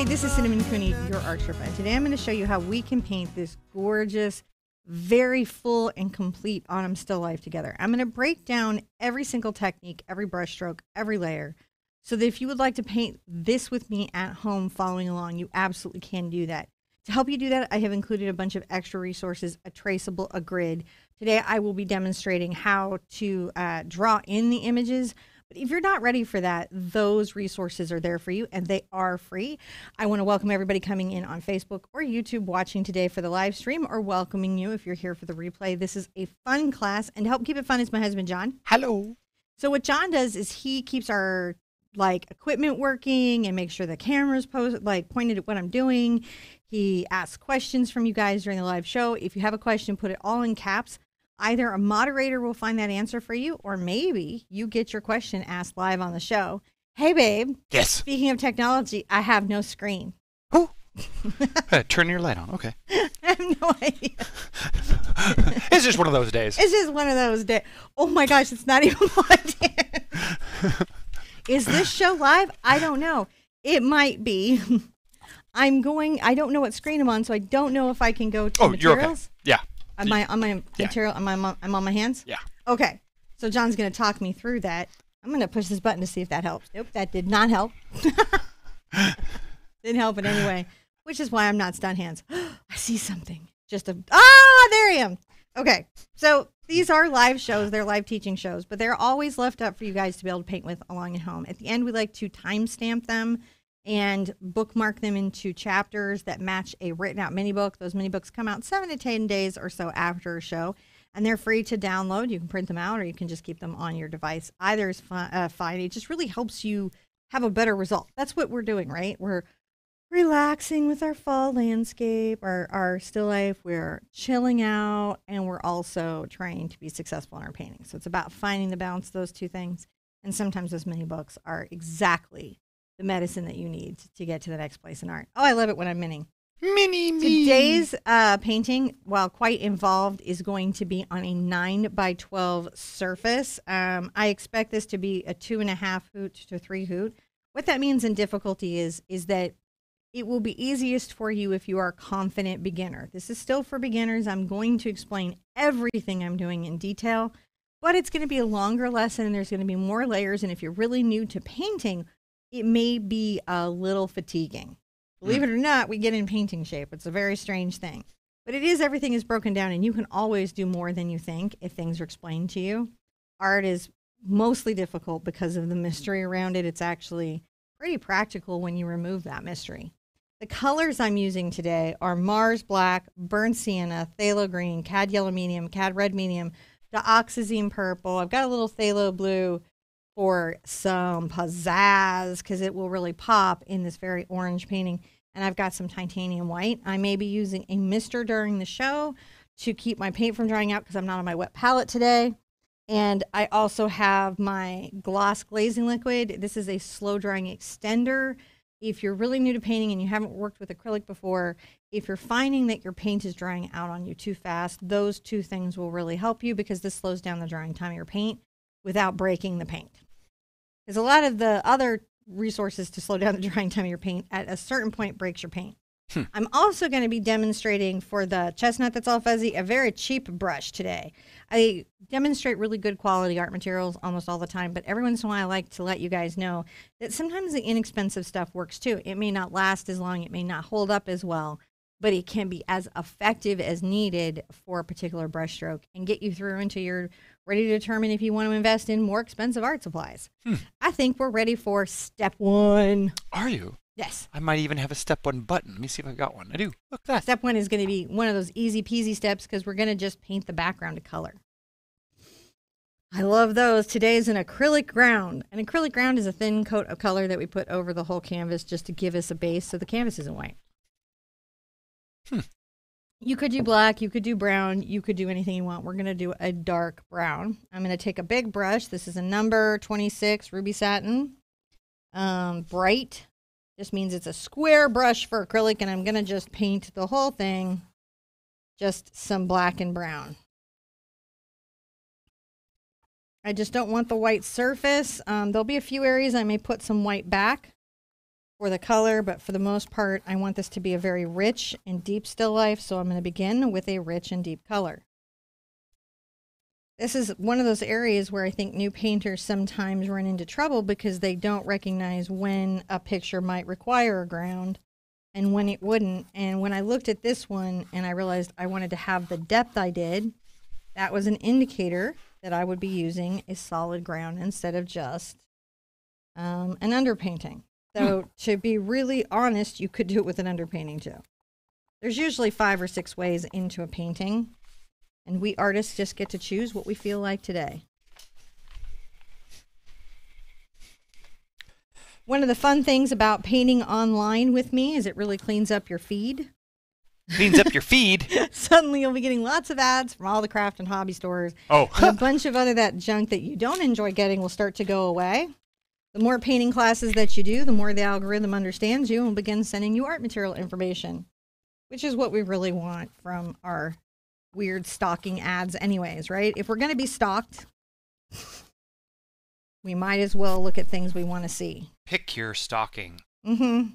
everybody, this is Cinnamon Cooney, your Art Sherpa, and today I'm going to show you how we can paint this gorgeous, very full and complete autumn still life together. I'm going to break down every single technique, every brush stroke, every layer, so that if you would like to paint this with me at home following along, you absolutely can do that. To help you do that, I have included a bunch of extra resources, a traceable, a grid. Today I will be demonstrating how to draw in the images. But if you're not ready for that, those resources are there for you, and they are free. I want to welcome everybody coming in on Facebook or YouTube watching today for the live stream, or welcoming you if you're here for the replay. This is a fun class, and to help keep it fun is my husband, John. Hello. So what John does is he keeps our equipment working and makes sure the camera's pointed at what I'm doing. He asks questions from you guys during the live show. If you have a question, put it all in caps. Either a moderator will find that answer for you, or maybe you get your question asked live on the show. Hey, babe. Yes. Speaking of technology, I have no screen. Oh. Turn your light on. Okay. I have no idea. It's just one of those days. It's just one of those days. Oh, my gosh. It's not even live there. Is this show live? I don't know. It might be. I don't know what screen I'm on, so I don't know if I can go to materials. You're okay. Yeah. I'm on my hands? Yeah. Okay. So John's going to talk me through that. I'm going to push this button to see if that helps. Nope, that did not help. Didn't help in any way, which is why I'm not stunt hands. I see something. There I am. Okay. So these are live shows. They're live teaching shows, but they're always left up for you guys to be able to paint with along at home. At the end, we like to timestamp them and bookmark them into chapters that match a written out mini book. Those mini books come out 7 to 10 days or so after a show, and they're free to download. You can print them out, or you can just keep them on your device. Either is fine. It just really helps you have a better result. That's what we're doing, right? We're relaxing with our fall landscape, our still life. We're chilling out, and we're also trying to be successful in our painting. So it's about finding the balance of those two things. And sometimes those mini books are exactly the medicine that you need to get to the next place in art. Oh, I love it when I'm minning. Mini me. Today's painting, while quite involved, is going to be on a 9x12 surface. I expect this to be a 2.5 hoot to 3 hoot. What that means in difficulty is that it will be easiest for you if you are a confident beginner. This is still for beginners. I'm going to explain everything I'm doing in detail, but it's going to be a longer lesson, and there's going to be more layers. And if you're really new to painting, it may be a little fatiguing. Believe it or not, we get in painting shape. It's a very strange thing. But it is, everything is broken down, and you can always do more than you think if things are explained to you. Art is mostly difficult because of the mystery around it. It's actually pretty practical when you remove that mystery. The colors I'm using today are Mars black, burnt sienna, phthalo green, cad yellow medium, cad red medium, dioxazine purple. I've got a little phthalo blue for some pizzazz, because it will really pop in this very orange painting. And I've got some titanium white. I may be using a mister during the show to keep my paint from drying out, because I'm not on my wet palette today. And I also have my gloss glazing liquid. This is a slow drying extender. If you're really new to painting and you haven't worked with acrylic before, if you're finding that your paint is drying out on you too fast, those two things will really help you, because this slows down the drying time of your paint without breaking the paint. Because a lot of the other resources to slow down the drying time of your paint at a certain point breaks your paint. I'm also going to be demonstrating for the chestnut that's all fuzzy a very cheap brush today. I demonstrate really good quality art materials almost all the time, but every once in a while I like to let you guys know that sometimes the inexpensive stuff works too. It may not last as long, it may not hold up as well, but it can be as effective as needed for a particular brush stroke and get you through until you're ready to determine if you want to invest in more expensive art supplies. I think we're ready for step one. Are you? Yes. I might even have a step one button. Let me see if I've got one. I do. Look at that. Step one is going to be one of those easy peasy steps, because we're going to just paint the background to color. I love those. Today is an acrylic ground. An acrylic ground is a thin coat of color that we put over the whole canvas just to give us a base so the canvas isn't white. You could do black, you could do brown, you could do anything you want. We're going to do a dark brown. I'm going to take a big brush. This is a number 26 ruby satin. Bright. This means it's a square brush for acrylic, and I'm going to just paint the whole thing, just some black and brown. I just don't want the white surface. There'll be a few areas I may put some white back. for the color, but for the most part, I want this to be a very rich and deep still life, so I'm going to begin with a rich and deep color. This is one of those areas where I think new painters sometimes run into trouble because they don't recognize when a picture might require a ground and when it wouldn't. And when I looked at this one and I realized I wanted to have the depth I did, that was an indicator that I would be using a solid ground instead of just an underpainting. So to be really honest, you could do it with an underpainting too. There's usually 5 or 6 ways into a painting. And we artists just get to choose what we feel like today. One of the fun things about painting online with me is it really cleans up your feed. Cleans up your feed? Suddenly you'll be getting lots of ads from all the craft and hobby stores. Oh. And a bunch of other that junk that you don't enjoy getting will start to go away. The more painting classes that you do, the more the algorithm understands you and will begin sending you art material information, which is what we really want from our weird stalking ads anyways, right? If we're going to be stalked, we might as well look at things we want to see. Pick your stalking. Mm-hmm.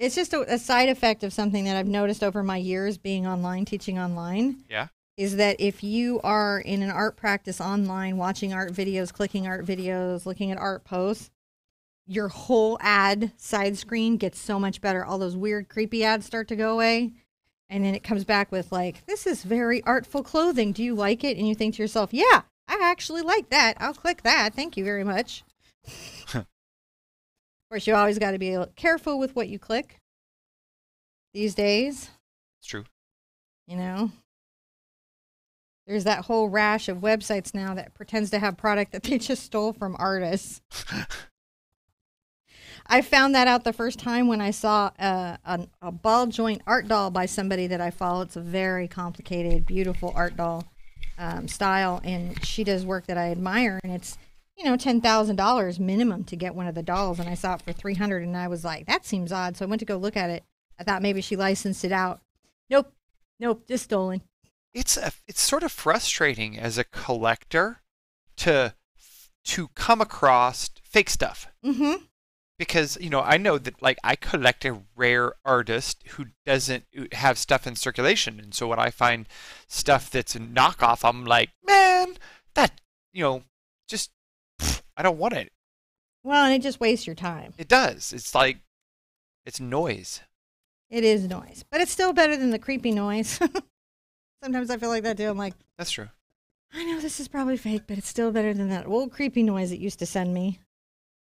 It's just a side effect of something that I've noticed over my years being online, teaching online. Yeah. Is that if you are in an art practice online, watching art videos, clicking art videos, looking at art posts, your whole ad side screen gets so much better. All those weird, creepy ads start to go away. And then it comes back with like, this is very artful clothing. Do you like it? And you think to yourself, yeah, I actually like that. I'll click that. Thank you very much. Of course, you always got to be careful with what you click these days. It's true. You know, there's that whole rash of websites now that pretends to have product that they just stole from artists. I found that out the first time when I saw a ball joint art doll by somebody that I follow. It's a very complicated, beautiful art doll style, and she does work that I admire, and it's, you know, $10,000 minimum to get one of the dolls, and I saw it for $300, and I was like, that seems odd, so I went to go look at it. I thought maybe she licensed it out. Nope, nope, just stolen. It's sort of frustrating as a collector to come across fake stuff. Mm-hmm. Because, you know, I know that, like, I collect a rare artist who doesn't have stuff in circulation. And so when I find stuff that's a knockoff, I'm like, man, that, you know, just, pff, I don't want it. Well, and it just wastes your time. It does. It's like, it's noise. It is noise. But it's still better than the creepy noise. Sometimes I feel like that, too. I'm like, that's true. I know this is probably fake, but it's still better than that old creepy noise it used to send me.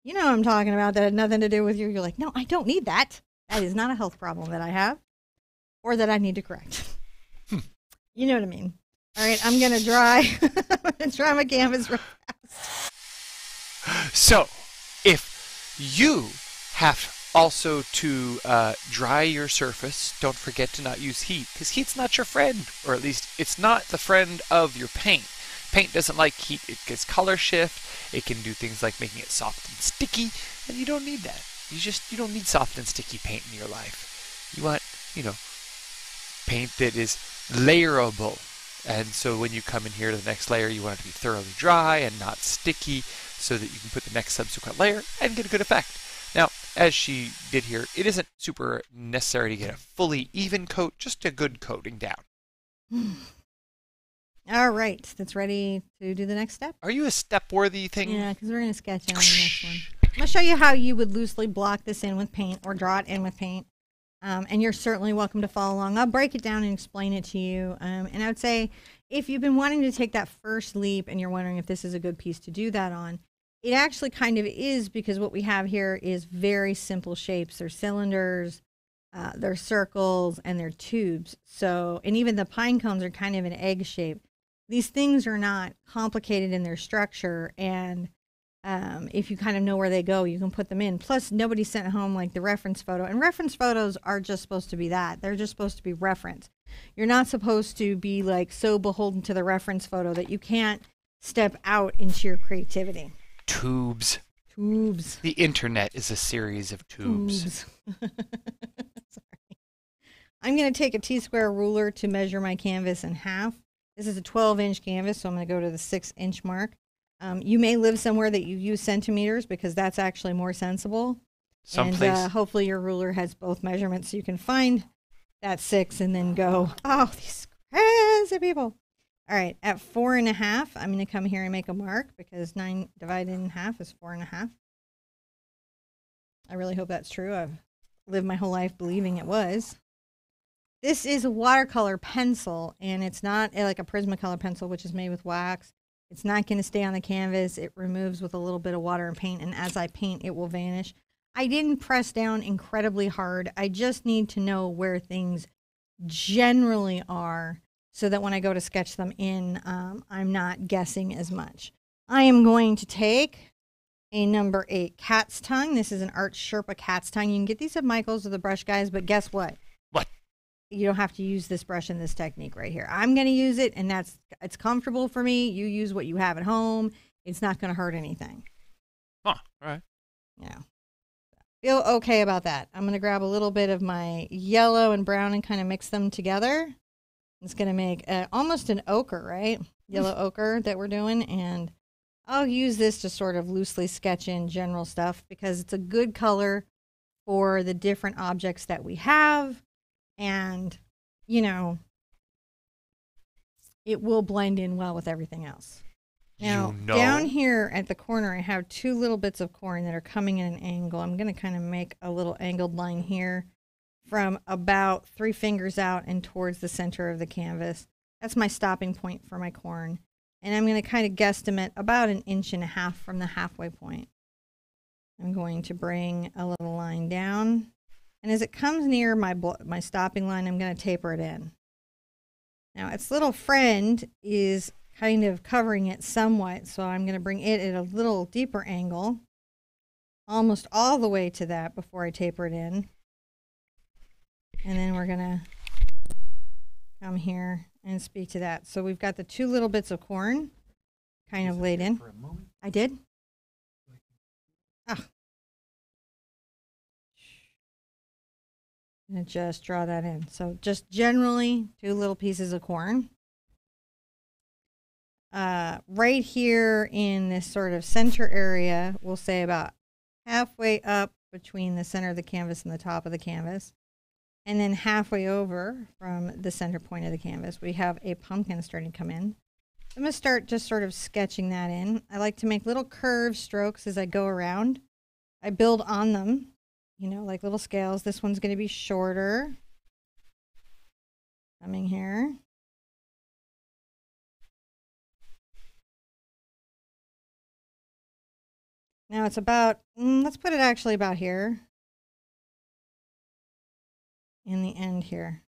You know what I'm talking about, that had nothing to do with you. You're like, no, I don't need that. That is not a health problem that I have or that I need to correct. You know what I mean? All right, I'm going to dry. I'm going to dry my canvas real fast. So if you have also to dry your surface, don't forget to not use heat, because heat's not your friend, or at least it's not the friend of your paint. Paint doesn't like heat. It gets color shift. It can do things like making it soft and sticky, and you don't need that. You don't need soft and sticky paint in your life. You want, you know, paint that is layerable. And so when you come in here to the next layer, you want it to be thoroughly dry and not sticky so that you can put the next subsequent layer and get a good effect. Now, as she did here, it isn't super necessary to get a fully even coat, just a good coating down. All right, that's ready to do the next step. Are you a step-worthy thing? Yeah, because we're going to sketch out the next one. I'm going to show you how you would loosely block this in with paint or draw it in with paint. And you're certainly welcome to follow along. I'll break it down and explain it to you. And I would say if you've been wanting to take that first leap and you're wondering if this is a good piece to do that on, it actually kind of is, because what we have here is very simple shapes. They're cylinders. They're circles, and they're tubes. So, and even the pine cones are kind of an egg shape. These things are not complicated in their structure, and if you kind of know where they go, you can put them in. Plus, nobody sent home like the reference photo, and reference photos are just supposed to be that. They're just supposed to be reference. You're not supposed to be like so beholden to the reference photo that you can't step out into your creativity. Tubes. Tubes. The internet is a series of tubes. Sorry. I'm going to take a T-square ruler to measure my canvas in half. This is a 12-inch canvas, so I'm going to go to the 6-inch mark. You may live somewhere that you use centimeters, because that's actually more sensible. Someplace. And hopefully your ruler has both measurements so you can find that 6 and then go, oh, these crazy people. All right, at 4.5, I'm going to come here and make a mark because 9 divided in half is 4.5. I really hope that's true. I've lived my whole life believing it was. This is a watercolor pencil, and it's not like a Prismacolor pencil, which is made with wax. It's not going to stay on the canvas. It removes with a little bit of water and paint, and as I paint, it will vanish. I didn't press down incredibly hard. I just need to know where things generally are so that when I go to sketch them in, I'm not guessing as much. I am going to take a number 8 cat's tongue. This is an Art Sherpa cat's tongue. You can get these at Michael's or the brush guys, but guess what? What? You don't have to use this brush in this technique right here. I'm going to use it, and it's comfortable for me. You use what you have at home. It's not going to hurt anything. Huh, all right. Yeah. Feel okay about that. I'm going to grab a little bit of my yellow and brown and kind of mix them together. It's going to make almost an ochre, right? Yellow ochre that we're doing. And I'll use this to sort of loosely sketch in general stuff because it's a good color for the different objects that we have. And, you know, it will blend in well with everything else. Now, down here at the corner, I have 2 little bits of corn that are coming at an angle. I'm going to kind of make a little angled line here from about 3 fingers out and towards the center of the canvas. That's my stopping point for my corn. And I'm going to kind of guesstimate about 1.5 inches from the halfway point. I'm going to bring a little line down. And as it comes near my stopping line, I'm going to taper it in. Now, its little friend is kind of covering it somewhat, so I'm going to bring it at a little deeper angle, almost all the way to that before I taper it in. And then we're going to come here and speak to that. So we've got the 2 little bits of corn kind of laid in. I did? Ah. I'm going to just draw that in. So just generally 2 little pieces of corn. Right here in this sort of center area, we'll say about halfway up between the center of the canvas and the top of the canvas, and then halfway over from the center point of the canvas, we have a pumpkin starting to come in. I'm going to start just sort of sketching that in. I like to make little curved strokes as I go around. I build on them, you know, like little scales. This one's going to be shorter. Coming here. Now it's about, let's put it actually about here. In the end here.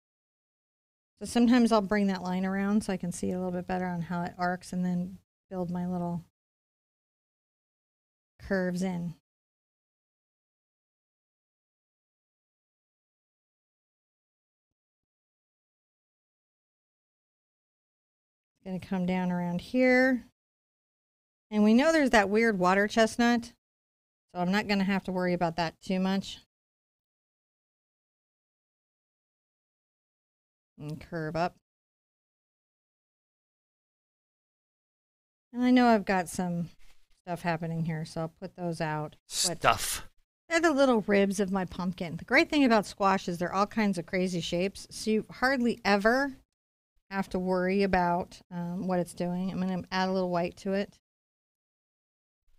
So sometimes I'll bring that line around so I can see a little bit better on how it arcs and then build my little curves in. It's going to come down around here. And we know there's that weird water chestnut, so I'm not going to have to worry about that too much. And curve up. And I know I've got some stuff happening here, so I'll put those out. Stuff. But they're the little ribs of my pumpkin. The great thing about squash is they're all kinds of crazy shapes, so you hardly ever have to worry about what it's doing. I'm going to add a little white to it.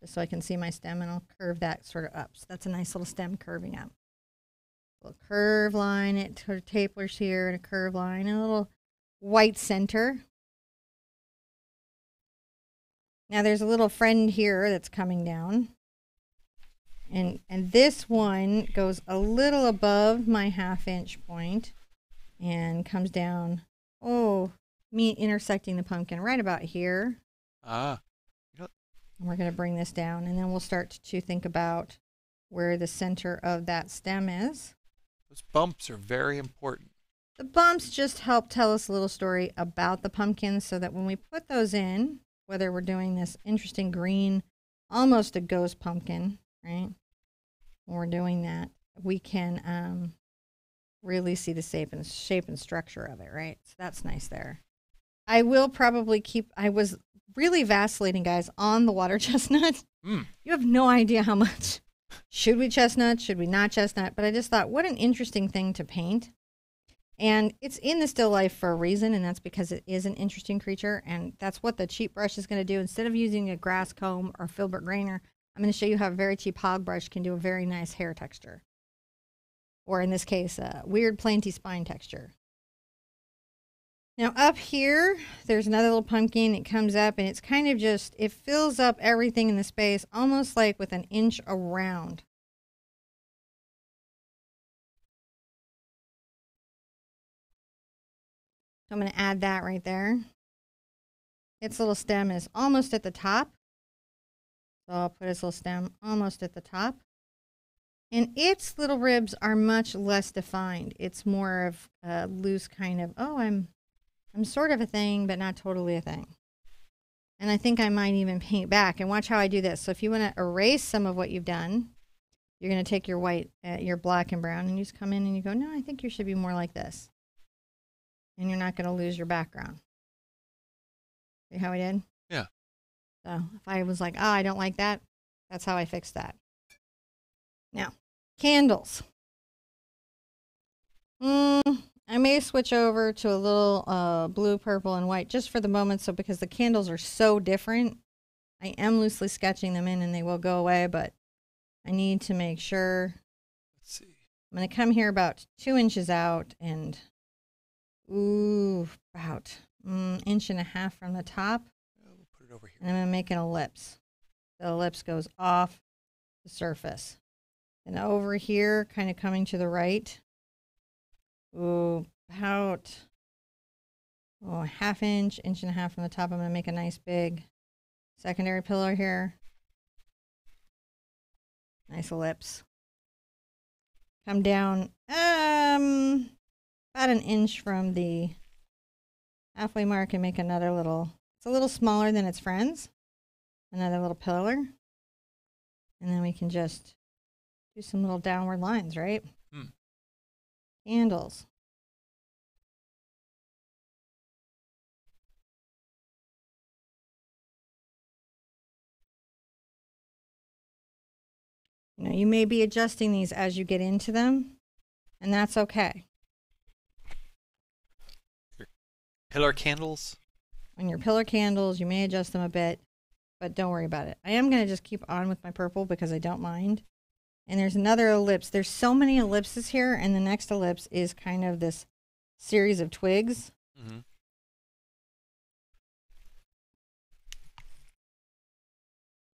Just so I can see my stem, and I'll curve that sort of up. So that's a nice little stem curving up. A little curve line, it tapers here, and a curve line, and a little white center. Now there's a little friend here that's coming down. And this one goes a little above my 1/2 inch point and comes down, oh, me intersecting the pumpkin right about here. Ah. And we're going to bring this down, and then we'll start to think about where the center of that stem is. Those bumps are very important. The bumps just help tell us a little story about the pumpkin so that when we put those in, whether we're doing this interesting green, almost a ghost pumpkin, right? When we're doing that, we can really see the shape and structure of it, right? So that's nice there. I will probably keep, I was really vacillating, guys, on the water chestnut. You have no idea how much should we chestnut, should we not chestnut? But I just thought, what an interesting thing to paint. And it's in the still life for a reason, and that's because it is an interesting creature, and that's what the cheap brush is going to do. Instead of using a grass comb or filbert grainer, I'm going to show you how a very cheap hog brush can do a very nice hair texture. Or in this case, a weird planty spine texture. Now up here, there's another little pumpkin. It comes up and it's kind of just, it fills up everything in the space, almost like with an inch around. So I'm going to add that right there. Its little stem is almost at the top. So I'll put its little stem almost at the top. And its little ribs are much less defined. It's more of a loose kind of, oh, I'm sort of a thing, but not totally a thing. And I think I might even paint back. And watch how I do this. So if you want to erase some of what you've done, you're going to take your white, your black and brown, and you just come in and you go, no, I think you should be more like this. And you're not going to lose your background. See how I did? Yeah. So if I was like, ah, I don't like that, that's how I fixed that. Now, candles. I may switch over to a little blue, purple, and white just for the moment. So because the candles are so different, I am loosely sketching them in and they will go away, but I need to make sure. Let's see. I'm going to come here about 2 inches out and ooh, about an inch and a half from the top. We'll put it over here. And I'm going to make an ellipse. The ellipse goes off the surface. And over here, kind of coming to the right, ooh, about a half inch, inch and a half from the top. I'm going to make a nice big secondary pillar here. Nice ellipse. Come down about an inch from the halfway mark and make another little, it's a little smaller than its friends, another little pillar. And then we can just do some little downward lines, right? Candles. You know, you may be adjusting these as you get into them, and that's okay. Your pillar candles? On your pillar candles, you may adjust them a bit, but don't worry about it. I am going to just keep on with my purple because I don't mind. And there's another ellipse. There's so many ellipses here, and the next ellipse is kind of this series of twigs. Mm-hmm.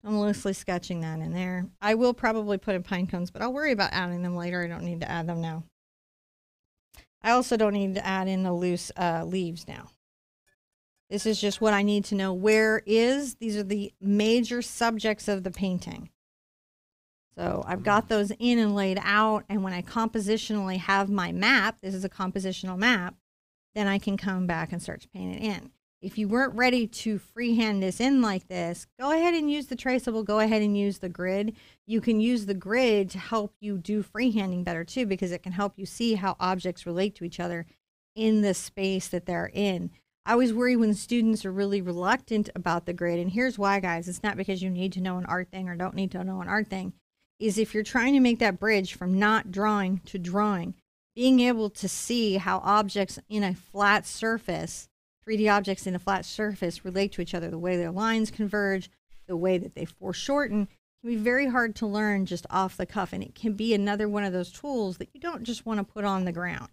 I'm loosely sketching that in there. I will probably put in pine cones, but I'll worry about adding them later. I don't need to add them now. I also don't need to add in the loose leaves now. This is just what I need to know where is. These are the major subjects of the painting. So I've got those in and laid out, and when I compositionally have my map, this is a compositional map, then I can come back and start to paint it in. If you weren't ready to freehand this in like this, go ahead and use the traceable, go ahead and use the grid. You can use the grid to help you do freehanding better too, because it can help you see how objects relate to each other in the space that they're in. I always worry when students are really reluctant about the grid, and here's why, guys. It's not because you need to know an art thing or don't need to know an art thing. Is if you're trying to make that bridge from not drawing to drawing, being able to see how objects in a flat surface, 3D objects in a flat surface relate to each other, the way their lines converge, the way that they foreshorten, can be very hard to learn just off the cuff. And it can be another one of those tools that you don't just want to put on the ground.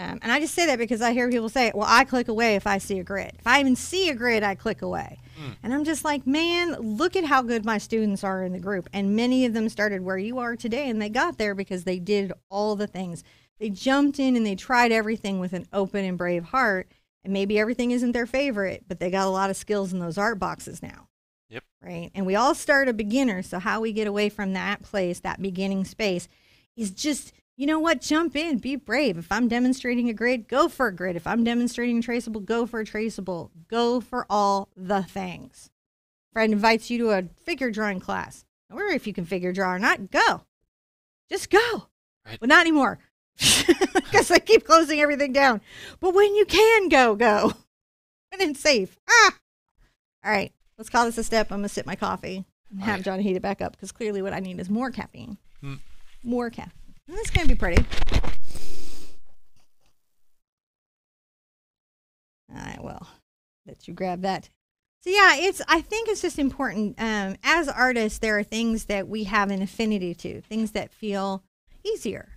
And I just say that because I hear people say, well, I click away if I see a grid. If I even see a grid, I click away. And I'm just like, man, look at how good my students are in the group. And many of them started where you are today, and they got there because they did all the things. They jumped in and they tried everything with an open and brave heart. And maybe everything isn't their favorite, but they got a lot of skills in those art boxes now. Yep. Right? And we all start a beginner. So how we get away from that place, that beginning space, is just... you know what? Jump in. Be brave. If I'm demonstrating a grid, go for a grid. If I'm demonstrating traceable, go for a traceable. Go for all the things. Friend invites you to a figure drawing class. I wonder if you can figure draw or not. Go. Just go. Right. Well, not anymore. Because I keep closing everything down. But when you can go, go. And it's safe. Ah. All right. Let's call this a step. I'm going to sip my coffee. and have John heat it back up, because clearly what I need is more caffeine. More caffeine. That's going to be pretty. I will let you grab that. So yeah, it's, I think it's just important. As artists, there are things that we have an affinity to, things that feel easier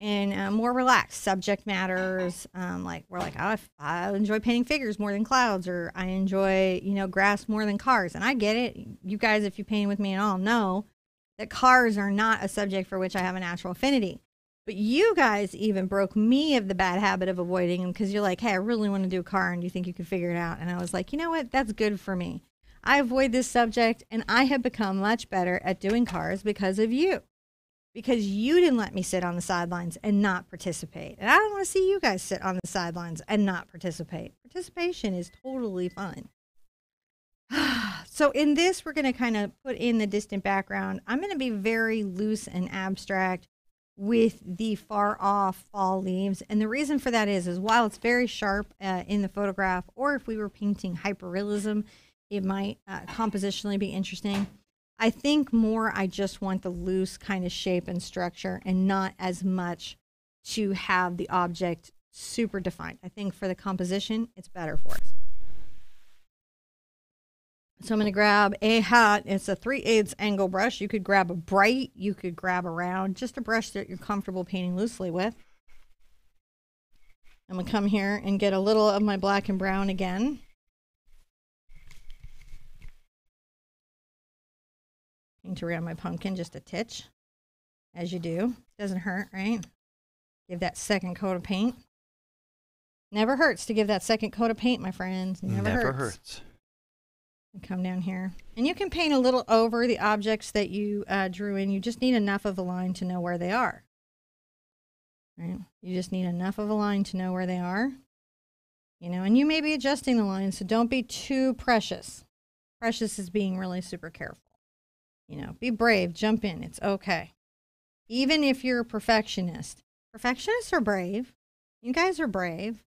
and more relaxed subject matters. Like we're like, oh, I enjoy painting figures more than clouds, or I enjoy, you know, grass more than cars. And I get it. You guys, if you paint with me at all, know that cars are not a subject for which I have a natural affinity. But you guys even broke me of the bad habit of avoiding them, because you're like, hey, I really want to do a car, and do you think you can figure it out? And I was like, you know what? That's good for me. I avoid this subject, and I have become much better at doing cars because of you. Because you didn't let me sit on the sidelines and not participate. And I don't want to see you guys sit on the sidelines and not participate. Participation is totally fun. So in this, we're going to kind of put in the distant background. I'm going to be very loose and abstract with the far off fall leaves. And the reason for that is while it's very sharp in the photograph, or if we were painting hyperrealism, it might compositionally be interesting. I think more I just want the loose kind of shape and structure, and not as much to have the object super defined. I think for the composition, it's better for us. So I'm going to grab a hot, it's a 3/8 angle brush. You could grab a bright, you could grab a round, just a brush that you're comfortable painting loosely with. I'm going to come here and get a little of my black and brown again. Paint around my pumpkin just a titch, as you do. Doesn't hurt, right? Give that second coat of paint. Never hurts to give that second coat of paint, my friends. Never hurts. Come down here, and you can paint a little over the objects that you drew in. You just need enough of a line to know where they are. Right? You just need enough of a line to know where they are. You know, and you may be adjusting the line, so don't be too precious. Precious is being really super careful. You know, be brave, jump in, it's okay. Even if you're a perfectionist. Perfectionists are brave. You guys are brave.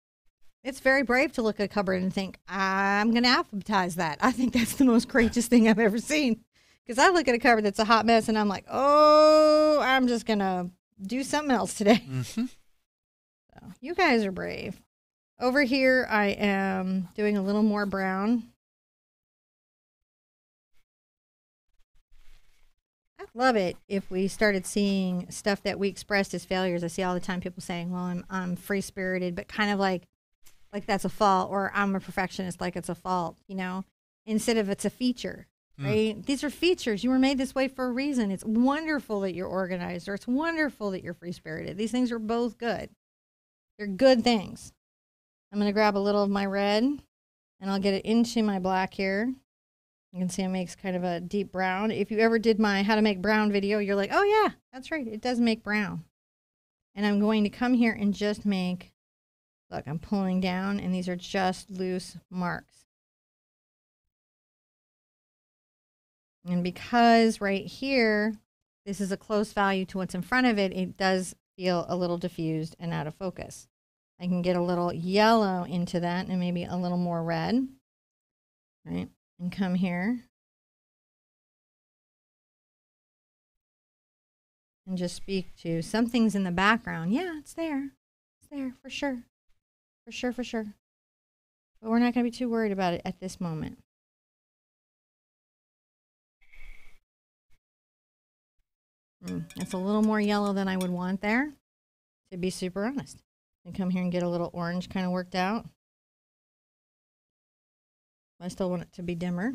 It's very brave to look at a cupboard and think, I'm going to alphabetize that. I think that's the most courageous thing I've ever seen. Because I look at a cupboard that's a hot mess and I'm like, oh, I'm just going to do something else today. So, you guys are brave. Over here, I am doing a little more brown. I'd love it if we started seeing stuff that we expressed as failures. I see all the time people saying, well, I'm free-spirited, but kind of like that's a fault, or I'm a perfectionist, like it's a fault, you know, instead of it's a feature, right? These are features. You were made this way for a reason. It's wonderful that you're organized, or it's wonderful that you're free-spirited. These things are both good. They're good things. I'm going to grab a little of my red, and I'll get it into my black here. You can see it makes kind of a deep brown. If you ever did my how to make brown video, you're like, oh yeah, that's right. It does make brown. And I'm going to come here and just make, look, I'm pulling down, and these are just loose marks. And because right here, this is a close value to what's in front of it, it does feel a little diffused and out of focus. I can get a little yellow into that, and maybe a little more red, right? And come here and just speak to something's in the background. Yeah, it's there. It's there for sure. For sure, for sure. But we're not going to be too worried about it at this moment. It's a little more yellow than I would want there, to be super honest. And come here and get a little orange kind of worked out. I still want it to be dimmer.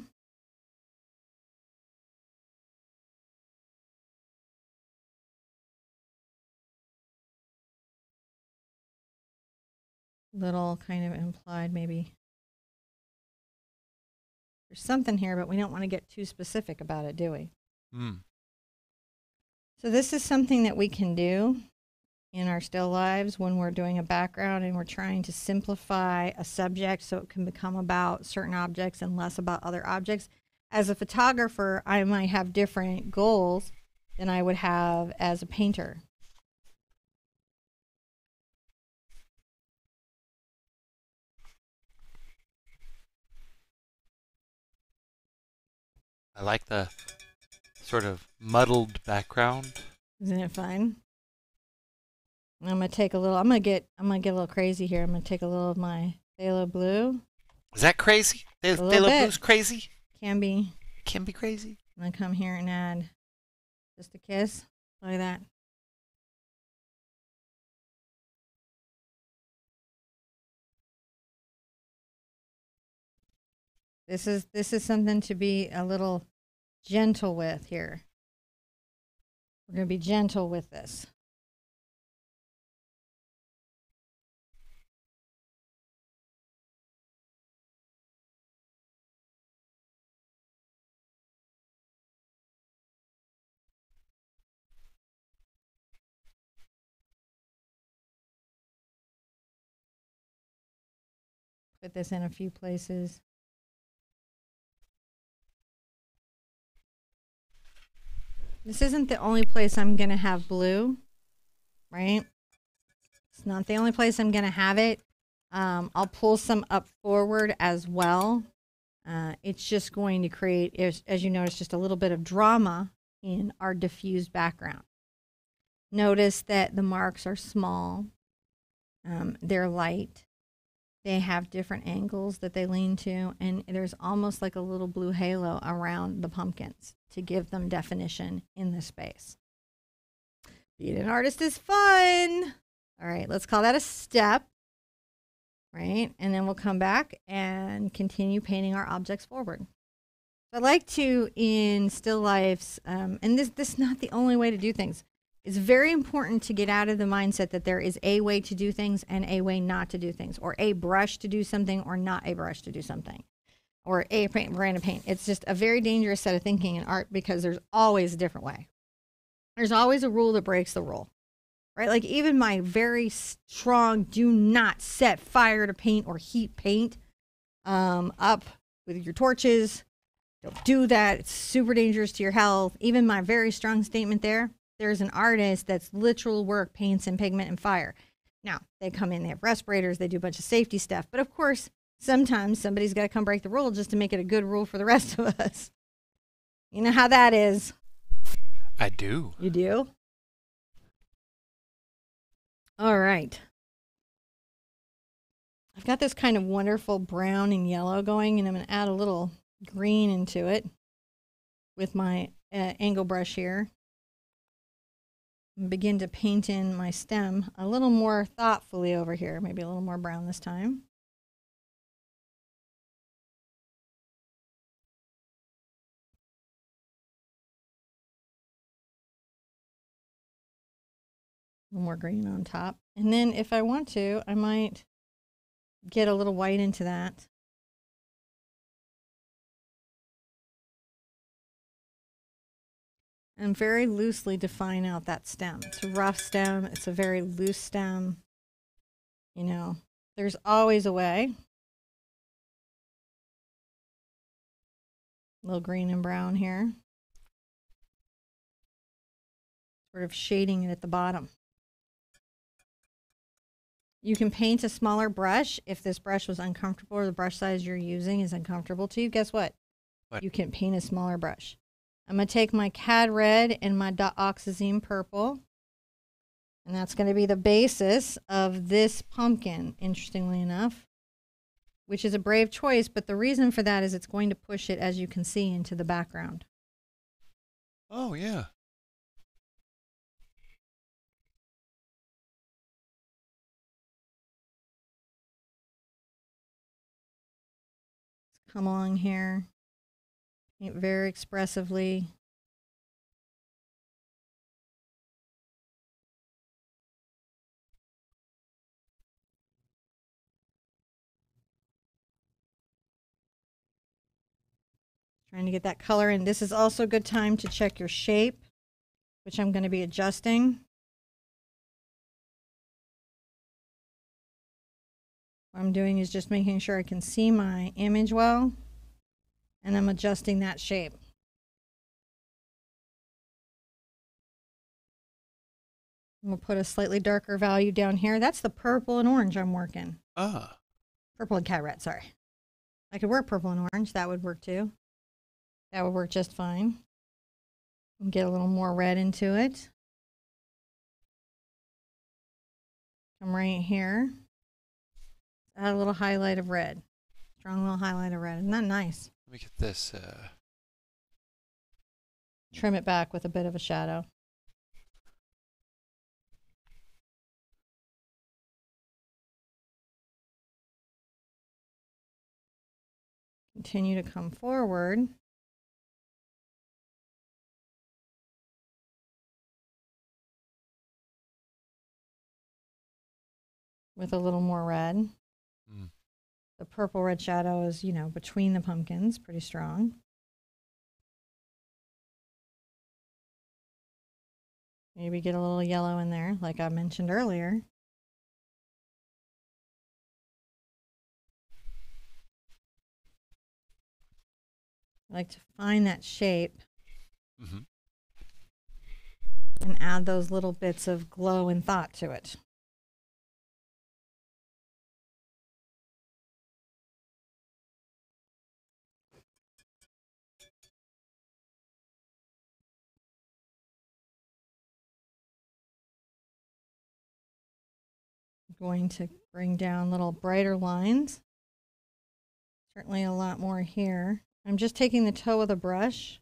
Little kind of implied, maybe there's something here, but we don't want to get too specific about it, do we? So this is something that we can do in our still lives when we're doing a background and we're trying to simplify a subject so it can become about certain objects and less about other objects. As a photographer, I might have different goals than I would have as a painter. I like the sort of muddled background. Isn't it fun? I'm gonna get a little crazy here. I'm gonna take a little of my phthalo blue. Is that crazy? Phthalo blue's crazy? Can be. Can be crazy. I'm gonna come here and add just a kiss like that. This is something to be a little gentle with here. We're going to be gentle with this. Put this in a few places. This isn't the only place I'm going to have blue, right? It's not the only place I'm going to have it. I'll pull some up forward as well. It's just going to create, as you notice, just a little bit of drama in our diffused background. Notice that the marks are small. They're light. They have different angles that they lean to, and there's almost like a little blue halo around the pumpkins to give them definition in the space. Being an artist is fun. All right, let's call that a step, right? And then we'll come back and continue painting our objects forward. I like to, in still lifes, and this is not the only way to do things. It's very important to get out of the mindset that there is a way to do things and a way not to do things, or a brush to do something or not a brush to do something, or a paint brand of paint. It's just a very dangerous set of thinking in art, because there's always a different way. There's always a rule that breaks the rule, right? Like even my very strong do not set fire to paint or heat paint up with your torches. Don't do that. It's super dangerous to your health. Even my very strong statement there. There's an artist that's literal work, paints and pigment and fire. Now, they come in, they have respirators, they do a bunch of safety stuff. But of course, sometimes somebody's got to come break the rule just to make it a good rule for the rest of us. You know how that is. I do. You do? All right. I've got this kind of wonderful brown and yellow going, and I'm going to add a little green into it with my angle brush here. Begin to paint in my stem a little more thoughtfully over here, maybe a little more brown this time. A little more green on top. And then if I want to, I might get a little white into that. And very loosely define out that stem. It's a rough stem. It's a very loose stem. You know, there's always a way. A little green and brown here. Sort of shading it at the bottom. You can paint a smaller brush if this brush was uncomfortable or the brush size you're using is uncomfortable to you. Guess what? You can paint a smaller brush. I'm going to take my Cad Red and my Dioxazine Purple, and that's going to be the basis of this pumpkin, interestingly enough, which is a brave choice, but the reason for that is it's going to push it, as you can see, into the background. Oh, yeah. Let's come along here. Paint very expressively. Trying to get that color in. This is also a good time to check your shape, which I'm going to be adjusting. What I'm doing is just making sure I can see my image well. And I'm adjusting that shape. We'll put a slightly darker value down here. That's the purple and orange I'm working. Ah. Purple and Cad Red, sorry. I could work purple and orange. That would work too. That would work just fine. Get a little more red into it. Come right here. Add a little highlight of red. Strong little highlight of red. Isn't that nice? Let me get this. Trim it back with a bit of a shadow. Continue to come forward. With a little more red. Mm. The purple red shadow is, you know, between the pumpkins, pretty strong. Maybe get a little yellow in there, like I mentioned earlier. I like to find that shape and add those little bits of glow and thought to it. I'm going to bring down little brighter lines. Certainly a lot more here. I'm just taking the toe of the brush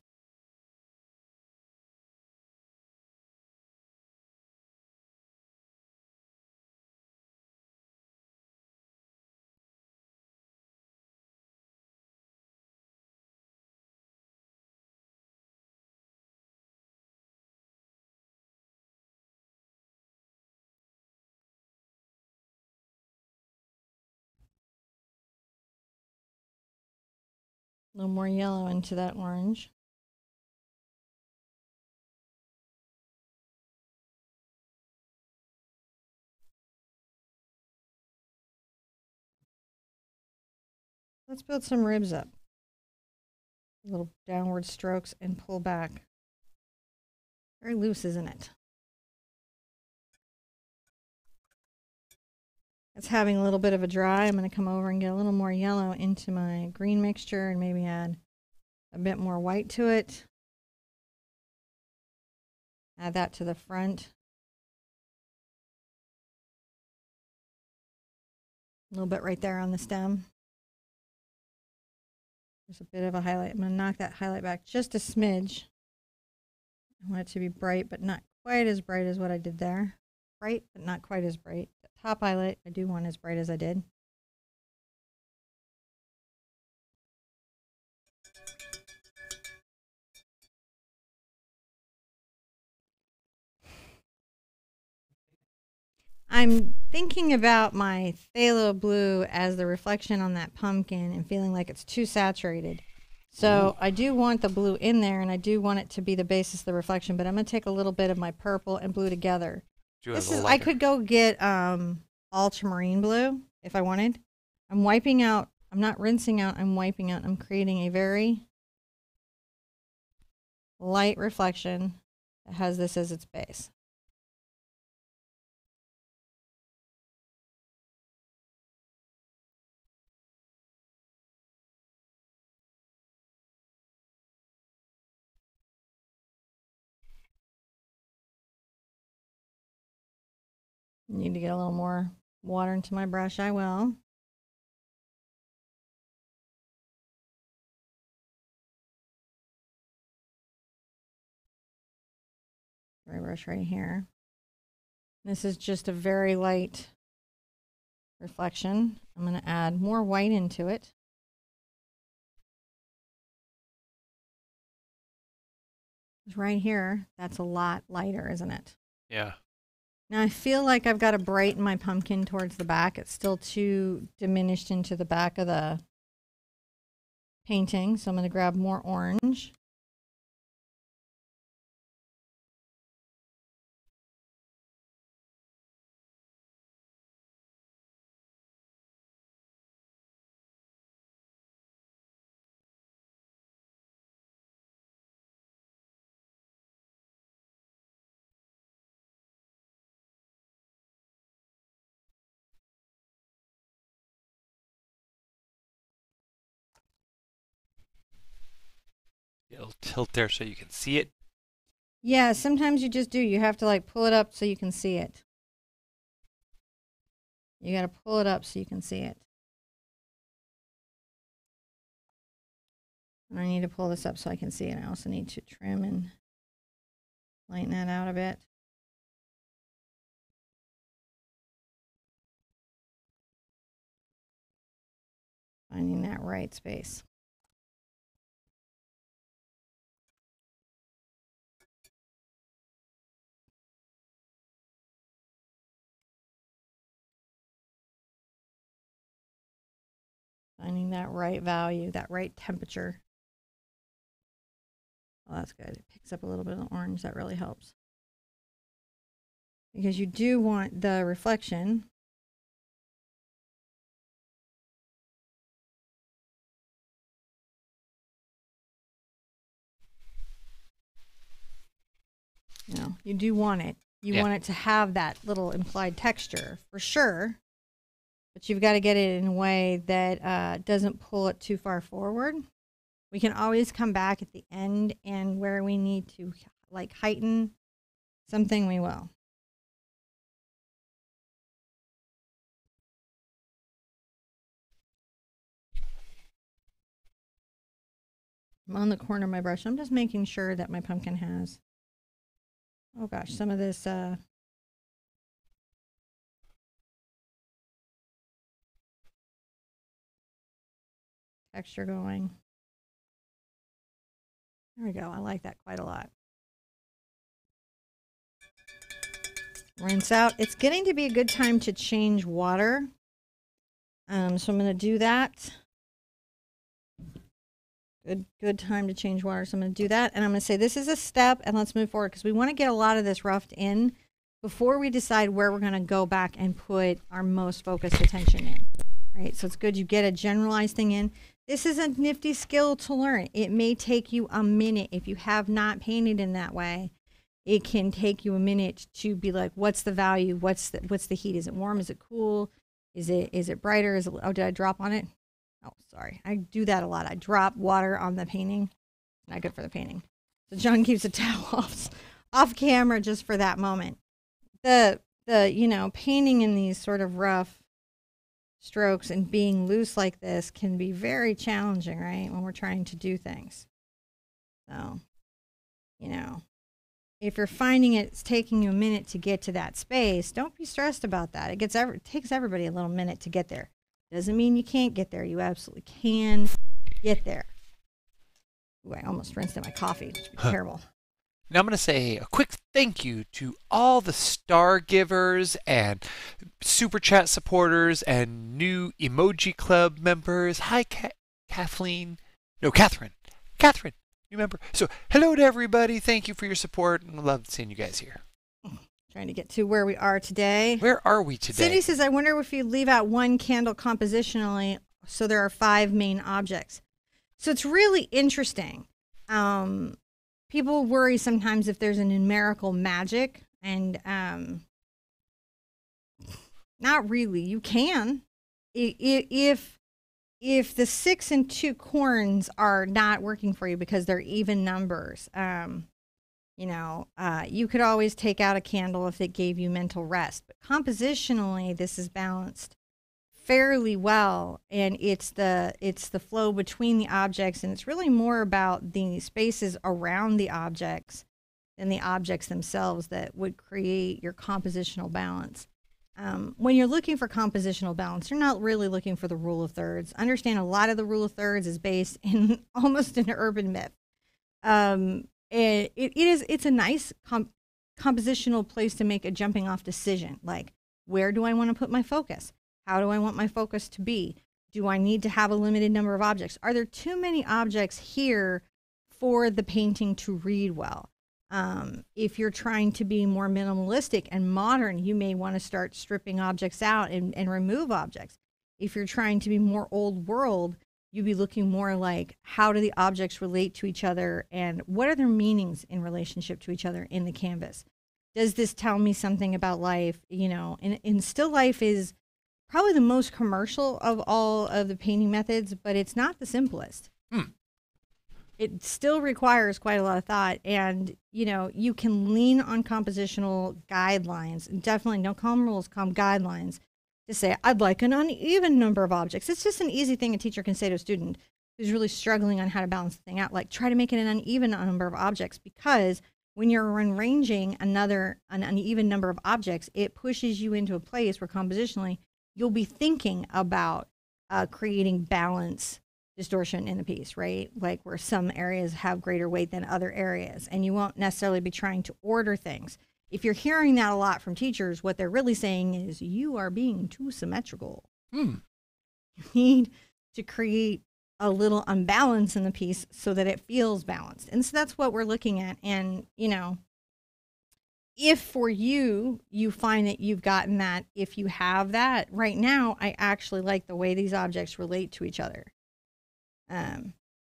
a little more yellow into that orange. Let's build some ribs up. Little downward strokes and pull back. Very loose, isn't it? It's having a little bit of a dry. I'm going to come over and get a little more yellow into my green mixture and maybe add a bit more white to it. Add that to the front. A little bit right there on the stem. There's a bit of a highlight. I'm going to knock that highlight back just a smidge. I want it to be bright, but not quite as bright as what I did there. Bright, but not quite as bright. Top highlight, I do want as bright as I did. I'm thinking about my phthalo blue as the reflection on that pumpkin and feeling like it's too saturated. So I do want the blue in there and I do want it to be the basis of the reflection, but I'm going to take a little bit of my purple and blue together. This is, I could go get ultramarine blue if I wanted. I'm wiping out. I'm not rinsing out. I'm wiping out. I'm creating a very light reflection that has this as its base. Need to get a little more water into my brush, I will. My brush right here. This is just a very light reflection. I'm going to add more white into it. Right here, that's a lot lighter, isn't it? Yeah. Now I feel like I've got to brighten my pumpkin towards the back. It's still too diminished into the back of the painting. So I'm going to grab more orange. It'll tilt there so you can see it. Yeah, sometimes you just do. You have to like pull it up so you can see it. You got to pull it up so you can see it. I need to pull this up so I can see it. I also need to trim and lighten that out a bit. Finding that right space. Finding that right value, that right temperature. Well, that's good. It picks up a little bit of the orange. That really helps. Because you do want the reflection. No, you do want it. You want it to have that little implied texture for sure. But you've got to get it in a way that doesn't pull it too far forward. We can always come back at the end, and where we need to like heighten something, we will. I'm on the corner of my brush. I'm just making sure that my pumpkin has. Oh gosh, some of this. Texture going. There we go. I like that quite a lot. Rinse out. It's getting to be a good time to change water. So I'm going to do that. Good time to change water. So I'm going to do that. And I'm going to say this is a step and let's move forward because we want to get a lot of this roughed in before we decide where we're going to go back and put our most focused attention in. Right. So it's good you get a generalized thing in. This is a nifty skill to learn. It may take you a minute. If you have not painted in that way, it can take you a minute to be like, what's the value? What's the heat? Is it warm? Is it cool? Is it brighter? Is it, oh, did I drop on it? Oh, sorry. I do that a lot. I drop water on the painting. Not good for the painting. So John keeps a towel off camera just for that moment. The you know, painting in these sort of rough strokes and being loose like this can be very challenging, right? When we're trying to do things. So, you know, if you're finding it's taking you a minute to get to that space, don't be stressed about that. It takes everybody a little minute to get there. Doesn't mean you can't get there. You absolutely can get there. Ooh, I almost rinsed in my coffee, which would be terrible. Now I'm going to say a quick thank you to all the star givers and super chat supporters and new emoji club members. Hi, Catherine. Catherine, new member. So hello to everybody. Thank you for your support, and I love seeing you guys here. Trying to get to where we are today. Where are we today? Cindy says, I wonder if you leave out one candle compositionally, so there are 5 main objects. So it's really interesting. People worry sometimes if there's a numerical magic, and not really. You can, if the 6 and 2 corns are not working for you because they're even numbers, you know, you could always take out a candle if it gave you mental rest. But compositionally, this is balanced fairly well, and it's the flow between the objects, and it's really more about the spaces around the objects than the objects themselves that would create your compositional balance. When you're looking for compositional balance, you're not really looking for the rule of thirds. Understand a lot of the rule of thirds is based in almost an urban myth. It's a nice compositional place to make a jumping off decision, like where do I want to put my focus? How do I want my focus to be? Do I need to have a limited number of objects? Are there too many objects here for the painting to read well? If you're trying to be more minimalistic and modern, you may want to start stripping objects out and remove objects. If you're trying to be more old world, you'd be looking more like how do the objects relate to each other and what are their meanings in relationship to each other in the canvas? Does this tell me something about life? You know, in still life is probably the most commercial of all of the painting methods, but it's not the simplest. it still requires quite a lot of thought. And, you know, you can lean on compositional guidelines, and definitely no calm rules, calm guidelines, to say, I'd like an uneven number of objects. It's just an easy thing a teacher can say to a student who's really struggling on how to balance the thing out. Like, try to make it an uneven number of objects, because when you're arranging an uneven number of objects, it pushes you into a place where compositionally you'll be thinking about creating balance, distortion in the piece, right? Like, where some areas have greater weight than other areas, and you won't necessarily be trying to order things. If you're hearing that a lot from teachers, what they're really saying is, you are being too symmetrical. You need to create a little unbalance in the piece so that it feels balanced. And so that's what we're looking at. And, you know, if for you, you find that you've gotten that, if you have that right now, I actually like the way these objects relate to each other.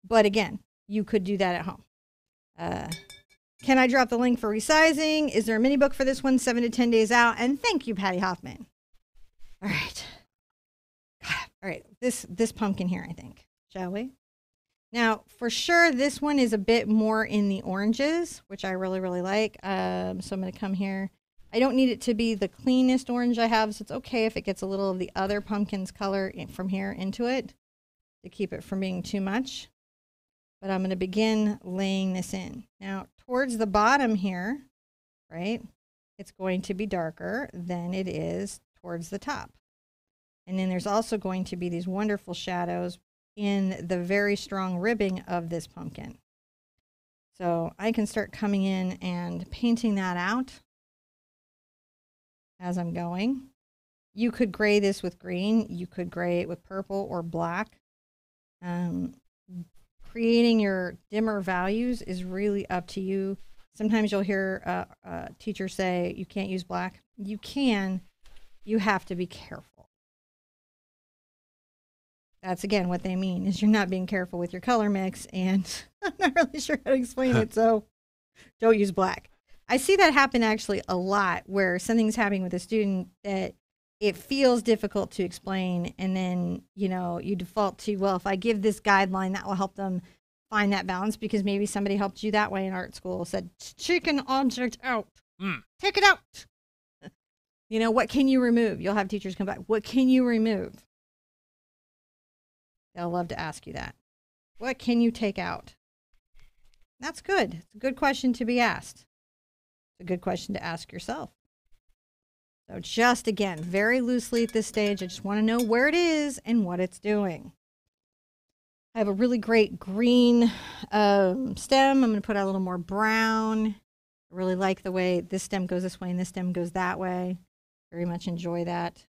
But again, you could do that at home. Can I drop the link for resizing? Is there a mini book for this one? 7 to 10 days out. And thank you, Patty Hoffman. All right. All right. This pumpkin here, I think. Shall we? Now, for sure, this one is a bit more in the oranges, which I really, really like. So I'm going to come here. I don't need it to be the cleanest orange I have, so it's okay if it gets a little of the other pumpkin's color from here into it, to keep it from being too much. But I'm going to begin laying this in. Now, towards the bottom here, right, it's going to be darker than it is towards the top. And then there's also going to be these wonderful shadows in the very strong ribbing of this pumpkin. So I can start coming in and painting that out as I'm going. You could gray this with green, you could gray it with purple or black. Creating your dimmer values is really up to you. Sometimes you'll hear teachers say you can't use black. You can, you have to be careful. That's again what they mean, is you're not being careful with your color mix, and I'm not really sure how to explain it, so don't use black. I see that happen actually a lot, where something's happening with a student that it feels difficult to explain, and then, you know, you default to, well, if I give this guideline, that will help them find that balance, because maybe somebody helped you that way in art school, said, take an object out, take it out. You know, what can you remove? You'll have teachers come back, what can you remove? They'll love to ask you that. What can you take out? That's good. It's a good question to be asked. It's a good question to ask yourself. So just, again, very loosely at this stage, I just want to know where it is and what it's doing. I have a really great green stem. I'm going to put out a little more brown. I really like the way this stem goes this way and this stem goes that way. Very much enjoy that.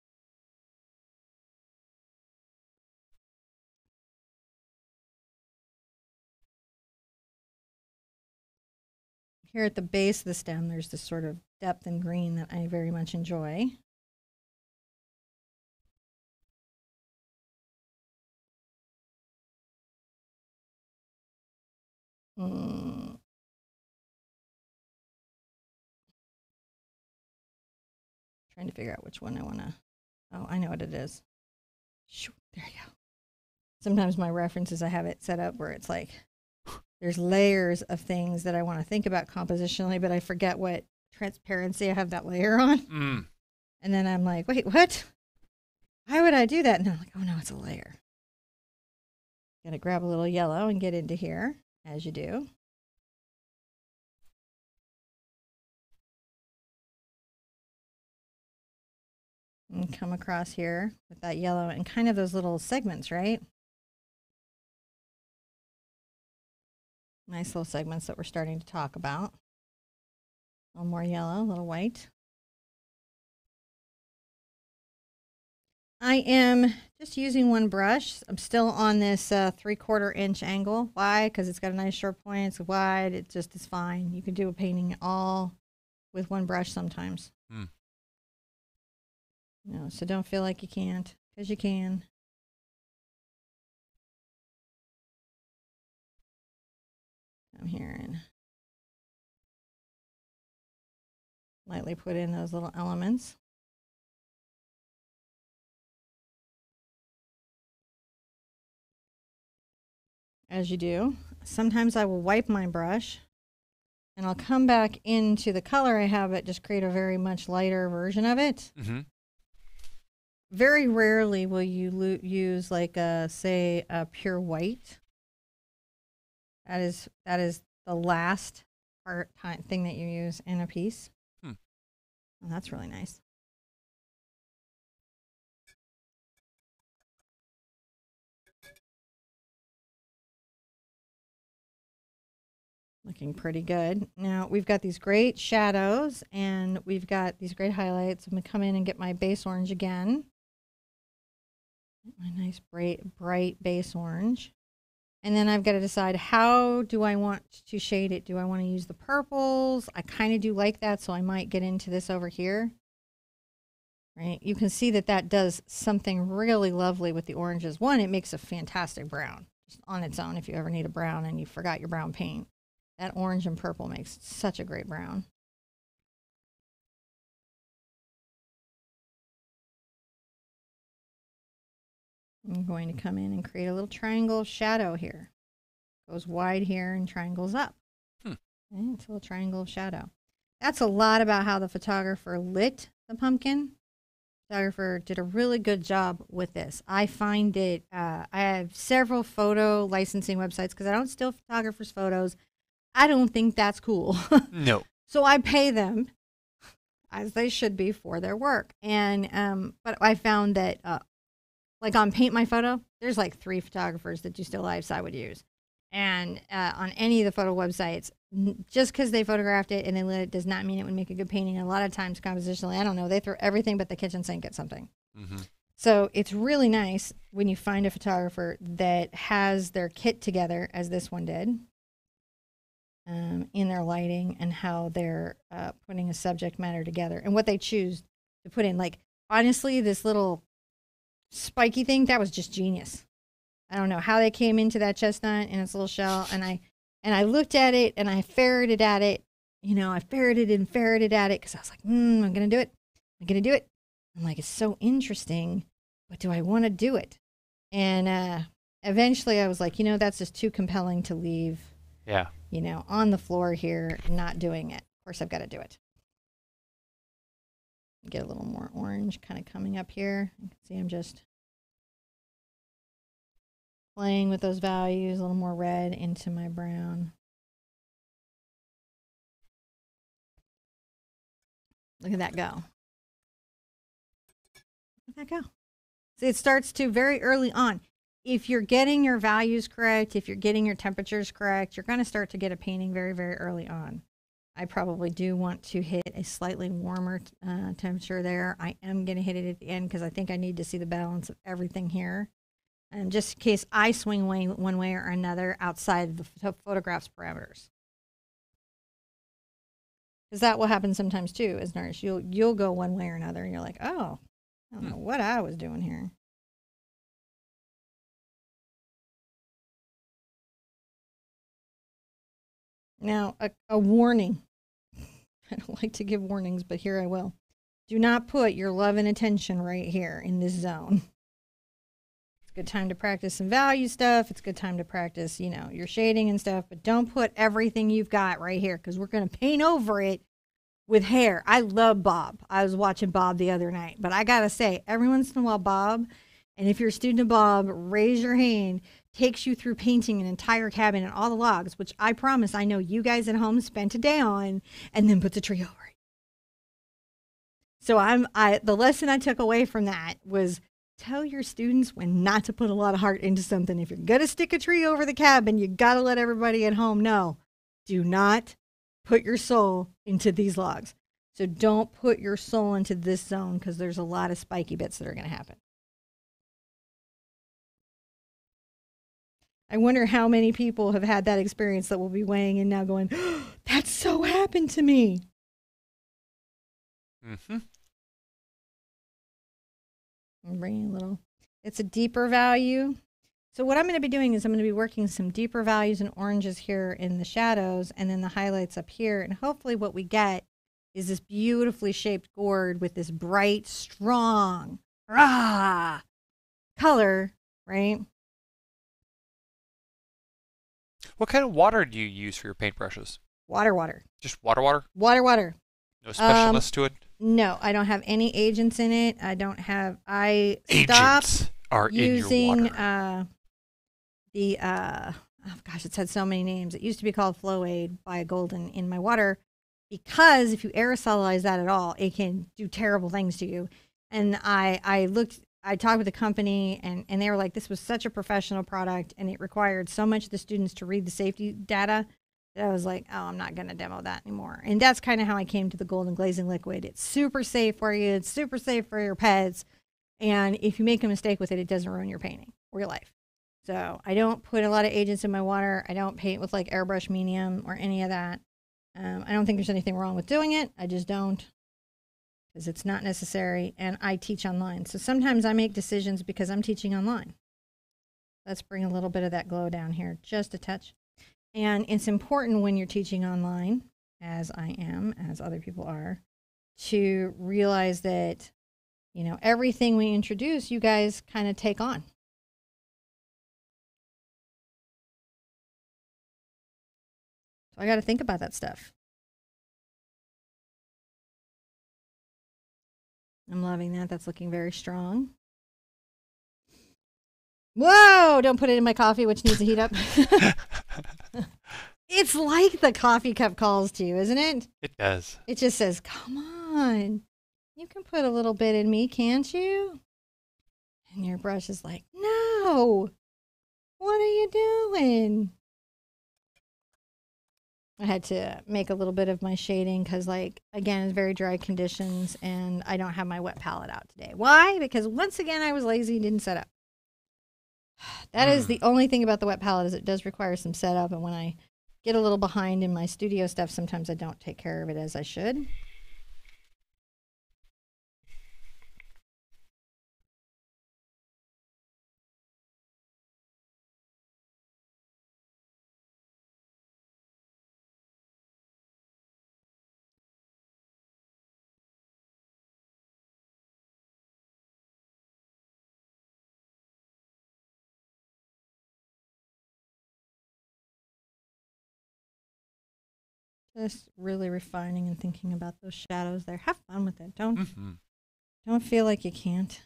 Here at the base of the stem, there's this sort of depth in green that I very much enjoy. Trying to figure out which one I want to. Oh, I know what it is. Shoot, there you go. Sometimes my references, I have it set up where it's like, there's layers of things that I want to think about compositionally, but I forget what transparency I have that layer on. And then I'm like, wait, what? Why would I do that? And I'm like, oh no, it's a layer. Gonna grab a little yellow and get into here, as you do. And come across here with that yellow and kind of those little segments, right? Nice little segments that we're starting to talk about. A little more yellow, a little white. I am just using one brush. I'm still on this 3/4 inch angle. Why? Because it's got a nice sharp point. It's wide. It just is fine. You can do a painting all with one brush sometimes. No, so don't feel like you can't, because you can. I'm here and lightly put in those little elements. As you do, Sometimes I will wipe my brush and I'll come back into the color I have it, just create a very much lighter version of it. Mm-hmm. Very rarely will you use like a, say, a pure white. That is the last art thing that you use in a piece. Hmm. Well, that's really nice. Looking pretty good. Now we've got these great shadows and we've got these great highlights. I'm going to come in and get my base orange again. My nice bright base orange. And then I've got to decide, how do I want to shade it? Do I want to use the purples? I kind of do like that, so I might get into this over here. Right? You can see that that does something really lovely with the oranges. One, it makes a fantastic brown just on its own if you ever need a brown and you forgot your brown paint. That orange and purple makes such a great brown. I'm going to come in and create a little triangle shadow here. Goes wide here and triangles up. Hmm. And it's a little triangle of shadow. That's a lot about how the photographer lit the pumpkin. The photographer did a really good job with this. I find it, I have several photo licensing websites because I don't steal photographers' photos. I don't think that's cool. No. So I pay them, as they should be, for their work. And but I found that like on Paint My Photo, there's like 3 photographers that do still lives I would use. And on any of the photo websites, just because they photographed it and they lit it does not mean it would make a good painting. And a lot of times compositionally, I don't know, they throw everything but the kitchen sink at something. Mm-hmm. So it's really nice when you find a photographer that has their kit together, as this one did. In their lighting and how they're putting a subject matter together and what they choose to put in. Like, honestly, this little spiky thing, that was just genius. I don't know how they came into that chestnut and its little shell. And I looked at it and I ferreted at it. You know, I ferreted at it because I was like, I'm going to do it. I'm going to do it. I'm like, it's so interesting, but do I want to do it? And eventually I was like, you know, that's just too compelling to leave. Yeah. You know, on the floor here, not doing it. Of course, I've got to do it. Get a little more orange kind of coming up here. You can see I'm just playing with those values, a little more red into my brown. Look at that go. Look at that go. See, it starts to very early on. If you're getting your values correct, if you're getting your temperatures correct, you're going to start to get a painting very, very early on. I probably do want to hit a slightly warmer temperature there. I am going to hit it at the end because I think I need to see the balance of everything here. And just in case I swing one way or another outside of the photograph's parameters. Because that will happen sometimes too as an artist. You'll go one way or another and you're like, oh, I don't know what I was doing here. Now, a warning. I don't like to give warnings, but here I will. Do not put your love and attention right here in this zone. It's a good time to practice some value stuff. It's a good time to practice, you know, your shading and stuff. But don't put everything you've got right here because we're going to paint over it with hair. I love Bob. I was watching Bob the other night. But I got to say, every once in a while, Bob, and if you're a student of Bob, raise your hand. Takes you through painting an entire cabin and all the logs, which I promise I know you guys at home spent a day on, and then puts a tree over it. So the lesson I took away from that was tell your students when not to put a lot of heart into something. If you're gonna stick a tree over the cabin, you gotta let everybody at home know, do not put your soul into these logs. So don't put your soul into this zone because there's a lot of spiky bits that are gonna happen. I wonder how many people have had that experience that will be weighing in now going, oh, that so happened to me. Mm-hmm. I'm bringing a little, it's a deeper value. So what I'm going to be doing is I'm going to be working some deeper values and oranges here in the shadows and then the highlights up here. And hopefully what we get is this beautifully shaped gourd with this bright, strong, raw color, right? What kind of water do you use for your paintbrushes? Water. Just water? Water. No specialness to it? No, I don't have any agents in it. I don't have... I stopped using the... oh gosh, it's had so many names. It used to be called Flowade by Golden in my water, because if you aerosolize that at all, it can do terrible things to you. And I talked with the company, and they were like, this was such a professional product, and it required so much of the students to read the safety data that I was like, oh, I'm not going to demo that anymore. And that's kind of how I came to the Golden glazing liquid. It's super safe for you. It's super safe for your pets. And if you make a mistake with it, it doesn't ruin your painting or your life. So I don't put a lot of agents in my water. I don't paint with like airbrush medium or any of that. I don't think there's anything wrong with doing it. I just don't, because it's not necessary. And I teach online. So sometimes I make decisions because I'm teaching online. Let's bring a little bit of that glow down here, just a touch. And it's important when you're teaching online, as I am, as other people are, to realize that, you know, everything we introduce, you guys kind of take on. So I got to think about that stuff. I'm loving that. That's looking very strong. Whoa! Don't put it in my coffee, which needs to heat up. It's like the coffee cup calls to you, isn't it? It does. It just says, come on. You can put a little bit in me, can't you? And your brush is like, no. What are you doing? I had to make a little bit of my shading because, like, again, it's very dry conditions and I don't have my wet palette out today. Why? Because once again, I was lazy and didn't set up. That is the only thing about the wet palette, is it does require some setup. And when I get a little behind in my studio stuff, sometimes I don't take care of it as I should. Just really refining and thinking about those shadows there. Have fun with it. Don't feel like you can't.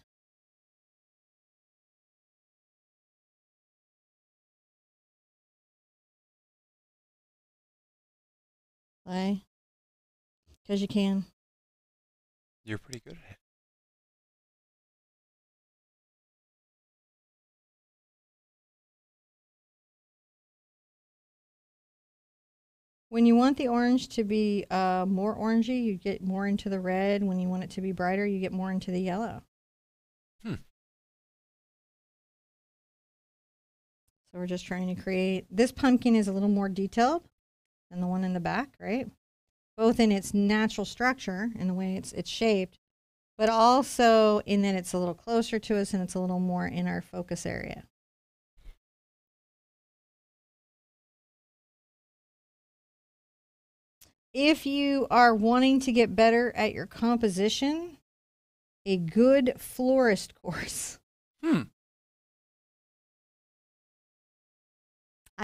Play. Because you can. You're pretty good at it. When you want the orange to be more orangey, you get more into the red. When you want it to be brighter, you get more into the yellow. So we're just trying to create... This pumpkin is a little more detailed than the one in the back, right? Both in its natural structure and the way it's shaped, but also in that it's a little closer to us and it's a little more in our focus area. If you are wanting to get better at your composition, a good florist course. I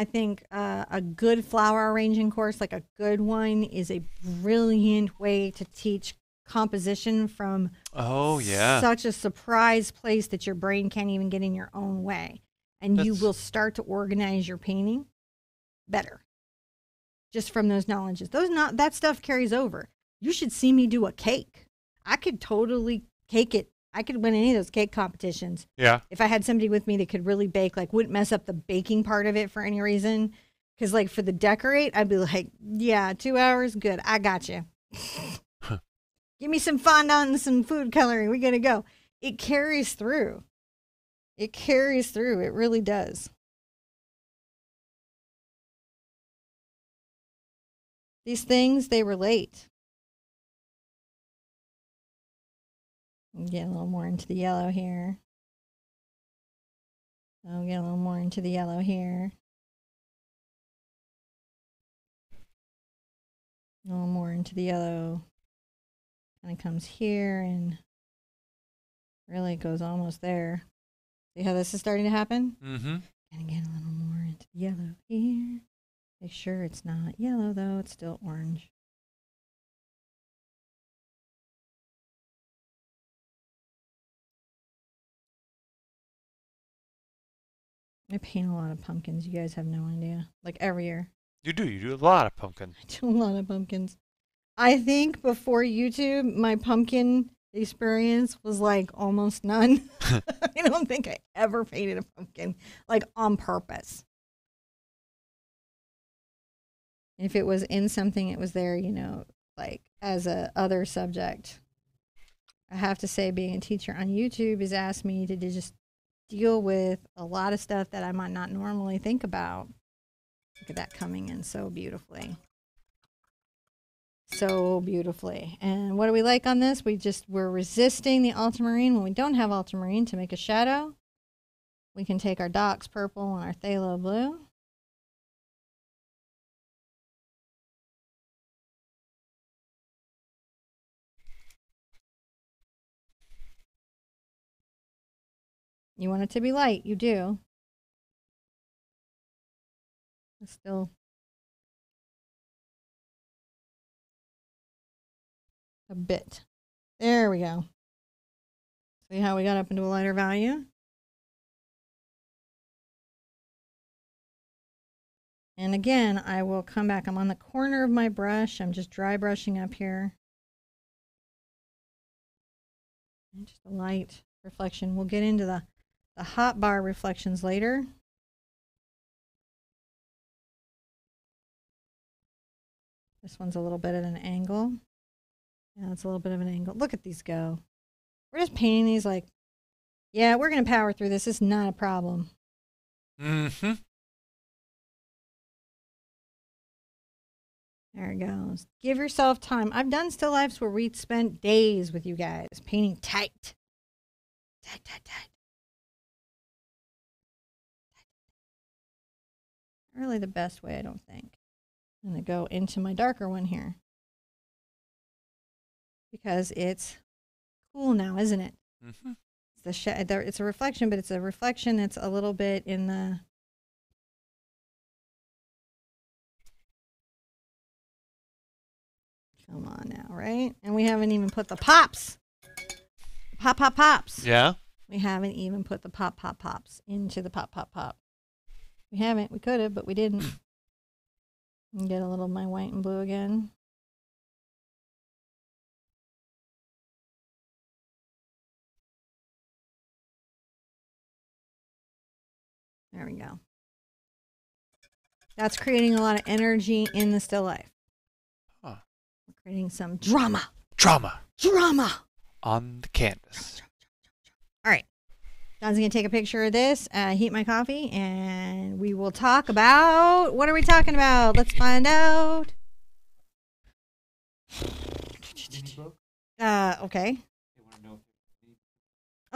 think a good flower arranging course, like a good one, is a brilliant way to teach composition from such a surprise place that your brain can't even get in your own way. And you will start to organize your painting better. Just from those knowledges, that stuff carries over. You should see me do a cake. I could totally cake it. I could win any of those cake competitions. Yeah. If I had somebody with me that could really bake, like wouldn't mess up the baking part of it for any reason. Because like for the decorate, I'd be like, yeah, 2 hours, good. I got you. Give me some fondant and some food coloring. We're gonna go. It carries through. It carries through. It really does. These things, they relate. Get a little more into the yellow here. I'll get a little more into the yellow here. A little more into the yellow. Kind of comes here and really goes almost there. See how this is starting to happen? And again, a little more into the yellow here. Make sure it's not yellow though, it's still orange. I paint a lot of pumpkins. You guys have no idea. Like every year. You do a lot of pumpkins. I do a lot of pumpkins. I think before YouTube, my pumpkin experience was like almost none. I don't think I ever painted a pumpkin like on purpose. If it was in something, it was there, you know, like as a other subject. I have to say being a teacher on YouTube has asked me to just deal with a lot of stuff that I might not normally think about. Look at that coming in so beautifully. So beautifully. And what do we like on this? We're resisting the ultramarine. When we don't have ultramarine to make a shadow, we can take our Dox purple and our Phthalo blue. You want it to be light, you do. It's still a bit. There we go. See how we got up into a lighter value? And again, I will come back. I'm on the corner of my brush. I'm just dry brushing up here. And just a light reflection. We'll get into the hot bar reflections later. This one's a little bit at an angle. Yeah, it's a little bit of an angle. Look at these go. We're just painting these like, yeah, we're going to power through this. It's not a problem. Mm-hmm. There it goes. Give yourself time. I've done still lifes where we spent days with you guys painting tight. Tight, tight, tight. Really the best way, I don't think. I'm going to go into my darker one here. Because it's cool now, isn't it? Mm-hmm. It's a reflection, but it's a reflection that's a little bit in the... Come on now, right? And we haven't even put the pops. Pop, pop, pops. Yeah. We haven't even put the pop, pop, pops into the pop, pop, pop. We haven't. We could have, but we didn't. And get a little of my white and blue again. There we go. That's creating a lot of energy in the still life. Huh. We're creating some drama. Drama. Drama. On the canvas. All right. John's going to take a picture of this, heat my coffee, and we will talk about... What are we talking about? Let's find out. Okay. Oh,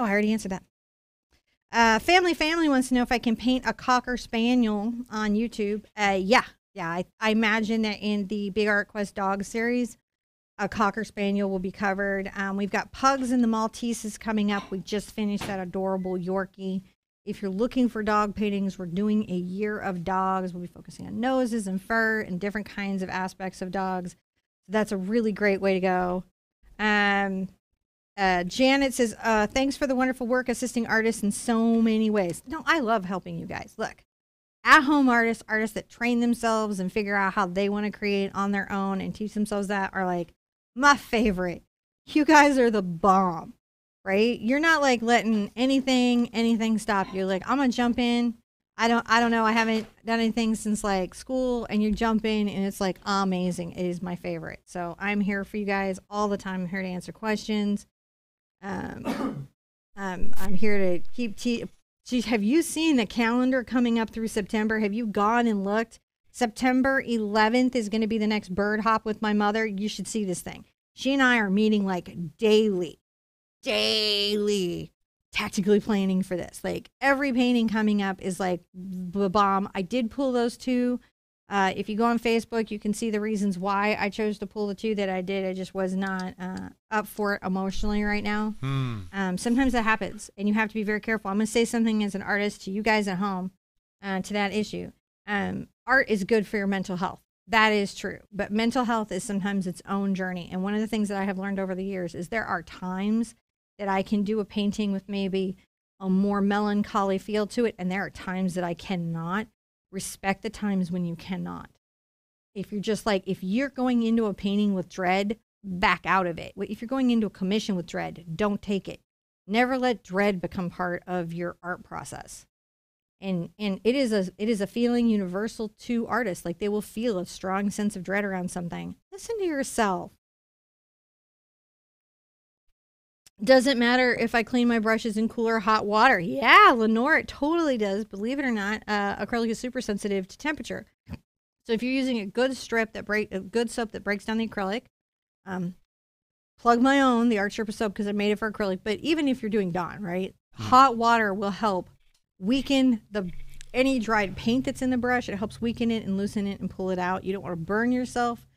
I already answered that. Family wants to know if I can paint a Cocker Spaniel on YouTube. Yeah. Yeah, I imagine that in the Big Art Quest Dog series, a Cocker Spaniel will be covered. We've got Pugs and the Malteses coming up. We just finished that adorable Yorkie. If you're looking for dog paintings, we're doing a year of dogs. We'll be focusing on noses and fur and different kinds of aspects of dogs. So that's a really great way to go. Janet says, thanks for the wonderful work assisting artists in so many ways. No, I love helping you guys. Look. At-home artists, artists that train themselves and figure out how they want to create on their own and teach themselves that are like, my favorite. You guys are the bomb, right? You're not like letting anything stop you. Like, I'm gonna jump in. I don't know. I haven't done anything since like school, and you jump in, and it's like amazing. It is my favorite. So I'm here for you guys all the time. I'm here to answer questions. I'm here to keep teaching. Have you seen the calendar coming up through September? Have you gone and looked? September 11th is going to be the next bird hop with my mother. You should see this thing. She and I are meeting like daily, tactically planning for this. Like every painting coming up is like the bomb. I did pull those two. If you go on Facebook, you can see the reasons why I chose to pull the two that I did. I just was not up for it emotionally right now. Sometimes that happens, and you have to be very careful. I'm going to say something as an artist to you guys at home to that issue. art is good for your mental health. That is true. But mental health is sometimes its own journey. And one of the things that I have learned over the years is there are times that I can do a painting with maybe a more melancholy feel to it. And there are times that I cannot. Respect the times when you cannot. If you're just like, if you're going into a painting with dread, back out of it. If you're going into a commission with dread, don't take it. Never let dread become part of your art process. And it is a feeling universal to artists. Like, they will feel a strong sense of dread around something. Listen to yourself. Doesn't matter if I clean my brushes in cool or hot water. Yeah, Lenore, it totally does. Believe it or not, acrylic is super sensitive to temperature. So if you're using a good soap that breaks down the acrylic, plug my own, the Art Sherpa soap, because I made it for acrylic. But even if you're doing Dawn, right, hot water will help weaken any dried paint that's in the brush. It helps weaken it and loosen it and pull it out. You don't want to burn yourself.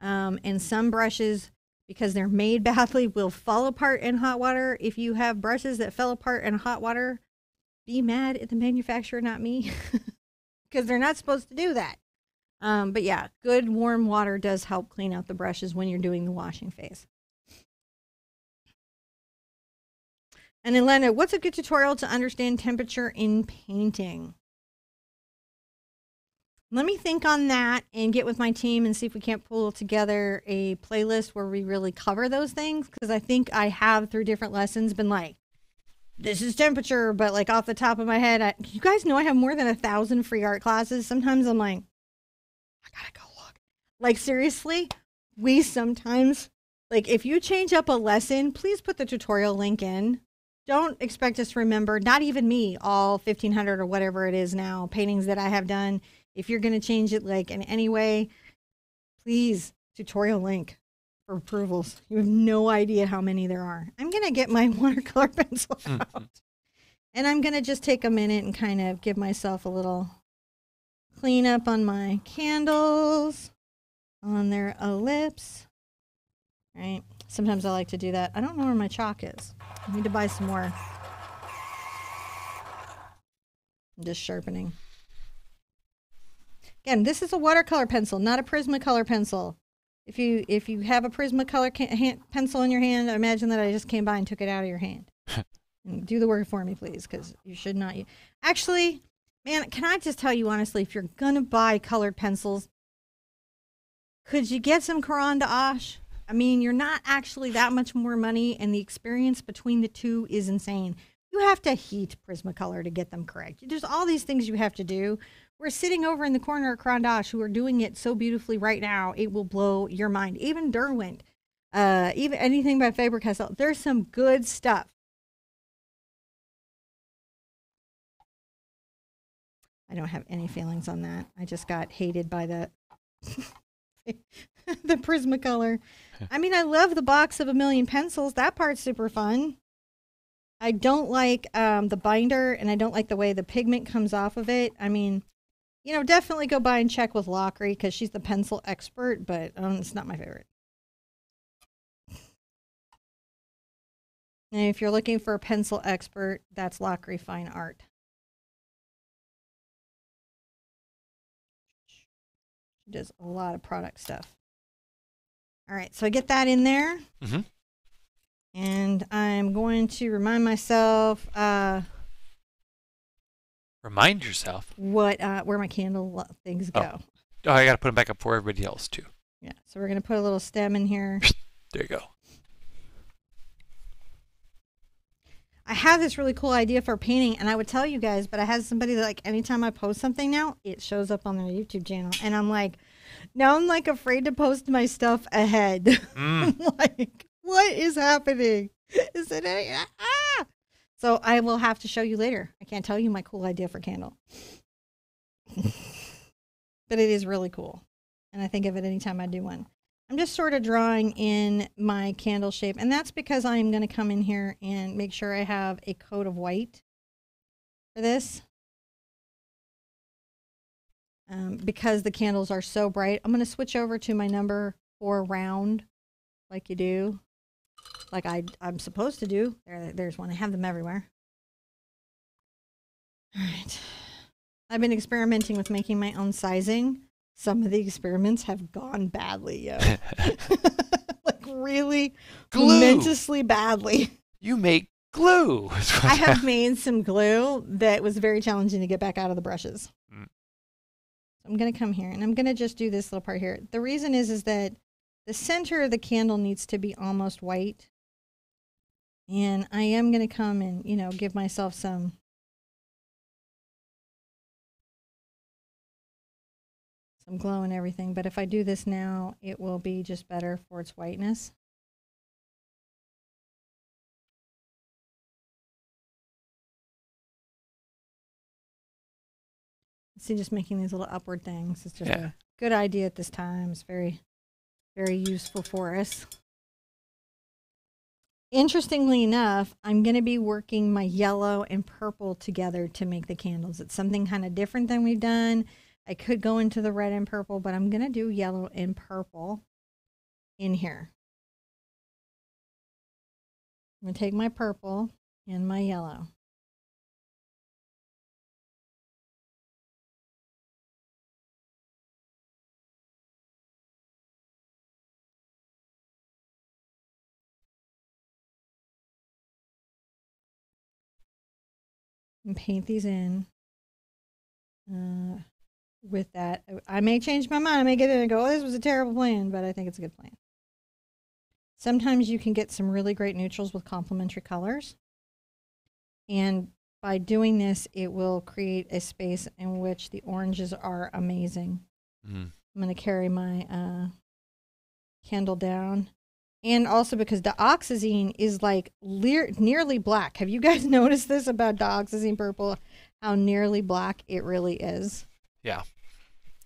And some brushes, because they're made badly, will fall apart in hot water. If you have brushes that fell apart in hot water, be mad at the manufacturer, not me, because they're not supposed to do that. But yeah, good warm water does help clean out the brushes when you're doing the washing phase. And then Elena, what's a good tutorial to understand temperature in painting? Let me think on that and get with my team and see if we can't pull together a playlist where we really cover those things. Because I think I have, through different lessons, been like, this is temperature. But like off the top of my head, you guys know I have more than 1,000 free art classes. Sometimes I'm like, I gotta go look. Like, seriously, we sometimes, like, if you change up a lesson, please put the tutorial link in. Don't expect us to remember, not even me, all 1,500 or whatever it is now, paintings that I have done. If you're going to change it, like, in any way, please, tutorial link for approvals. You have no idea how many there are. I'm going to get my watercolor pencil out. And I'm going to just take a minute and kind of give myself a little cleanup on my candles, on their ellipse. All right. Sometimes I like to do that. I don't know where my chalk is. I need to buy some more. I'm just sharpening. Again, this is a watercolor pencil, not a Prismacolor pencil. If you have a Prismacolor pencil in your hand, imagine that I just came by and took it out of your hand. Do the work for me, please, because you should not. Actually, man, can I just tell you honestly, if you're going to buy colored pencils, could you get some Caran d'Ache? I mean, you're not actually that much more money, and the experience between the two is insane. You have to heat Prismacolor to get them correct. There's all these things you have to do. We're sitting over in the corner at Caran d'Ache, who are doing it so beautifully right now. It will blow your mind. Even Derwent, even anything by Faber-Castell. There's some good stuff. I don't have any feelings on that. I just got hated by the the Prismacolor. I mean, I love the box of 1,000,000 pencils. That part's super fun. I don't like the binder, and I don't like the way the pigment comes off of it. I mean, you know, definitely go by and check with Lockery, because she's the pencil expert, but it's not my favorite. And if you're looking for a pencil expert, that's Lockery Fine Art. She does a lot of product stuff. All right, so I get that in there. Mm-hmm. And I'm going to remind myself... Remind yourself what where my candle things go. Oh, I gotta put them back up for everybody else too. Yeah, so we're gonna put a little stem in here. There you go. I have this really cool idea for painting, and I would tell you guys, but I had somebody that, like, anytime I post something now, it shows up on their YouTube channel, and I'm like, now I'm like afraid to post my stuff ahead. I'm like, what is happening? Is it any? Ah! So I will have to show you later. I can't tell you my cool idea for candle. But it is really cool. And I think of it anytime I do one. I'm just sort of drawing in my candle shape. And that's because I'm going to come in here and make sure I have a coat of white for this. Because the candles are so bright. I'm going to switch over to my number 4 round, like you do. Like I'm supposed to do. There's one. I have them everywhere. All right. I've been experimenting with making my own sizing. Some of the experiments have gone badly, yo. Like really tremendously badly. You make glue. I have made some glue that was very challenging to get back out of the brushes. Mm. I'm going to come here and I'm going to just do this little part here. The reason is that the center of the candle needs to be almost white. And I am going to come and, you know, give myself some glow and everything. But if I do this now, it will be just better for its whiteness. See, just making these little upward things. It's just a good idea at this time. It's very, very useful for us. Interestingly enough, I'm going to be working my yellow and purple together to make the candles. It's something kind of different than we've done. I could go into the red and purple, but I'm going to do yellow and purple in here. I'm going to take my purple and my yellow. And paint these in with that. I may change my mind. I may get in and go, oh, this was a terrible plan, but I think it's a good plan. Sometimes you can get some really great neutrals with complementary colors. And by doing this, it will create a space in which the oranges are amazing. Mm-hmm. I'm going to carry my candle down. And also because dioxazine is like nearly black. Have you guys noticed this about dioxazine purple? How nearly black it really is. Yeah.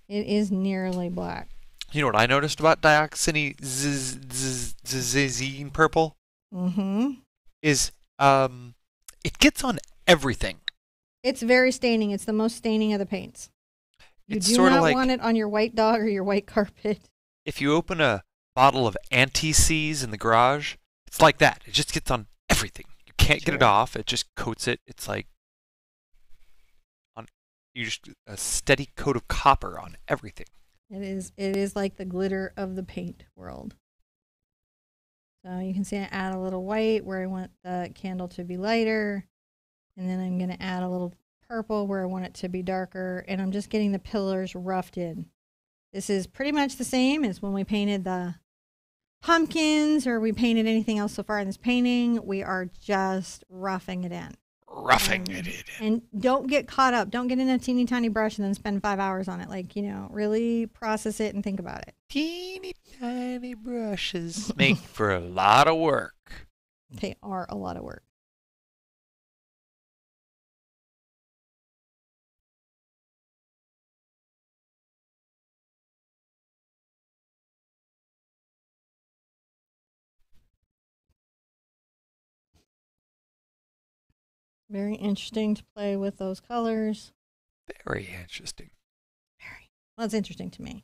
It is nearly black. You know what I noticed about dioxazine purple? Mm-hmm. Is it gets on everything. It's very staining. It's the most staining of the paints. You do not want it on your white dog or your white carpet. If you open a bottle of anti-seize in the garage, it's like that. It just gets on everything. You can't get it off. It just coats it. It's like you just a steady coat of copper on everything. It is like the glitter of the paint world. So you can see I add a little white where I want the candle to be lighter, and then I'm going to add a little purple where I want it to be darker, and I'm just getting the pillars roughed in. This is pretty much the same as when we painted the pumpkins or we painted anything else so far in this painting. We are just roughing it in. And don't get caught up. Don't get in a teeny tiny brush and then spend 5 hours on it. Like, you know, really process it and think about it. Teeny tiny brushes make for a lot of work. They are a lot of work. Very interesting to play with those colors. Very interesting. Very. Well, it's interesting to me.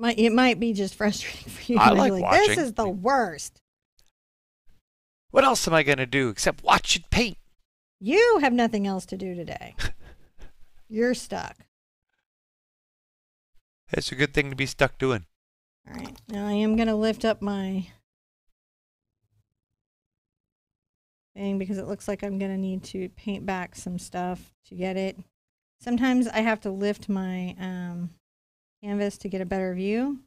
It might be just frustrating for you. I like watching. This is the worst. What else am I going to do except watch it paint? You have nothing else to do today. You're stuck. That's a good thing to be stuck doing. All right. Now I am going to lift up my thing because it looks like I'm going to need to paint back some stuff to get it. Sometimes I have to lift my canvas to get a better view.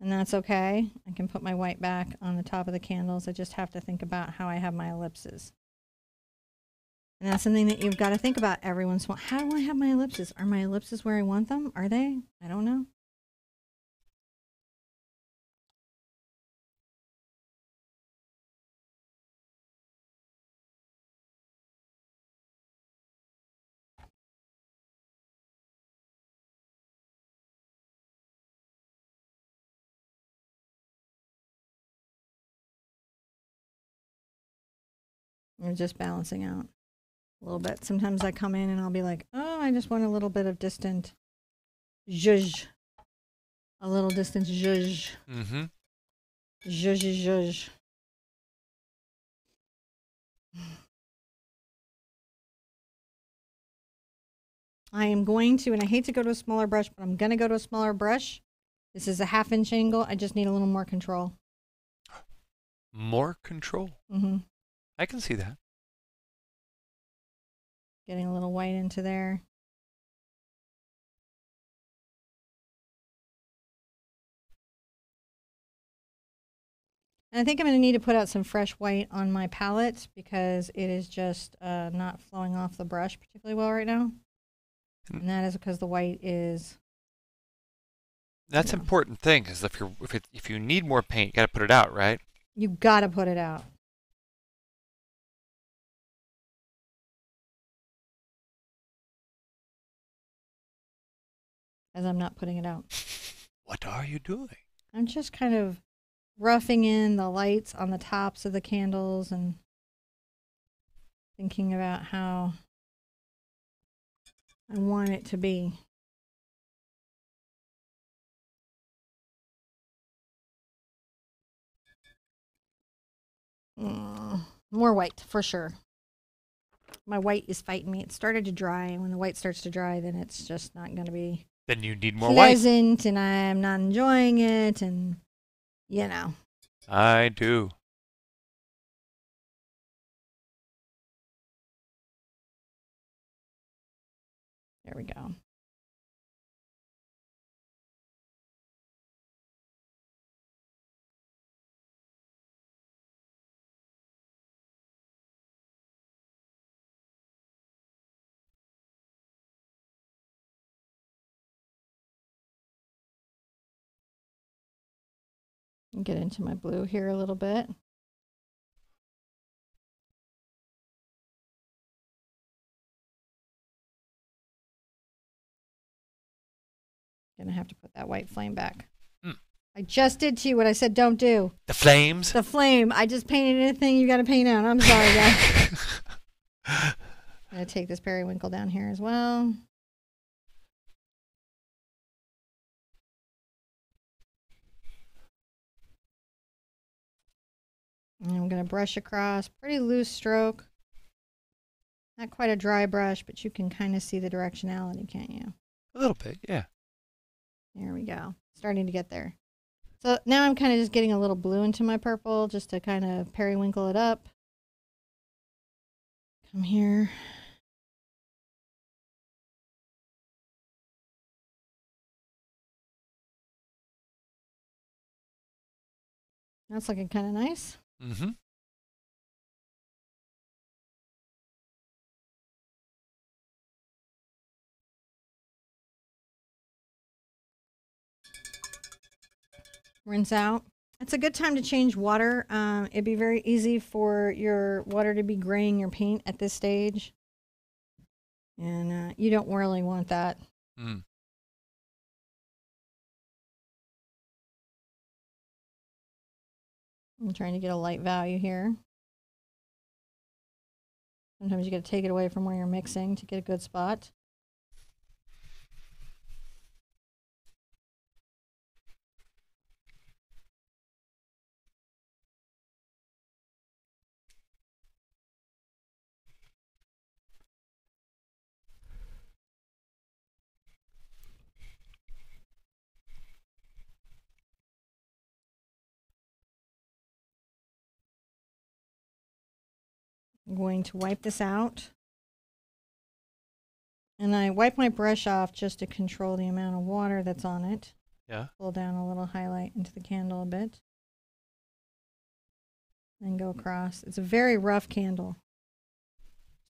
And that's okay. I can put my white back on the top of the candles. I just have to think about how I have my ellipses. And that's something that you've got to think about every once in a while. How do I have my ellipses? Are my ellipses where I want them? Are they? I don't know. You're just balancing out a little bit. Sometimes I come in and I'll be like, oh, I just want a little bit of distant zhuzh. A little distant zhuzh. Mm-hmm. Zhuzh, zhuzh. I am going to, and I hate to go to a smaller brush, but I'm going to go to a smaller brush. This is a half-inch angle. I just need a little more control. More control? Mm-hmm. I can see that. Getting a little white into there. And I think I'm going to need to put out some fresh white on my palette because it is just not flowing off the brush particularly well right now. And that is because the white is... That's an important thing, is if you need more paint, you got to put it out, right? You got to put it out. As I'm not putting it out. What are you doing? I'm just kind of... roughing in the lights on the tops of the candles and thinking about how I want it to be. More white for sure. My white is fighting me. It started to dry, and when the white starts to dry, then it's just not going to be. Then you need more white. Pleasant, and I'm not enjoying it, and. You know. I do. There we go. Get into my blue here a little bit. Gonna have to put that white flame back. I just did to you what I said don't do. The flames? The flame. I just painted anything you gotta paint out. I'm sorry, guys. I'm gonna take this periwinkle down here as well. And I'm going to brush across, pretty loose stroke. Not quite a dry brush, but you can kind of see the directionality, can't you? A little bit, yeah. There we go. Starting to get there. So now I'm kind of just getting a little blue into my purple just to kind of periwinkle it up. Come here. That's looking kind of nice. Mm-hmm. Rinse out. It's a good time to change water. It'd be very easy for your water to be graying your paint at this stage. And you don't really want that. Mm. I'm trying to get a light value here. Sometimes you got to take it away from where you're mixing to get a good spot. I'm going to wipe this out. And I wipe my brush off just to control the amount of water that's on it. Yeah. Pull down a little highlight into the candle a bit. Then go across. It's a very rough candle.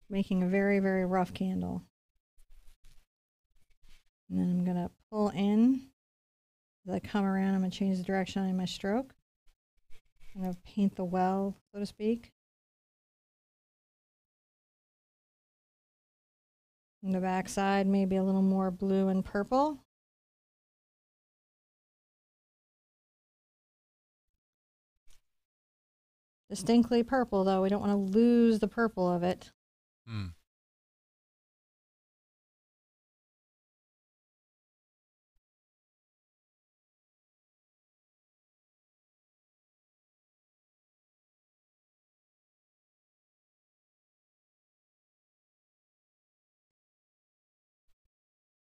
Making a very, very rough candle. And then I'm going to pull in. As I come around, I'm going to change the direction on my stroke. Kind of paint the well, so to speak. On the back side, maybe a little more blue and purple. Distinctly purple, though. We don't want to lose the purple of it. Mm.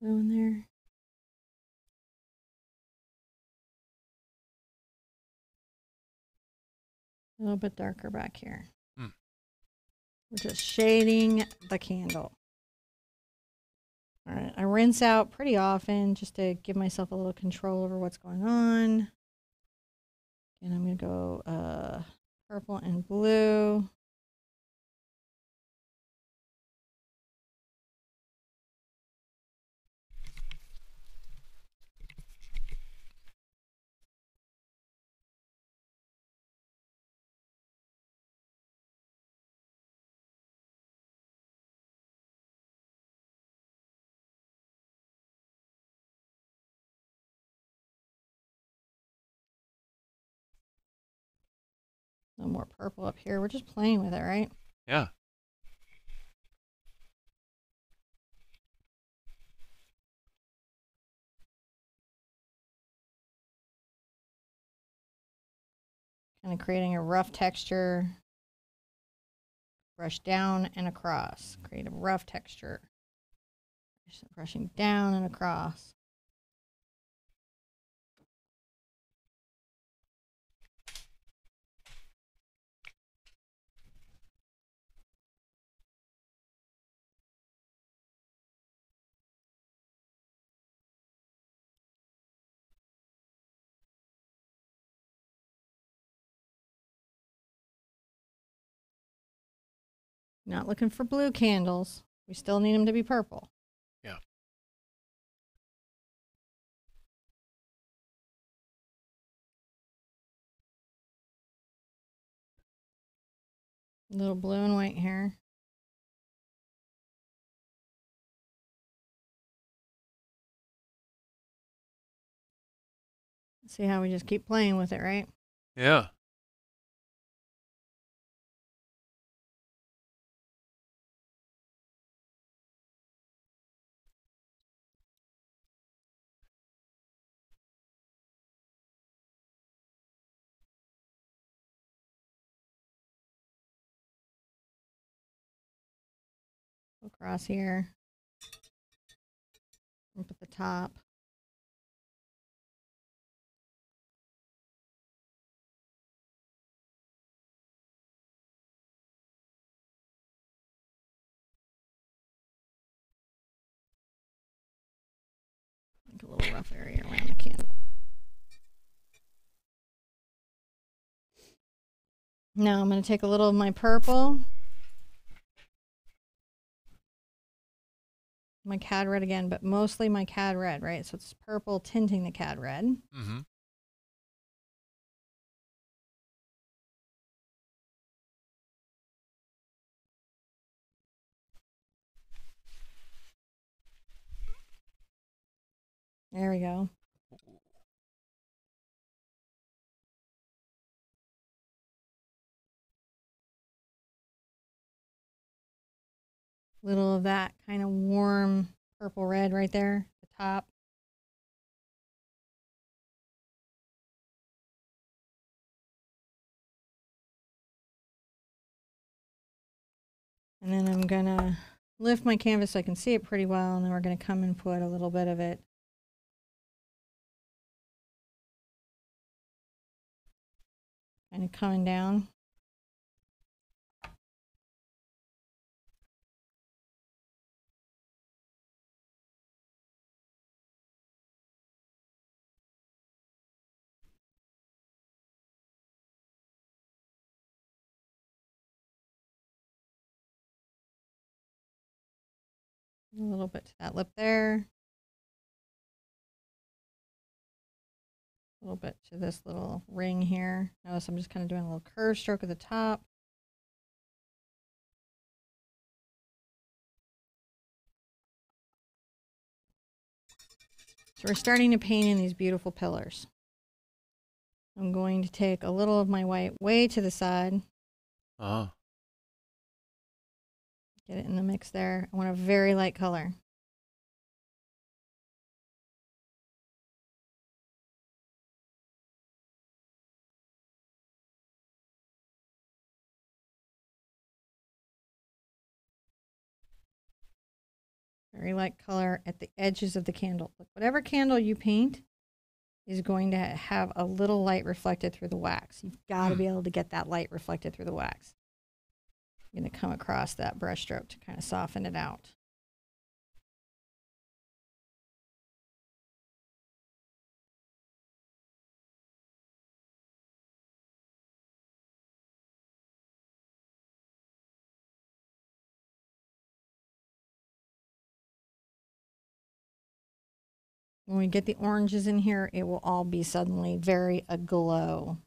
blue in there. A little bit darker back here. We're just shading the candle. All right, I rinse out pretty often just to give myself a little control over what's going on. And I'm going to go purple and blue. No more purple up here. We're just playing with it, right? Yeah. Kind of creating a rough texture. Brush down and across. Create a rough texture. Just brushing down and across. Not looking for blue candles. We still need them to be purple. Yeah. A little blue and white here. See how we just keep playing with it, right? Yeah. Across here, up at the top. Like a little rough area around the candle. Now I'm going to take a little of my purple. My Cad Red again, but mostly my Cad Red, right? So it's purple tinting the Cad Red. Mm-hmm. There we go. Little of that kind of warm purple red right there at the top. And then I'm gonna lift my canvas so I can see it pretty well, and then we're gonna come and put a little bit of it kind of coming down. A little bit to that lip there. A little bit to this little ring here. Notice I'm just kind of doing a little curve stroke at the top. So we're starting to paint in these beautiful pillars. I'm going to take a little of my white way to the side. Uh-huh. Get it in the mix there. I want a very light color. very light color at the edges of the candle. Look, whatever candle you paint is going to have a little light reflected through the wax. You've got to be able to get that light reflected through the wax. I'm going to come across that brush stroke to kind of soften it out. When we get the oranges in here, it will all be suddenly very aglow.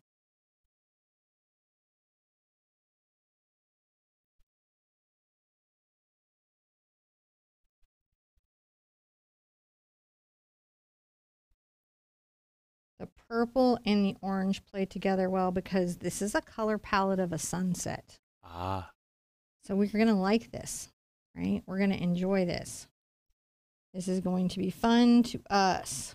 The purple and the orange play together well because this is a color palette of a sunset. Ah. So we're going to like this, right? We're going to enjoy this. This is going to be fun to us.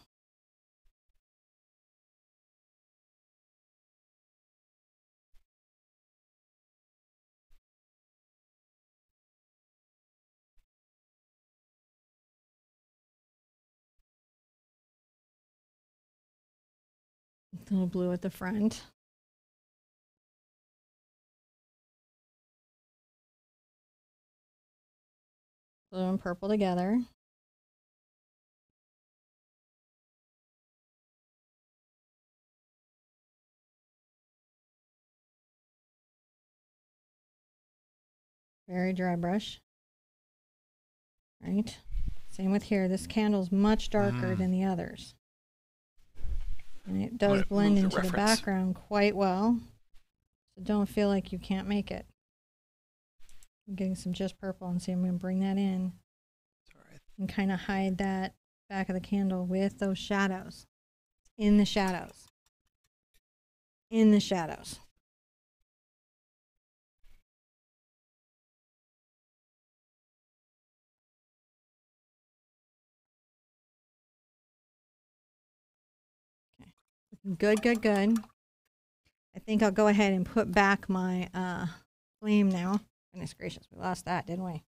A little blue at the front. Blue and purple together. Very dry brush, right? Same with here. This candle's much darker than the others. And it does blend into the background quite well. So don't feel like you can't make it. I'm getting some just purple and see, I'm going to bring that in. It's all right. And kind of hide that back of the candle with those shadows. In the shadows. In the shadows. Good, good, good. I think I'll go ahead and put back my flame now. Goodness gracious, we lost that, didn't we?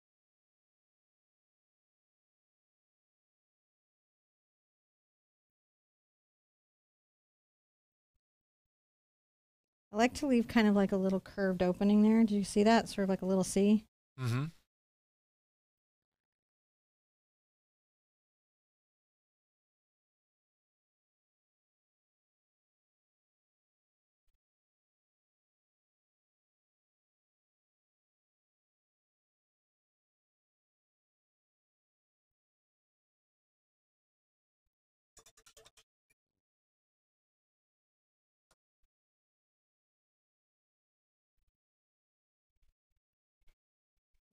I like to leave kind of like a little curved opening there. Do you see that? Sort of like a little C? Mm-hmm.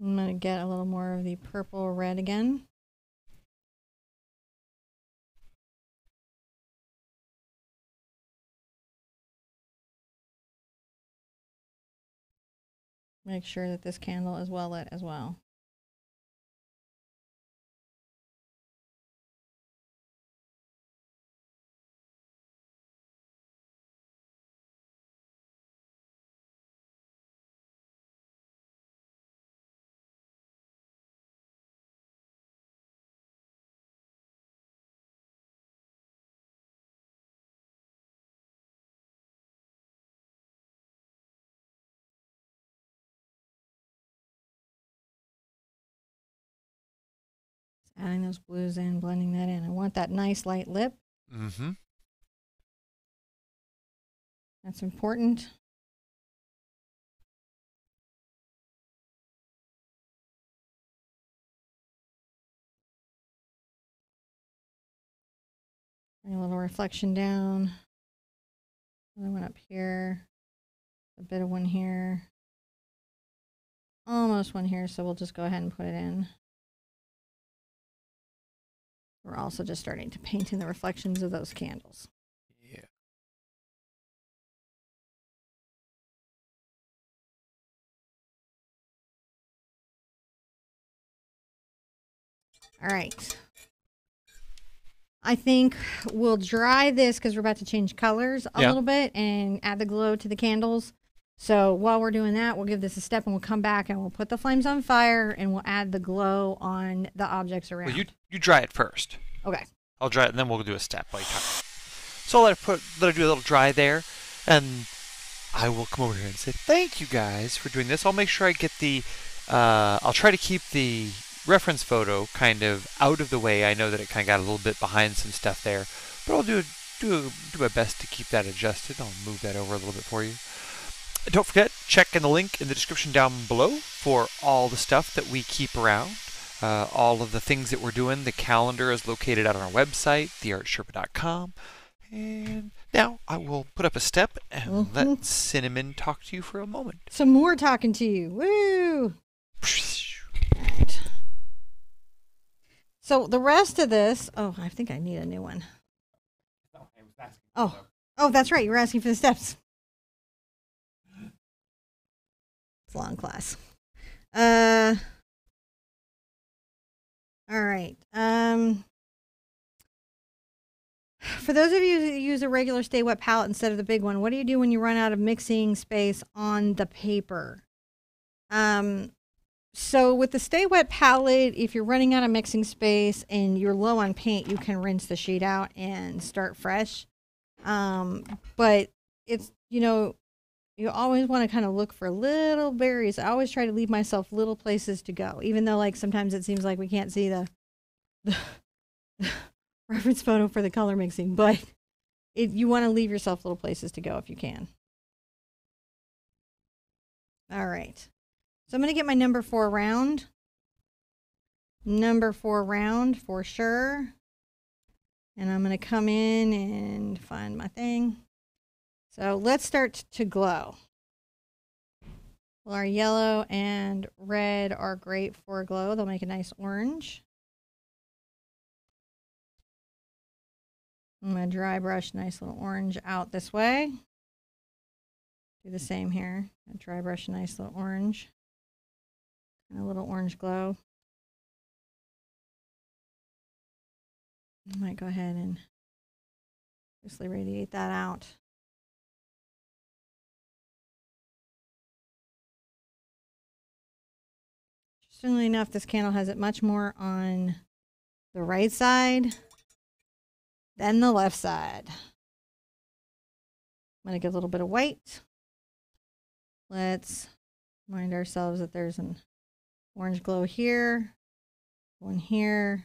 I'm going to get a little more of the purple red again. Make sure that this candle is well lit as well. Adding those blues in, blending that in. I want that nice light lip. Mm-hmm. That's important. Bring a little reflection down. Another one up here. A bit of one here. Almost one here, so we'll just go ahead and put it in. We're also just starting to paint in the reflections of those candles. Yeah. All right. I think we'll dry this because we're about to change colors a little bit and add the glow to the candles. So while we're doing that, we'll give this a step and we'll come back and we'll put the flames on fire and we'll add the glow on the objects around. Well, you dry it first. Okay. I'll dry it and then we'll do a step like that. So I'll let it do a little dry there, and I will come over here and say thank you guys for doing this. I'll make sure I get the, I'll try to keep the reference photo kind of out of the way. I know that it kind of got a little bit behind some stuff there, but I'll do my best to keep that adjusted. I'll move that over a little bit for you. Don't forget, check in the link in the description down below for all the stuff that we keep around. All of the things that we're doing. The calendar is located out on our website, theartsherpa.com. And now I will put up a step and let Cinnamon talk to you for a moment. Some more talking to you. Woo! Right. So the rest of this, oh, I think I need a new one. Oh, oh, that's right. You were asking for the steps. It's a long class. All right. For those of you who use a regular Stay Wet palette instead of the big one, what do you do when you run out of mixing space on the paper? So with the Stay Wet palette, if you're running out of mixing space and you're low on paint, you can rinse the sheet out and start fresh. But it's, you know, you always want to kind of look for little berries. I always try to leave myself little places to go, even though like sometimes it seems like we can't see the reference photo for the color mixing, but you want to leave yourself little places to go if you can. All right. So I'm going to get my number 4 round. Number 4 round for sure. And I'm going to come in and find my thing. So let's start to glow. Well, our yellow and red are great for a glow. They'll make a nice orange. I'm going to dry brush nice little orange out this way. Do the same here. Dry brush a nice little orange. And a little orange glow. I might go ahead and loosely radiate that out. Interestingly enough, this candle has it much more on the right side than the left side. I'm going to give a little bit of white. Let's remind ourselves that there's an orange glow here, one here,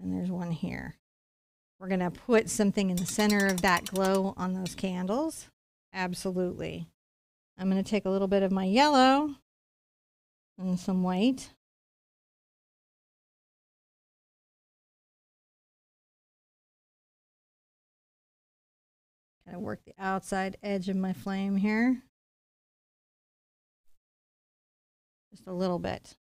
and there's one here. We're going to put something in the center of that glow on those candles. Absolutely. I'm going to take a little bit of my yellow and some white. Kind of work the outside edge of my flame here. Just a little bit.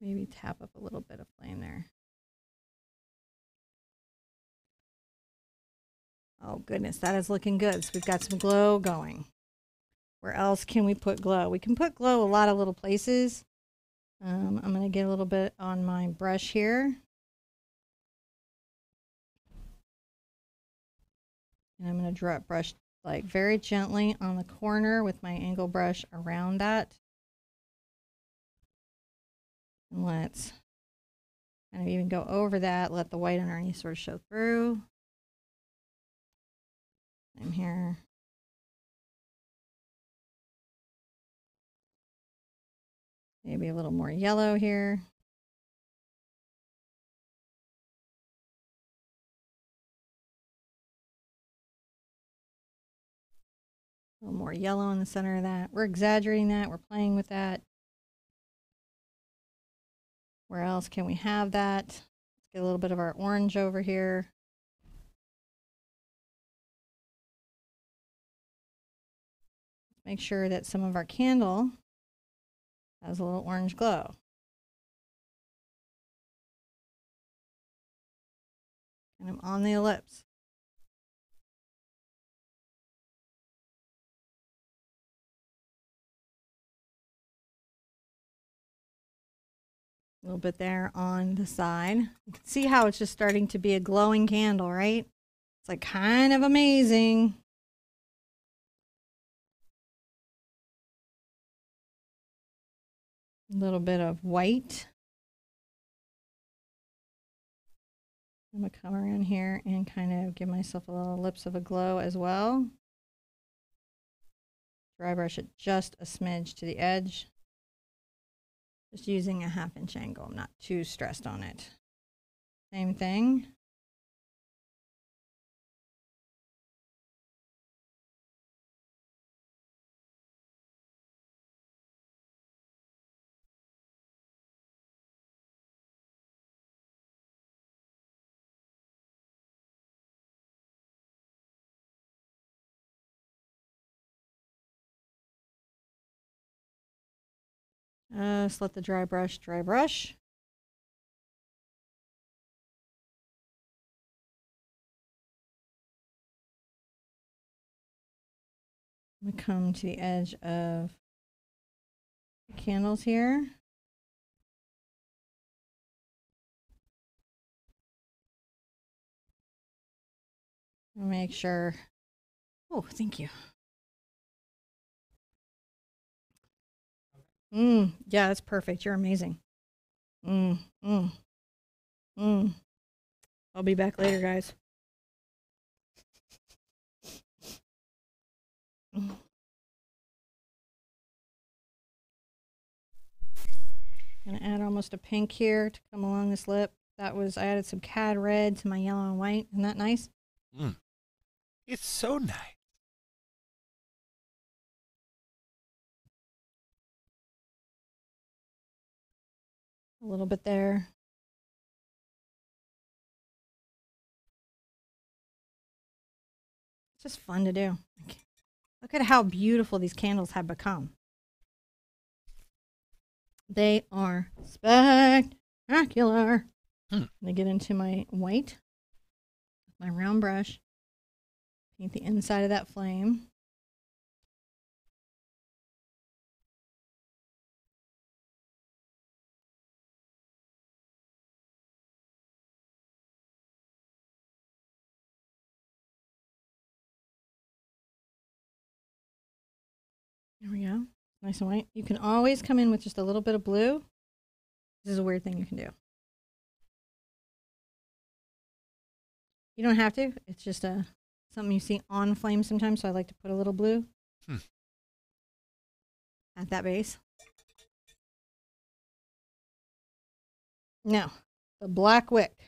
Maybe tap up a little bit of flame there. Oh goodness, that is looking good. So we've got some glow going. Where else can we put glow? We can put glow a lot of little places. I'm going to get a little bit on my brush here. And I'm going to drop brush like very gently on the corner with my angle brush around that. And let's kind of even go over that, let the white underneath sort of show through. I'm here. Maybe a little more yellow here. A little more yellow in the center of that. We're exaggerating that. We're playing with that. Where else can we have that? Let's get a little bit of our orange over here. Make sure that some of our candle has a little orange glow. And I'm on the ellipse. little bit there on the side. You can see how it's just starting to be a glowing candle, right? It's like kind of amazing. A little bit of white. I'm going to come around here and kind of give myself a little lips of a glow as well. Dry brush it just a smidge to the edge. Just using a half-inch angle. I'm not too stressed on it. Same thing. Just let the dry brush . I'm gonna come to the edge of the candles here. Make sure. Oh, thank you. Yeah, that's perfect. You're amazing. I'll be back later, guys. Gonna add almost a pink here to come along this lip. That was, I added some cad red to my yellow and white. Isn't that nice? It's so nice. A little bit there. It's just fun to do. Look at how beautiful these candles have become. They are spectacular. I'm going to get into my white, my round brush, paint the inside of that flame. There we go. Nice and white. You can always come in with just a little bit of blue. This is a weird thing you can do. You don't have to. It's just something you see on flame sometimes, so I like to put a little blue at that base. Now, the black wick.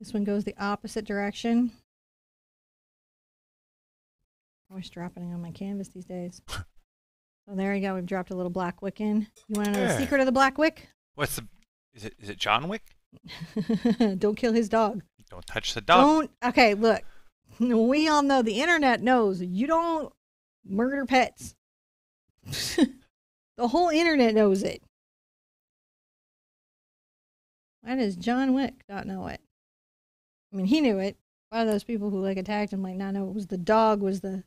This one goes the opposite direction. Always dropping on my canvas these days. So there you go. We've dropped a little black wick in. You want to know the secret of the black wick? What's the? Is it John Wick? Don't kill his dog. Don't touch the dog. Don't. Okay, look. We all know. The internet knows. You don't murder pets. The whole internet knows it. Why does John Wick not know it? I mean, he knew it. A lot of those people who like attacked him might not know it was the dog was the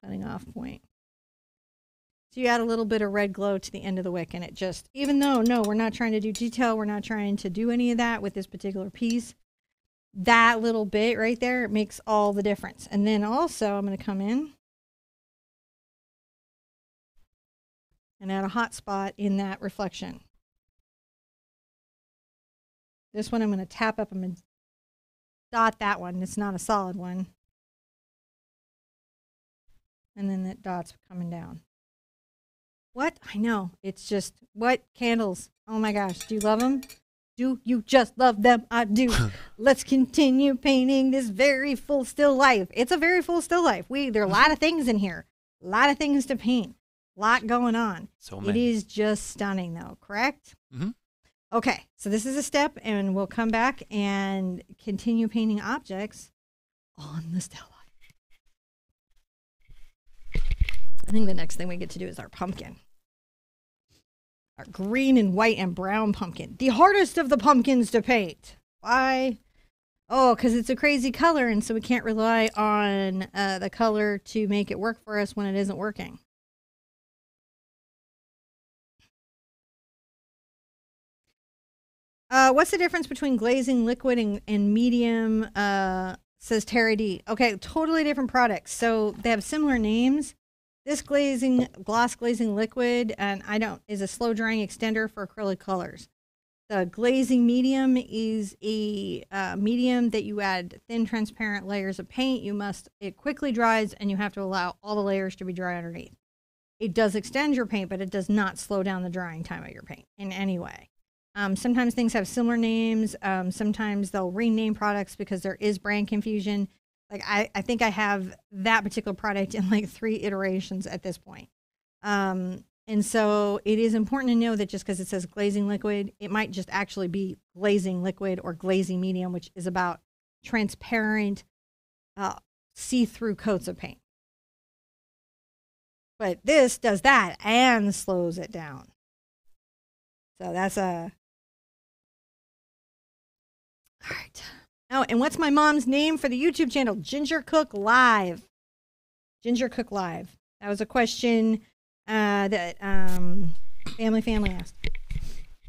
cutting off point. So you add a little bit of red glow to the end of the wick, and it just, even though, no, we're not trying to do detail, we're not trying to do any of that with this particular piece, that little bit right there, it makes all the difference. And then also, I'm going to come in and add a hot spot in that reflection. This one I'm going to tap up. I'm going to dot that one. It's not a solid one. And then that dot's coming down. What? I know. It's just, what? Candles. Oh my gosh. Do you love them? Do you just love them? I do. Let's continue painting this very full still life. It's a very full still life. There are a lot of things in here. A lot of things to paint. A lot going on. So many. It is just stunning though, correct? Mm-hmm. Okay, so this is a step, and we'll come back and continue painting objects on the still life. I think the next thing we get to do is our pumpkin. Our green and white and brown pumpkin. The hardest of the pumpkins to paint. Why? Oh, because it's a crazy color, and so we can't rely on the color to make it work for us when it isn't working. What's the difference between glazing liquid and medium, says Tara D. Okay, totally different products. So they have similar names. This glazing, gloss glazing liquid, and is a slow drying extender for acrylic colors. The glazing medium is a medium that you add thin transparent layers of paint. It quickly dries, and you have to allow all the layers to be dry underneath. It does extend your paint, but it does not slow down the drying time of your paint in any way. Sometimes things have similar names. Sometimes they'll rename products because there is brand confusion. Like I think I have that particular product in like 3 iterations at this point. And so it is important to know that just because it says glazing liquid, it might just actually be glazing liquid or glazing medium, which is about transparent, see-through coats of paint. But this does that and slows it down. So that's a... All right. Oh, and what's my mom's name for the YouTube channel? Ginger Cook Live. Ginger Cook Live. That was a question that Family asked.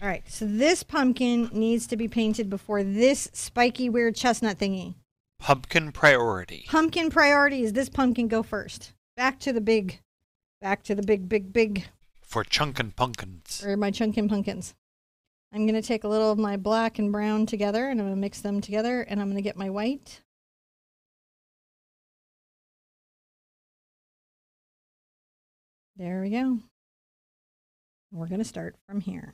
All right. So this pumpkin needs to be painted before this spiky weird chestnut thingy. Pumpkin priority. Pumpkin priority is this pumpkin go first. Back to the big. For chunkin' pumpkins. For my chunkin' pumpkins. I'm going to take a little of my black and brown together, and I'm going to mix them together, and I'm going to get my white. There we go. We're going to start from here.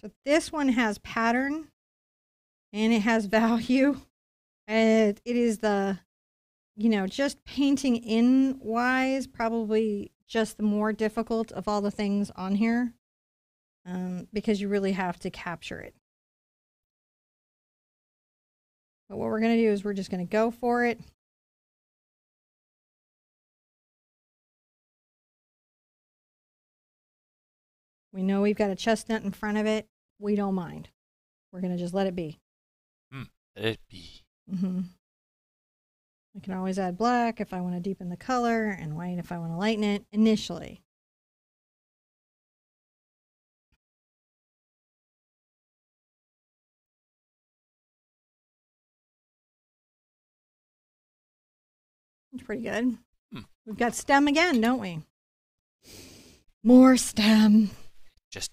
So this one has pattern, and it has value. It is the, you know, just painting in wise, probably just the more difficult of all the things on here, because you really have to capture it. But what we're going to do is we're just going to go for it. We know we've got a chestnut in front of it. We don't mind. We're going to just let it be. Let it be. Mm-hmm. I can always add black if I want to deepen the color, and white if I want to lighten it initially. It's pretty good. We've got stem again, don't we? More stem. Just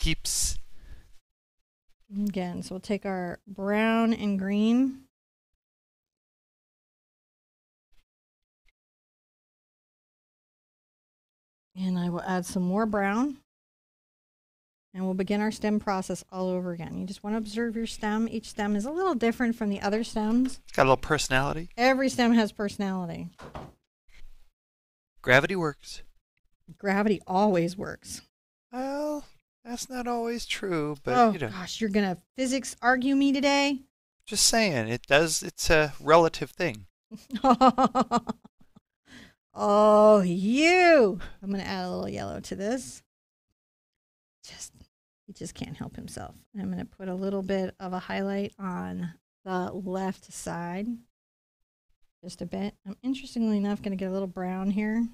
keeps. Again, so we'll take our brown and green. And I will add some more brown, and we'll begin our stem process all over again. You just want to observe your stem. Each stem is a little different from the other stems. It's got a little personality. Every stem has personality. Gravity works. Gravity always works. Well, that's not always true, but oh, you know. Gosh, you're gonna physics argue me today? Just saying, it does. It's a relative thing. Oh, you! I'm going to add a little yellow to this. He just can't help himself. I'm going to put a little bit of a highlight on the left side. Just a bit. I'm interestingly enough going to get a little brown here.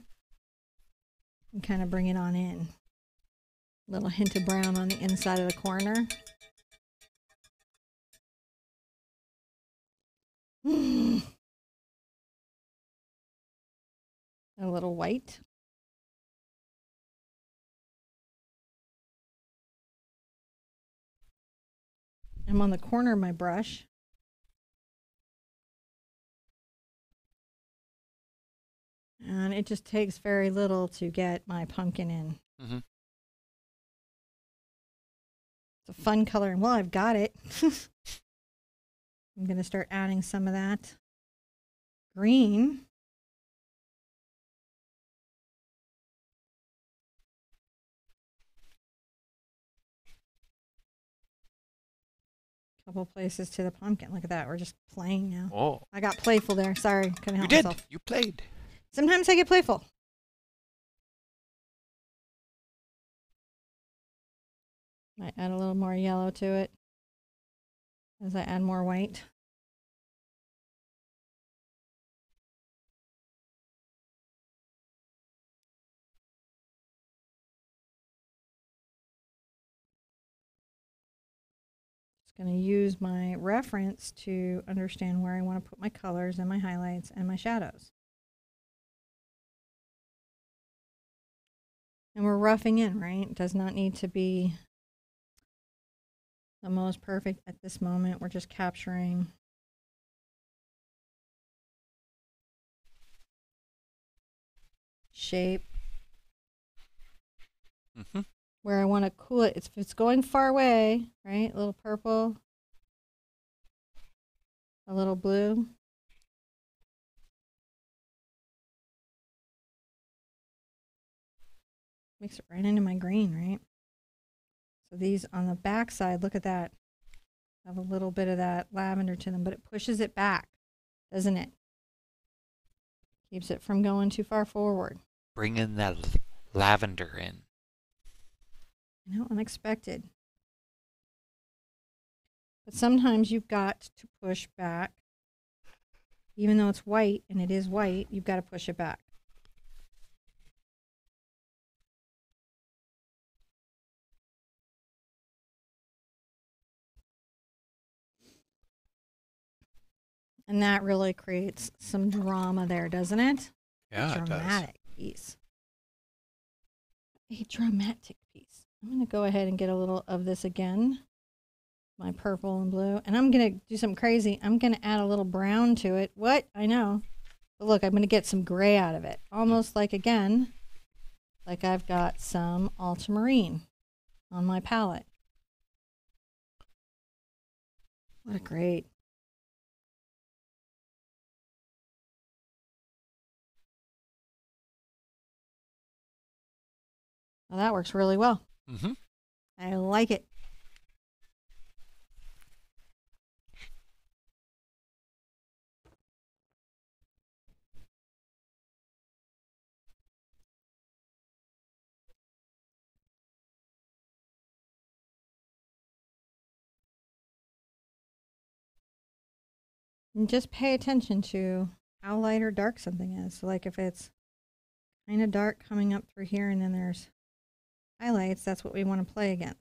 And kind of bring it on in. A little hint of brown on the inside of the corner. A little white. I'm on the corner of my brush. And it just takes very little to get my pumpkin in. Mm-hmm. It's a fun color. And well, I've got it. I'm going to start adding some of that green. Couple places to the pumpkin. Look at that. We're just playing now. Oh. I got playful there. Sorry. Couldn't help myself. You did. You played. Sometimes I get playful. Add a little more yellow to it as I add more white. Going to use my reference to understand where I want to put my colors and my highlights and my shadows. And we're roughing in, right? It does not need to be the most perfect at this moment. We're just capturing shape. Mm-hmm. Where I want to cool it. If it's going far away, right? A little purple, a little blue. Mix it right into my green, right? So these on the back side, look at that. Have a little bit of that lavender to them, but it pushes it back, doesn't it? Keeps it from going too far forward. Bring in that lavender in. You know, unexpected. But sometimes you've got to push back. Even though it's white, and it is white, you've got to push it back. And that really creates some drama there, doesn't it? Yeah, it does. A dramatic piece. A dramatic piece. I'm going to go ahead and get a little of this again, my purple and blue, and I'm going to do something crazy. I'm going to add a little brown to it. What? I know. But look, I'm going to get some gray out of it, almost like, again, like I've got some ultramarine on my palette. What a great... Well, that works really well. Mm-hmm. I like it. And just pay attention to how light or dark something is. So like if it's kind of dark coming up through here and then there's highlights, that's what we want to play against.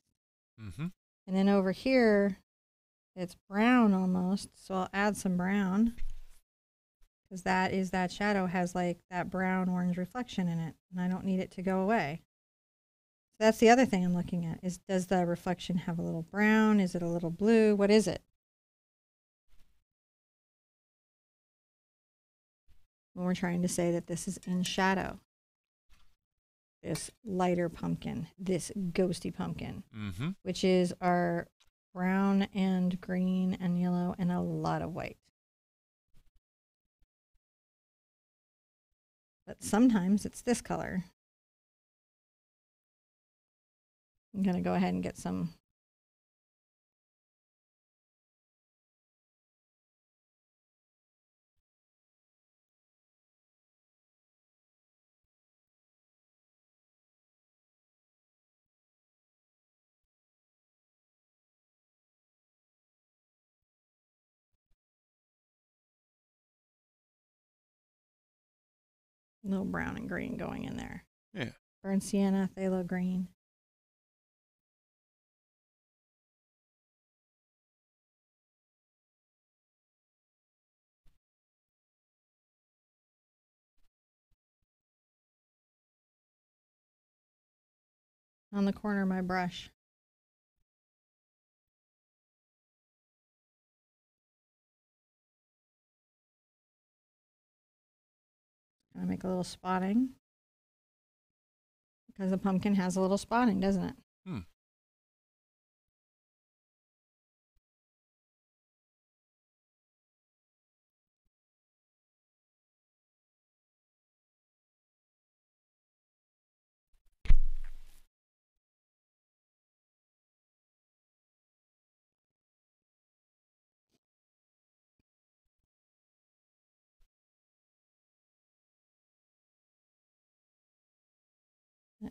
Mm-hmm. And then over here, it's brown almost, so I'll add some brown because that is that shadow has like that brown orange reflection in it, and I don't need it to go away. So that's the other thing I'm looking at is, does the reflection have a little brown? Is it a little blue? What is it? When we're trying to say that this is in shadow. This lighter pumpkin, this ghosty pumpkin, mm-hmm. which is our brown and green and yellow and a lot of white. But sometimes it's this color. I'm going to go ahead and get some. A little brown and green going in there. Yeah. Burnt Sienna, Phthalo Green. On the corner of my brush. I make a little spotting because the pumpkin has a little spotting, doesn't it? Hmm.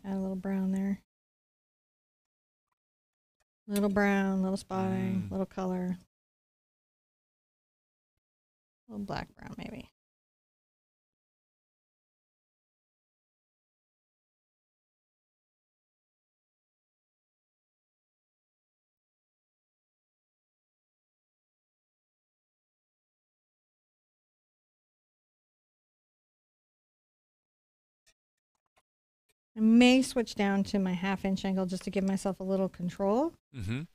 Add a little brown there. Little brown, little spotting, little color. A little black brown, maybe. I may switch down to my half-inch angle just to give myself a little control. To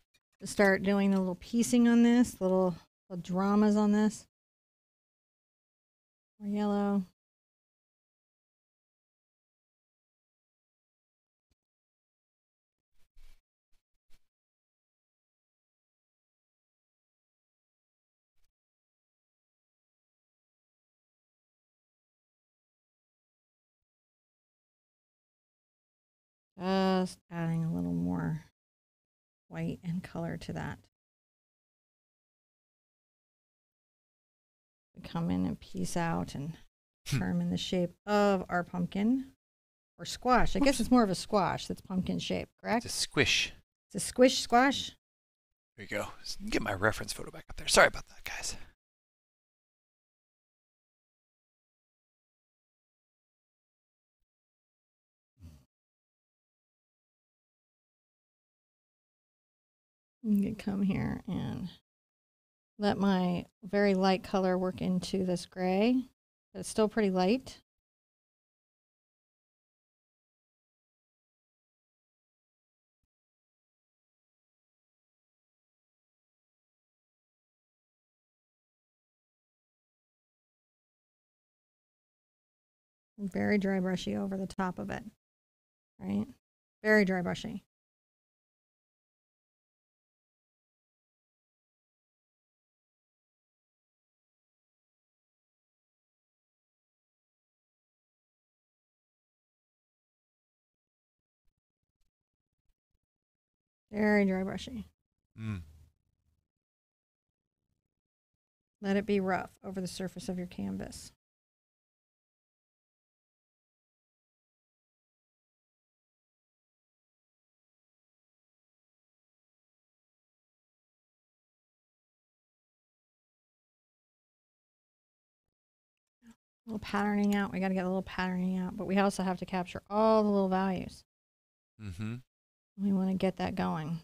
start doing a little piecing on this, little dramas on this. More yellow. Just adding a little more white and color to that. We come in and piece out and determine the shape of our pumpkin or squash. I guess it's more of a squash that's pumpkin shaped, correct? It's a squish. It's a squish squash. There you go. Get my reference photo back up there. Sorry about that, guys. You can come here and let my very light color work into this gray. But it's still pretty light. And very dry brushy over the top of it, right? Very dry brushy. Very dry brushy. Let it be rough over the surface of your canvas. A little patterning out. We got to get a little patterning out, but we also have to capture all the little values. We want to get that going.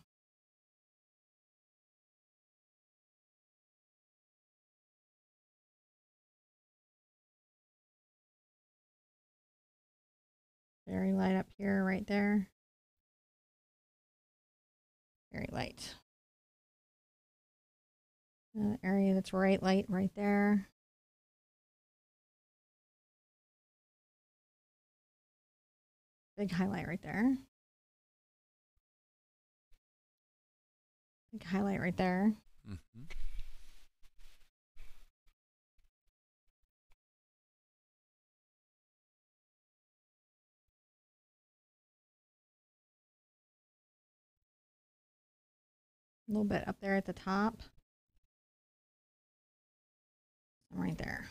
Very light up here, right there. Very light. Another area that's right light right there. Big highlight right there. Highlight right there. A little bit up there at the top. And right there.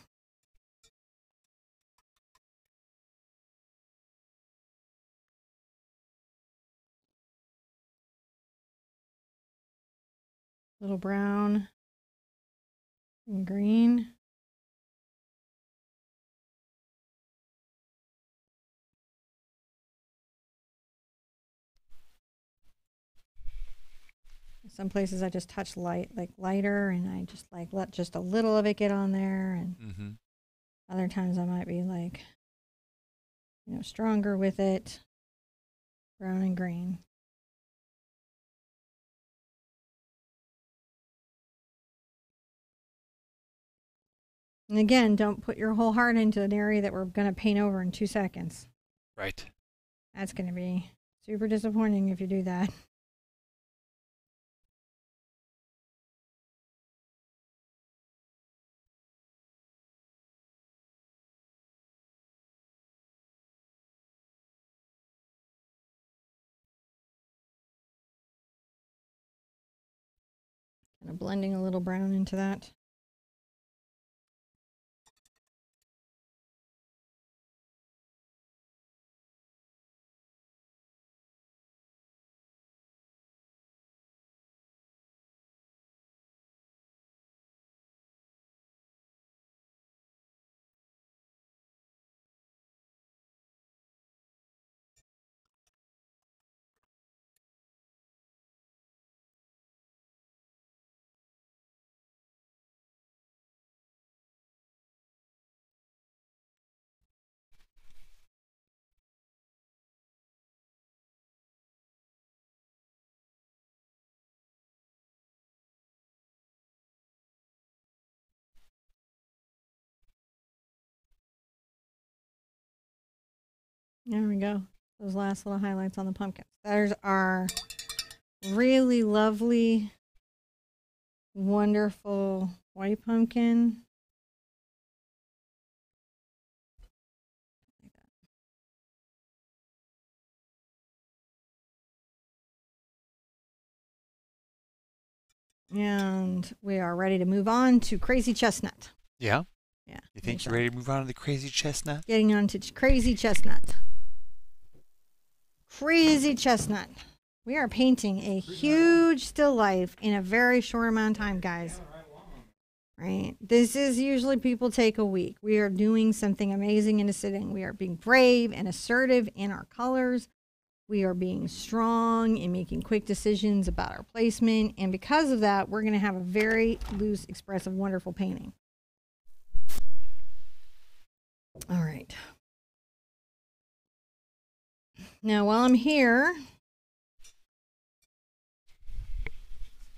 Little brown and green. In some places I just touch light, like lighter, and I just like let just a little of it get on there. And other times I might be like, you know, stronger with it. Brown and green. And again, don't put your whole heart into an area that we're going to paint over in 2 seconds. Right. That's going to be super disappointing if you do that. Kind of blending a little brown into that. There we go. Those last little highlights on the pumpkins. There's our really lovely, wonderful white pumpkin. And we are ready to move on to Crazy Chestnut. Yeah? Yeah. You think you're ready to move on to the Crazy Chestnut? Getting on to Crazy Chestnut. Crazy Chestnut. We are painting a huge still life in a very short amount of time, guys. Right? This is usually people take a week. We are doing something amazing in a sitting. We are being brave and assertive in our colors. We are being strong and making quick decisions about our placement. And because of that, we're going to have a very loose, expressive, wonderful painting. All right. Now, while I'm here,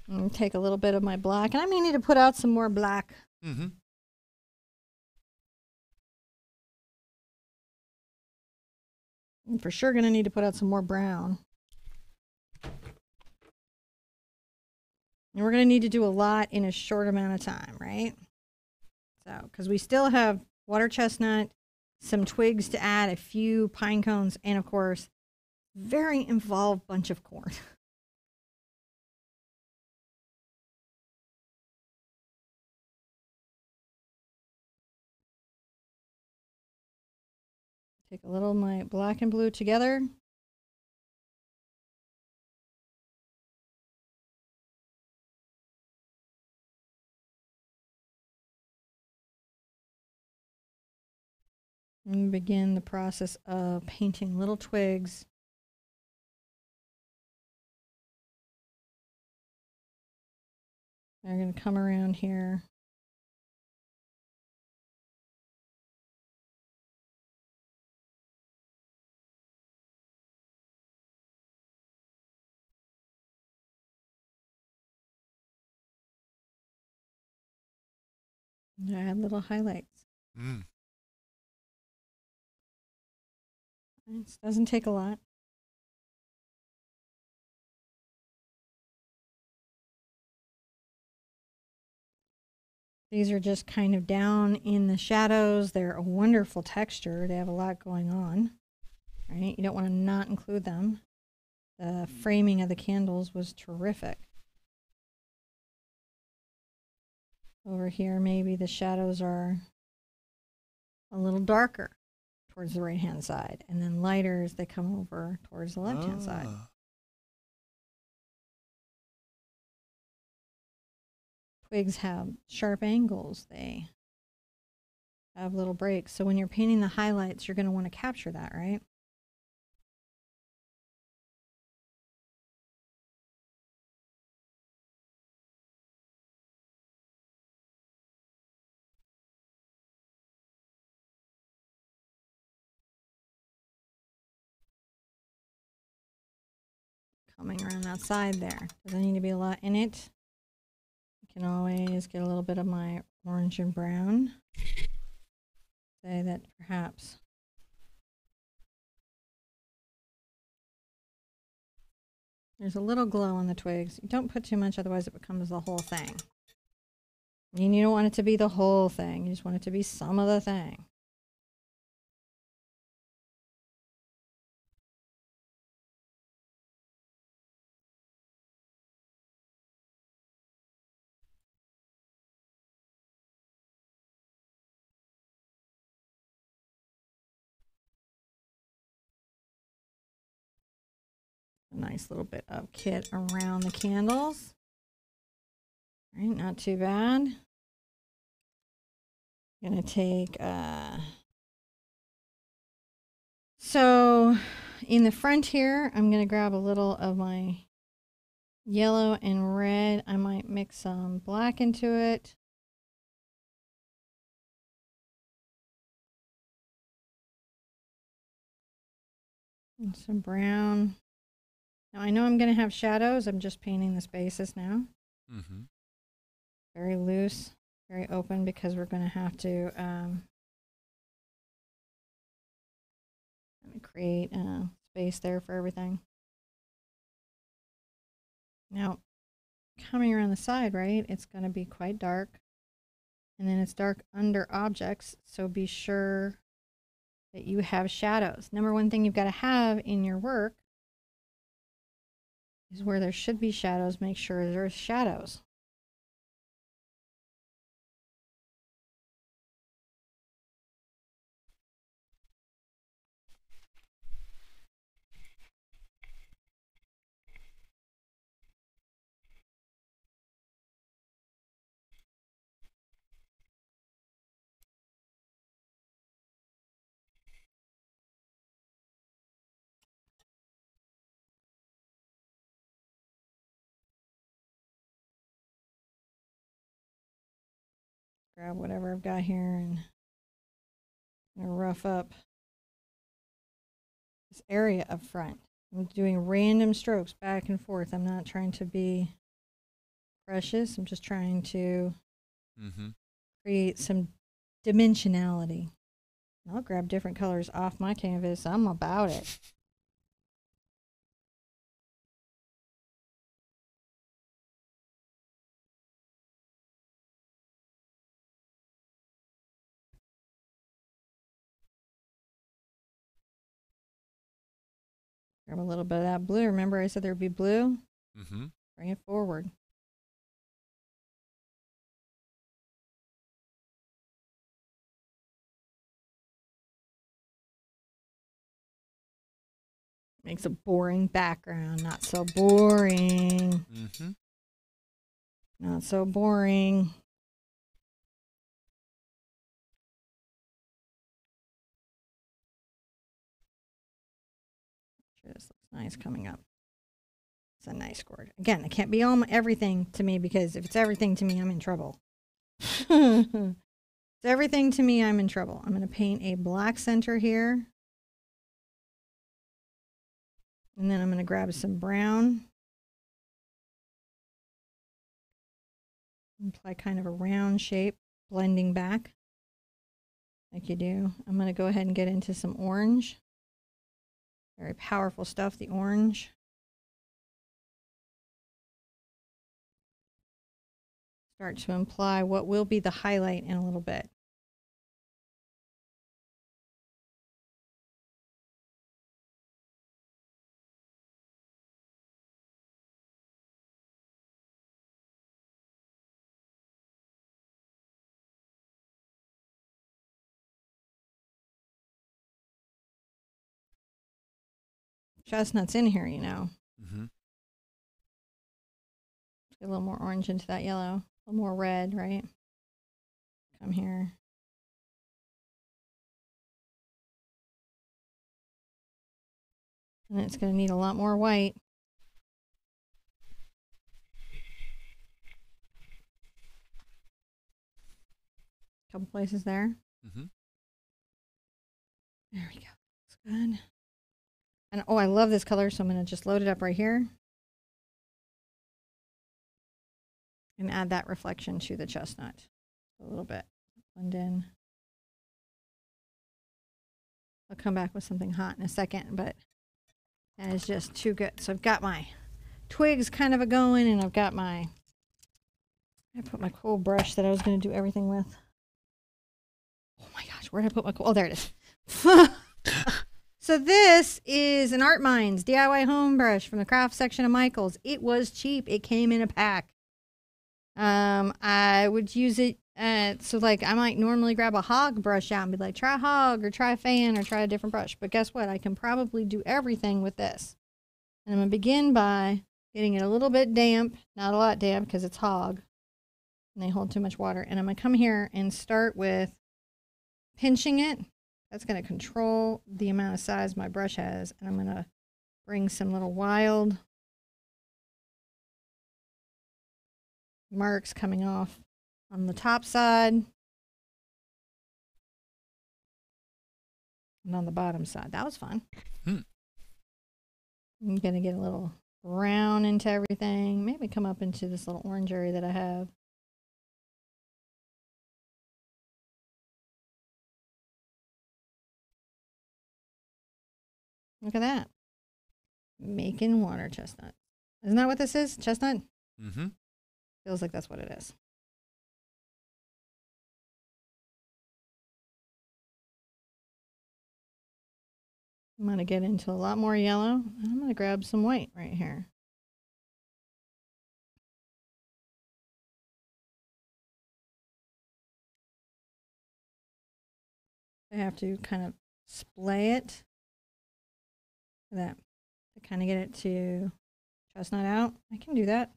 I'm going to take a little bit of my black. And I may need to put out some more black. Mm-hmm. I'm for sure going to need to put out some more brown. And we're going to need to do a lot in a short amount of time, right? So, because we still have water chestnut, some twigs to add, a few pine cones, and of course, very involved bunch of corn. Take a little of my black and blue together. And begin the process of painting little twigs. They're going to come around here. I had little highlights. Mm. It doesn't take a lot. These are just kind of down in the shadows. They're a wonderful texture. They have a lot going on, right? You don't want to not include them. The framing of the candles was terrific. Over here, maybe the shadows are a little darker towards the right-hand side, and then lighter as they come over towards the left-hand side. Twigs have sharp angles. They have little breaks. So when you're painting the highlights, you're going to want to capture that, right? Coming around that side there. Doesn't need to be a lot in it. You can always get a little bit of my orange and brown. Say that perhaps there's a little glow on the twigs. You don't put too much, otherwise it becomes the whole thing. I mean, you don't want it to be the whole thing. You just want it to be some of the thing. Nice little bit of kit around the candles. All right, not too bad. I'm gonna take so in the front here, I'm gonna grab a little of my yellow and red. I might mix some black into it. And some brown. Now, I know I'm going to have shadows. I'm just painting this basis now. Mm-hmm. Very loose, very open, because we're going to have to. Let me create space there for everything. Now, coming around the side, right, it's going to be quite dark. And then it's dark under objects, so be sure that you have shadows. Number one thing you've got to have in your work is where there should be shadows, make sure there's shadows. Grab whatever I've got here and I'm gonna rough up this area up front. I'm doing random strokes back and forth. I'm not trying to be precious. I'm just trying to create some dimensionality. And I'll grab different colors off my canvas. I'm about it. Grab a little bit of that blue. Remember I said there'd be blue? Mm-hmm. Bring it forward. Makes a boring background. Not so boring. Mm-hmm. Not so boring. This looks nice coming up. It's a nice gourd. Again, it can't be all everything to me, because if it's everything to me, I'm in trouble. It's everything to me, I'm in trouble. I'm going to paint a black center here. And then I'm going to grab some brown. Apply kind of a round shape, blending back like you do. I'm going to go ahead and get into some orange. Very powerful stuff, the orange. Start to imply what will be the highlight in a little bit. Chestnuts in here, you know. Mm-hmm. Get a little more orange into that yellow, a little more red, right? Come here. And it's going to need a lot more white. A couple places there. Mm-hmm. There we go. Looks good. And, oh, I love this color, so I'm going to just load it up right here and add that reflection to the chestnut a little bit. Blend in. I'll come back with something hot in a second, but that is just too good. So I've got my twigs kind of a going, and I've got my, I put my cool brush that I was going to do everything with. Oh my gosh, where did I put my cool? Oh, there it is. So this is an Art Minds DIY home brush from the craft section of Michael's. It was cheap. It came in a pack. I would use it. So like I might normally grab a hog brush out and be like, try hog or try fan or try a different brush. But guess what? I can probably do everything with this. And I'm going to begin by getting it a little bit damp. Not a lot damp because it's hog and they hold too much water. And I'm going to come here and start with pinching it. That's going to control the amount of size my brush has, and I'm going to bring some little wild marks coming off on the top side and on the bottom side. That was fun. I'm going to get a little brown into everything, maybe come up into this little orange area that I have. Look at that. Making water chestnut. Isn't that what this is? Chestnut? Mm-hmm. Feels like that's what it is. I'm going to get into a lot more yellow, and I'm going to grab some white right here. I have to kind of splay it like that to kind of get it to chestnut out. I can do that.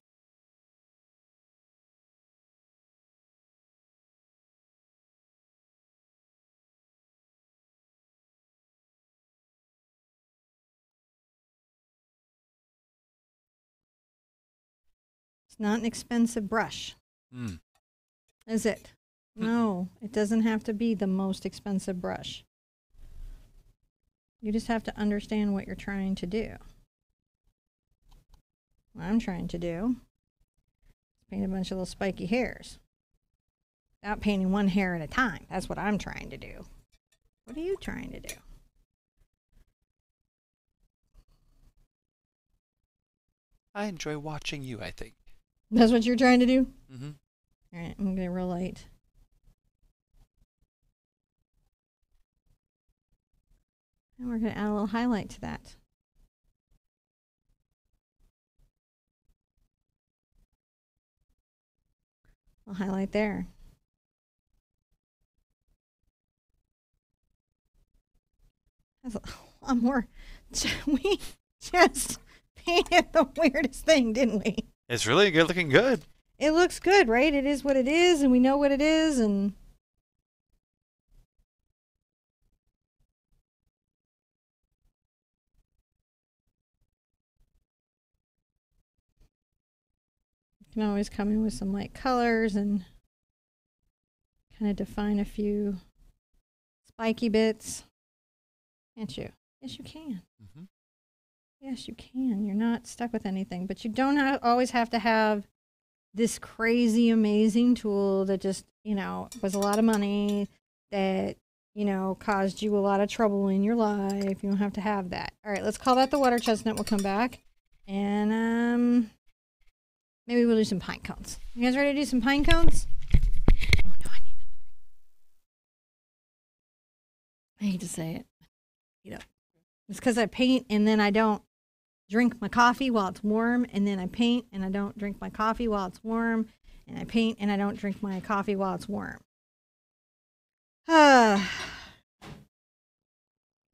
Not an expensive brush, is it? No, it doesn't have to be the most expensive brush. You just have to understand what you're trying to do. What I'm trying to do is paint a bunch of little spiky hairs without painting one hair at a time. That's what I'm trying to do. What are you trying to do? I enjoy watching you, I think. That's what you're trying to do? Mm-hmm. All right, I'm gonna roll light. And we're gonna add a little highlight to that. I'll highlight there. That's a lot more. We just painted the weirdest thing, didn't we? It's really good, looking good. It looks good, right? It is what it is, and we know what it is, and you can always come in with some light colors and kind of define a few spiky bits, can't you? Yes, you can. Mm-hmm. Yes, you can. You're not stuck with anything, but you don't always have to have this crazy, amazing tool that just, you know, was a lot of money that, you know, caused you a lot of trouble in your life. You don't have to have that. All right, let's call that the water chestnut. We'll come back and maybe we'll do some pine cones. You guys ready to do some pine cones? Oh, no, I need another. I hate to say it. You know, it's because I paint and then I don't drink my coffee while it's warm, and then I paint and I don't drink my coffee while it's warm, and I paint and I don't drink my coffee while it's warm. All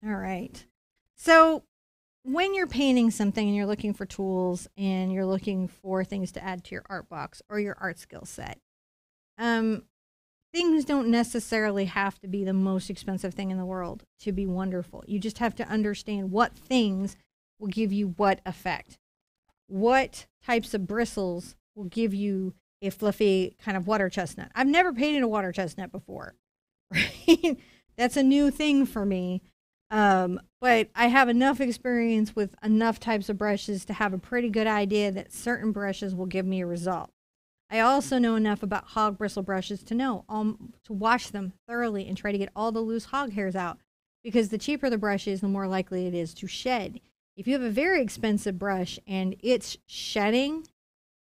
right. So when you're painting something and you're looking for tools and you're looking for things to add to your art box or your art skill set, things don't necessarily have to be the most expensive thing in the world to be wonderful. You just have to understand what things will give you what effect. What types of bristles will give you a fluffy kind of water chestnut. I've never painted a water chestnut before, right? That's a new thing for me. But I have enough experience with enough types of brushes to have a pretty good idea that certain brushes will give me a result. I also know enough about hog bristle brushes to know to wash them thoroughly and try to get all the loose hog hairs out, because the cheaper the brush is, the more likely it is to shed. If you have a very expensive brush and it's shedding,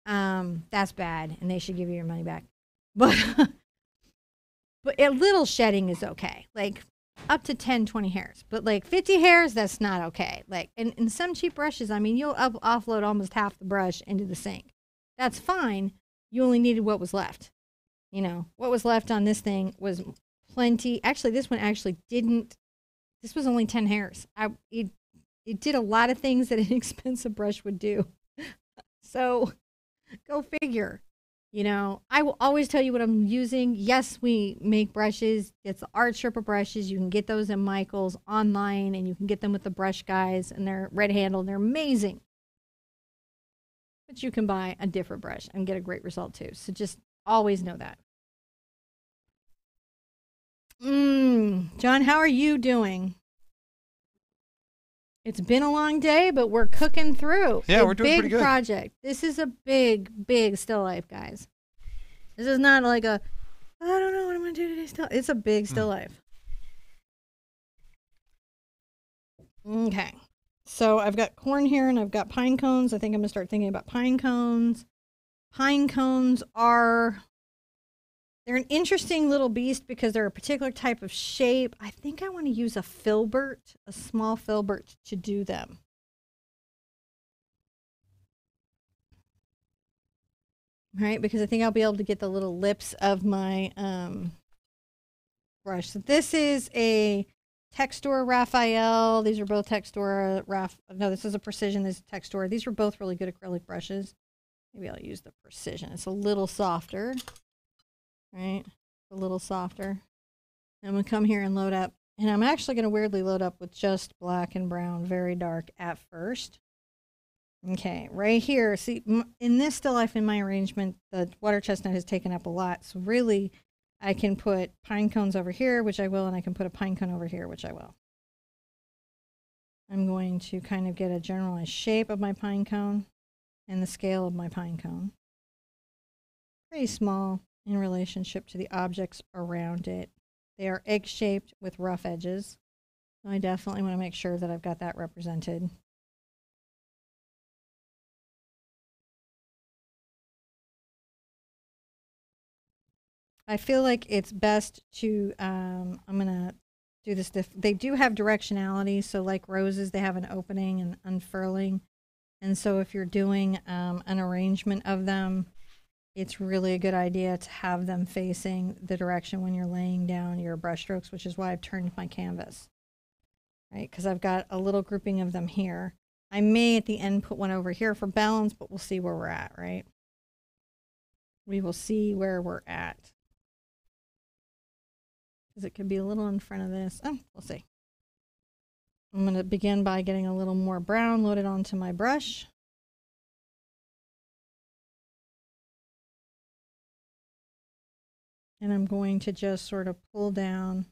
that's bad and they should give you your money back. But a little shedding is okay, like up to 10, 20 hairs, but like 50 hairs, that's not okay. Like, and some cheap brushes, I mean, you'll offload almost half the brush into the sink. That's fine. You only needed what was left. You know, what was left on this thing was plenty. Actually, this one actually didn't. This was only 10 hairs. It did a lot of things that an expensive brush would do. So go figure. You know, I will always tell you what I'm using. Yes, we make brushes. It's the Art Sherpa brushes. You can get those at Michael's online, and you can get them with the brush guys, and they're red handled. They're amazing. But you can buy a different brush and get a great result too. So just always know that. John, how are you doing? It's been a long day, but we're cooking through. Yeah, we're doing pretty good. Big project. This is a big, big still life, guys. This is not like a, I don't know what I'm going to do today still. It's a big still life. Okay. So I've got corn here and I've got pine cones. I think I'm gonna start thinking about pine cones. Pine cones are, they're an interesting little beast because they're a particular type of shape. I think I want to use a filbert, a small filbert, to do them. All right, because I think I'll be able to get the little lips of my brush. So this is a Textura Raphael. These are both Textura Raphael. No, this is a Precision. This is Textura. These were both really good acrylic brushes. Maybe I'll use the Precision. It's a little softer. Right? A little softer. I'm going to come here and load up. And I'm actually going to weirdly load up with just black and brown, very dark at first. Okay, right here. See, in this still life in my arrangement, the water chestnut has taken up a lot. So really, I can put pine cones over here, which I will, and I can put a pine cone over here, which I will. I'm going to kind of get a generalized shape of my pine cone and the scale of my pine cone. Pretty small in relationship to the objects around it. They are egg-shaped with rough edges. So I definitely want to make sure that I've got that represented. I feel like it's best to, I'm going to do this. They do have directionality. So like roses, they have an opening and unfurling. And so if you're doing an arrangement of them, it's really a good idea to have them facing the direction when you're laying down your brush strokes, which is why I've turned my canvas, right? Because I've got a little grouping of them here. I may at the end put one over here for balance, but we'll see where we're at, right? We will see where we're at. Because it could be a little in front of this. Oh, we'll see. I'm going to begin by getting a little more brown loaded onto my brush. And I'm going to just sort of pull down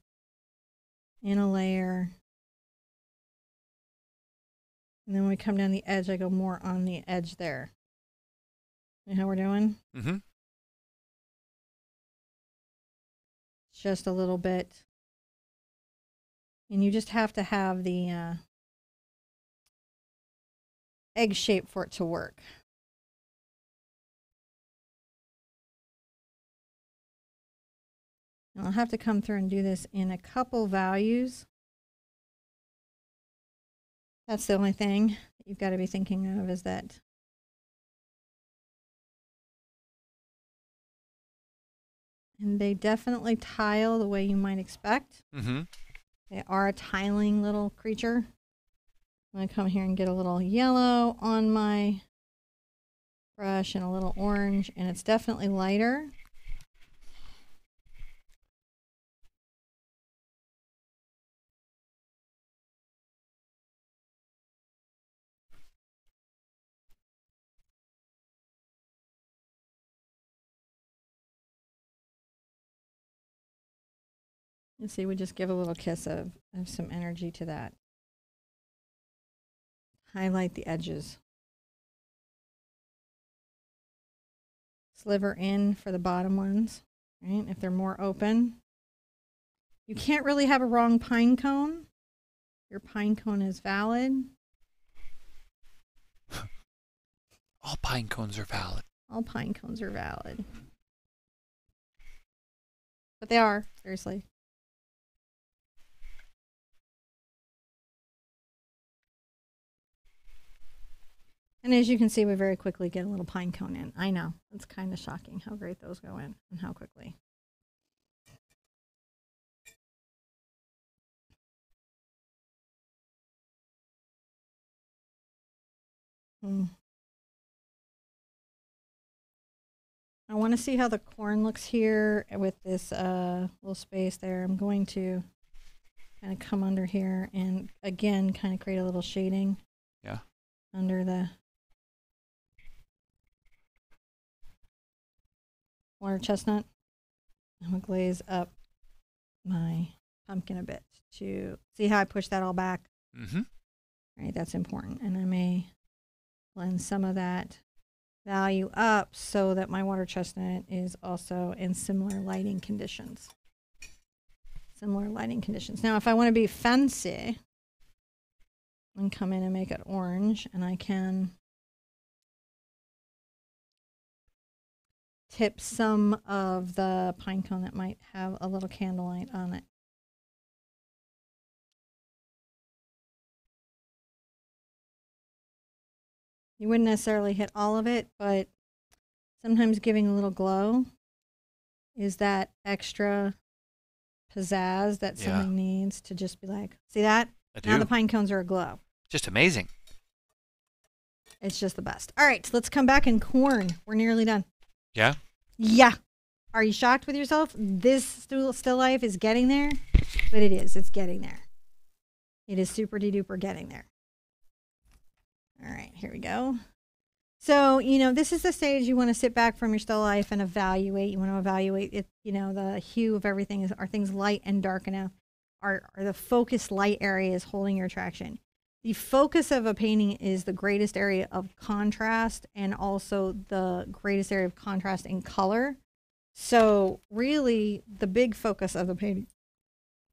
in a layer. And then when we come down the edge, I go more on the edge there. You know how we're doing? Mm-hmm. Just a little bit. And you just have to have the egg shape for it to work. And I'll have to come through and do this in a couple values. That's the only thing that you've got to be thinking of, is that and they definitely tile the way you might expect. Mm-hmm. They are a tiling little creature. I'm going to come here and get a little yellow on my brush and a little orange. And it's definitely lighter. You see, we just give a little kiss of some energy to that. Highlight the edges. Sliver in for the bottom ones, right? If they're more open. You can't really have a wrong pine cone. Your pine cone is valid. All pine cones are valid. All pine cones are valid. But they are, seriously. And as you can see, we very quickly get a little pine cone in. I know, it's kind of shocking how great those go in and how quickly. I want to see how the corn looks here with this little space there. I'm going to kind of come under here and again, kind of create a little shading. Yeah. Under the water chestnut. I'm going to glaze up my pumpkin a bit to see how I push that all back. Mm-hmm. All right, that's important. And I may blend some of that value up so that my water chestnut is also in similar lighting conditions. Similar lighting conditions. Now, if I want to be fancy, and come in and make it orange, and I can tip some of the pine cone that might have a little candlelight on it. You wouldn't necessarily hit all of it, but sometimes giving a little glow is that extra pizzazz that something needs to just be like, see that? Now the pine cones are aglow. Just amazing. It's just the best. All right, so let's come back and corn. We're nearly done. Yeah? Yeah. Are you shocked with yourself? This still life is getting there, but it is. It's getting there. It is super duper getting there. All right, here we go. So, you know, this is the stage you want to sit back from your still life and evaluate. You want to evaluate if, you know, the hue of everything is, are things light and dark enough? Are the focused light areas holding your attraction? The focus of a painting is the greatest area of contrast and also the greatest area of contrast in color. So really the big focus of a painting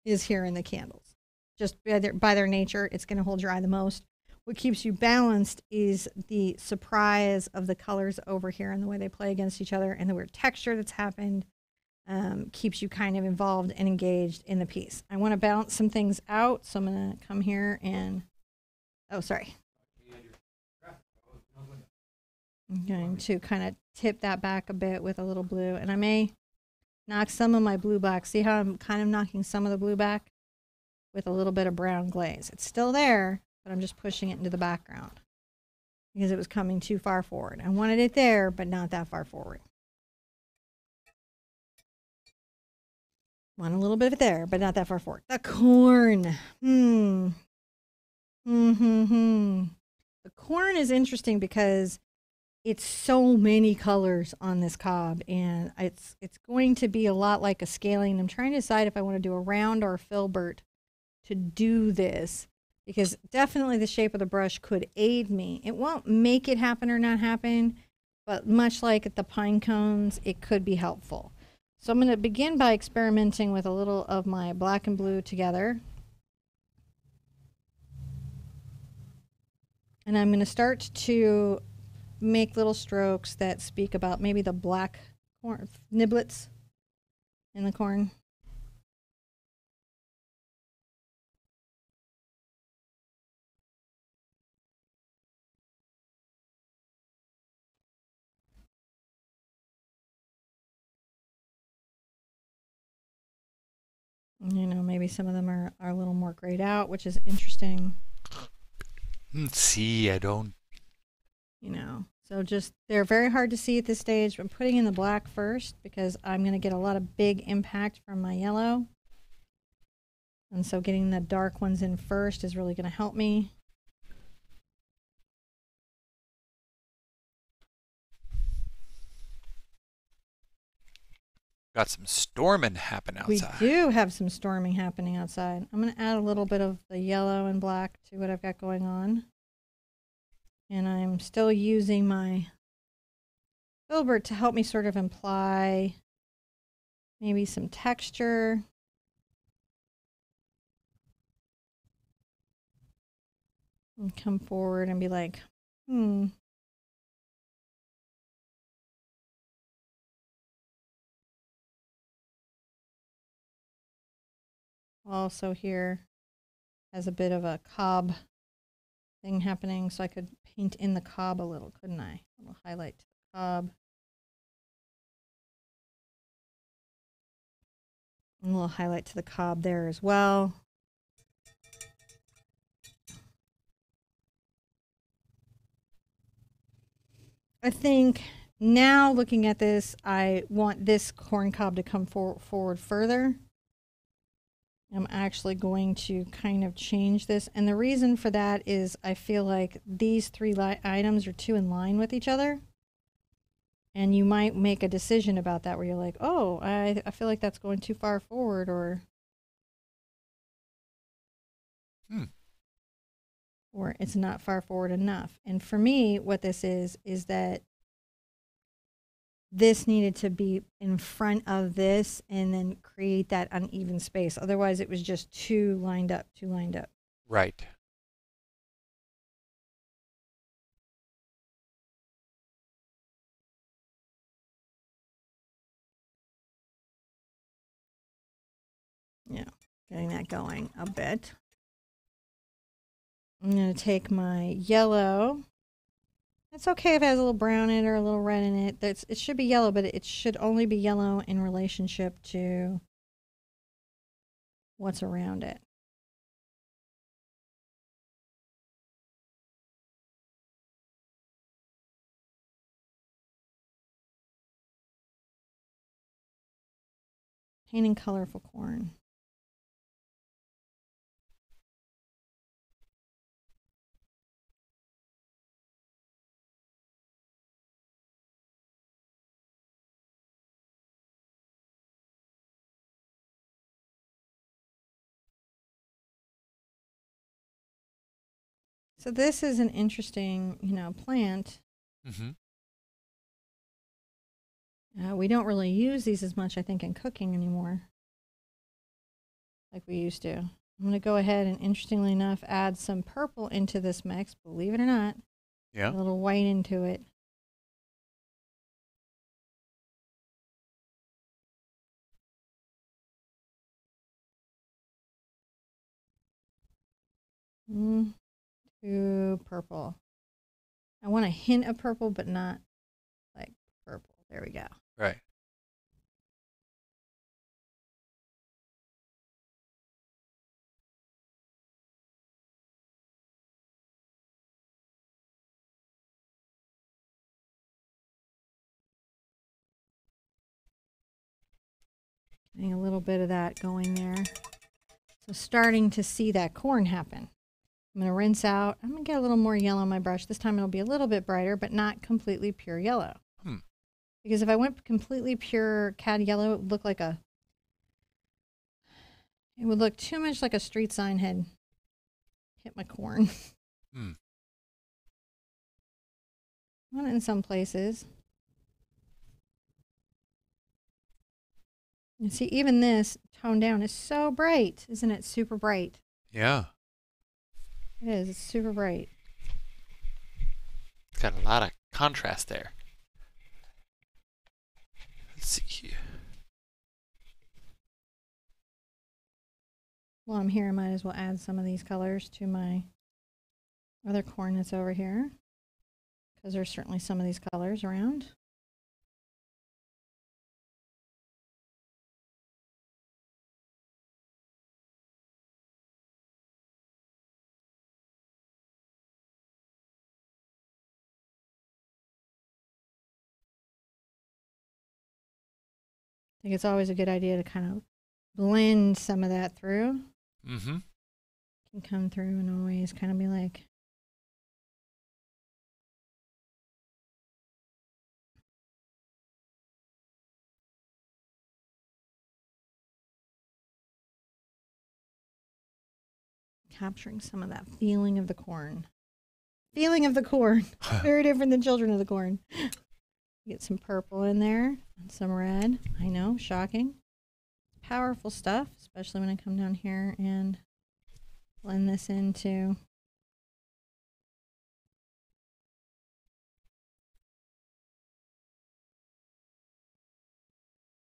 is here in the candles. Just by their nature, it's going to hold your eye the most. What keeps you balanced is the surprise of the colors over here and the way they play against each other and the weird texture that's happened keeps you kind of involved and engaged in the piece. I want to balance some things out, so I'm going to come here and, oh, sorry. I'm going to kind of tip that back a bit with a little blue, and I may knock some of my blue back. See how I'm kind of knocking some of the blue back with a little bit of brown glaze? It's still there, but I'm just pushing it into the background because it was coming too far forward. I wanted it there, but not that far forward. Want a little bit of it there, but not that far forward. The corn. The corn is interesting because it's so many colors on this cob, and it's going to be a lot like a scaling. I'm trying to decide if I want to do a round or a filbert to do this, because definitely the shape of the brush could aid me. It won't make it happen or not happen, but much like at the pine cones, it could be helpful. So I'm going to begin by experimenting with a little of my black and blue together. And I'm going to start to make little strokes that speak about maybe the black corn, niblets in the corn. You know, maybe some of them are a little more grayed out, which is interesting. See, I don't. You know, so just, they're very hard to see at this stage, but I'm putting in the black first because I'm going to get a lot of big impact from my yellow. And so getting the dark ones in first is really going to help me. Got some storming happening outside. We do have some storming happening outside. I'm going to add a little bit of the yellow and black to what I've got going on. And I'm still using my filbert to help me sort of imply maybe some texture. And come forward and be like, Also here has a bit of a cob thing happening, so I could paint in the cob a little, couldn't I? A little highlight to the cob. And a little highlight to the cob there as well. I think now looking at this, I want this corn cob to come forward further. I'm actually going to kind of change this. And the reason for that is I feel like these three items are too in line with each other. And you might make a decision about that where you're like, oh, I feel like that's going too far forward, or or it's not far forward enough. And for me, what this is that this needed to be in front of this and then create that uneven space. Otherwise, it was just too lined up, Right. Getting that going a bit. I'm going to take my yellow. It's okay if it has a little brown in it or a little red in it. It should be yellow, but it should only be yellow in relationship to what's around it. Painting colorful corn. So this is an interesting, you know, plant. We don't really use these as much, I think, in cooking anymore, like we used to. I'm going to go ahead and, interestingly enough, add some purple into this mix, believe it or not. Yeah. A little white into it. To purple. I want a hint of purple, but not like purple. There we go. Right. Getting a little bit of that going there. So starting to see that corn happen. I'm going to rinse out. I'm going to get a little more yellow on my brush. This time it'll be a little bit brighter, but not completely pure yellow. Because if I went completely pure cad yellow, it would look like a, it would look too much like a street sign had hit my corn. I want it in some places. And see, even this toned down is so bright. Isn't it super bright? Yeah. It is. It's super bright. It's got a lot of contrast there. Let's see here. While I'm here, I might as well add some of these colors to my other corn that's over here, because there's certainly some of these colors around. I think it's always a good idea to kind of blend some of that through. You can come through and always kind of be like, capturing some of that feeling of the corn. Feeling of the corn. Very different than children of the corn. Get some purple in there and some red. I know, shocking. Powerful stuff, especially when I come down here and blend this into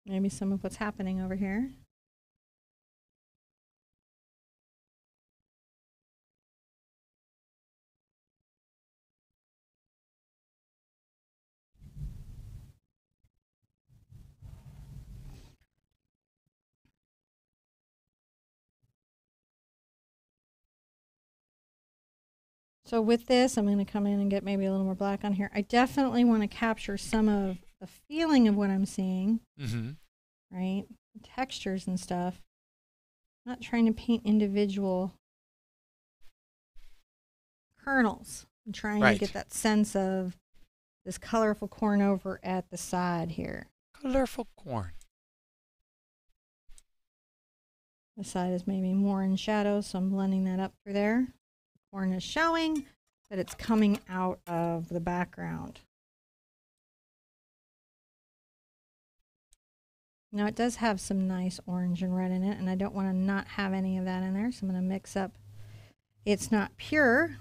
maybe some of what's happening over here. So with this, I'm going to come in and get maybe a little more black on here. I definitely want to capture some of the feeling of what I'm seeing, right? The textures and stuff. I'm not trying to paint individual kernels. I'm trying to get that sense of this colorful corn over at the side here. Colorful corn. The side is maybe more in shadow, so I'm blending that up through there. Corn is showing, but it's coming out of the background. Now it does have some nice orange and red in it, and I don't want to not have any of that in there, so I'm going to mix up. It's not pure.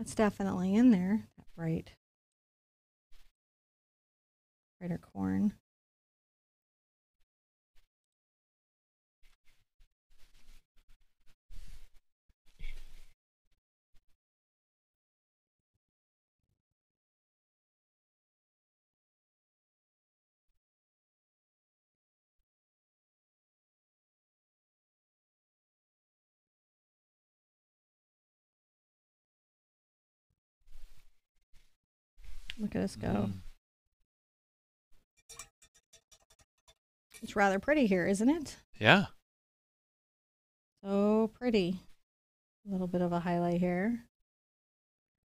That's definitely in there, that brighter corn. Look at us go. It's rather pretty here, isn't it? Yeah. So pretty. A little bit of a highlight here.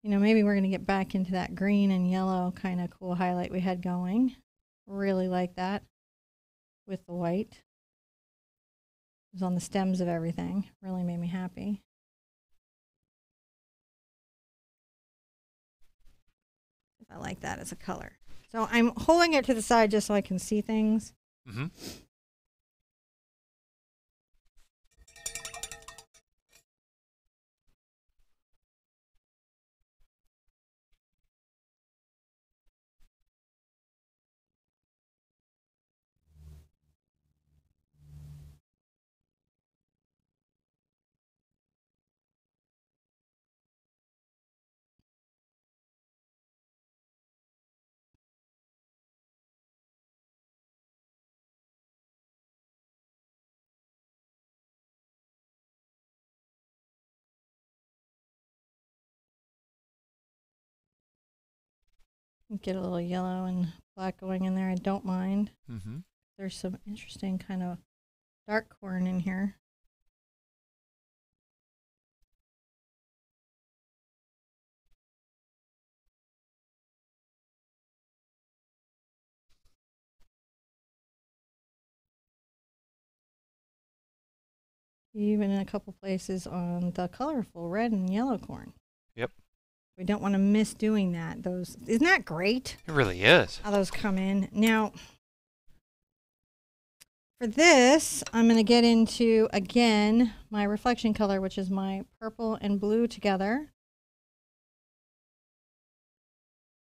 You know, maybe we're going to get back into that green and yellow kind of cool highlight we had going. Really like that with the white. It was on the stems of everything. Really made me happy. I like that as a color. So I'm holding it to the side just so I can see things. Mm-hmm. Get a little yellow and black going in there. I don't mind. Mm-hmm. There's some interesting kind of dark corn in here. Even in a couple places on the colorful red and yellow corn. Yep. We don't want to miss doing that. Those, isn't that great? It really is. How those come in. Now, for this, I'm going to get into, again, my reflection color, which is my purple and blue together.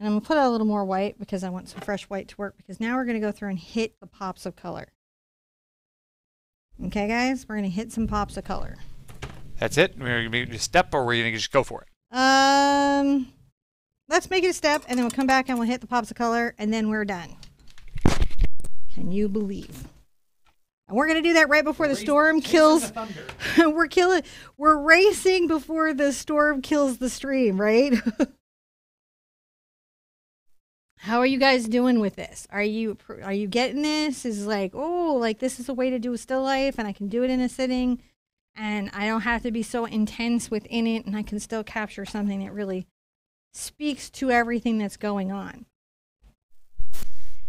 And I'm going to put out a little more white because I want some fresh white to work, because now we're going to go through and hit the pops of color. Okay, guys? We're going to hit some pops of color. That's it? We're going to just step, or we're going to just go for it? Let's make it a step, and then we'll come back and we'll hit the pops of color, and then we're done. Can you believe? And we're gonna do that right before the storm kills. We're racing before the storm kills the stream, right? How are you guys doing with this? Are you getting this? Is like, oh, like this is a way to do a still life, and I can do it in a sitting. And I don't have to be so intense within it, and I can still capture something that really speaks to everything that's going on.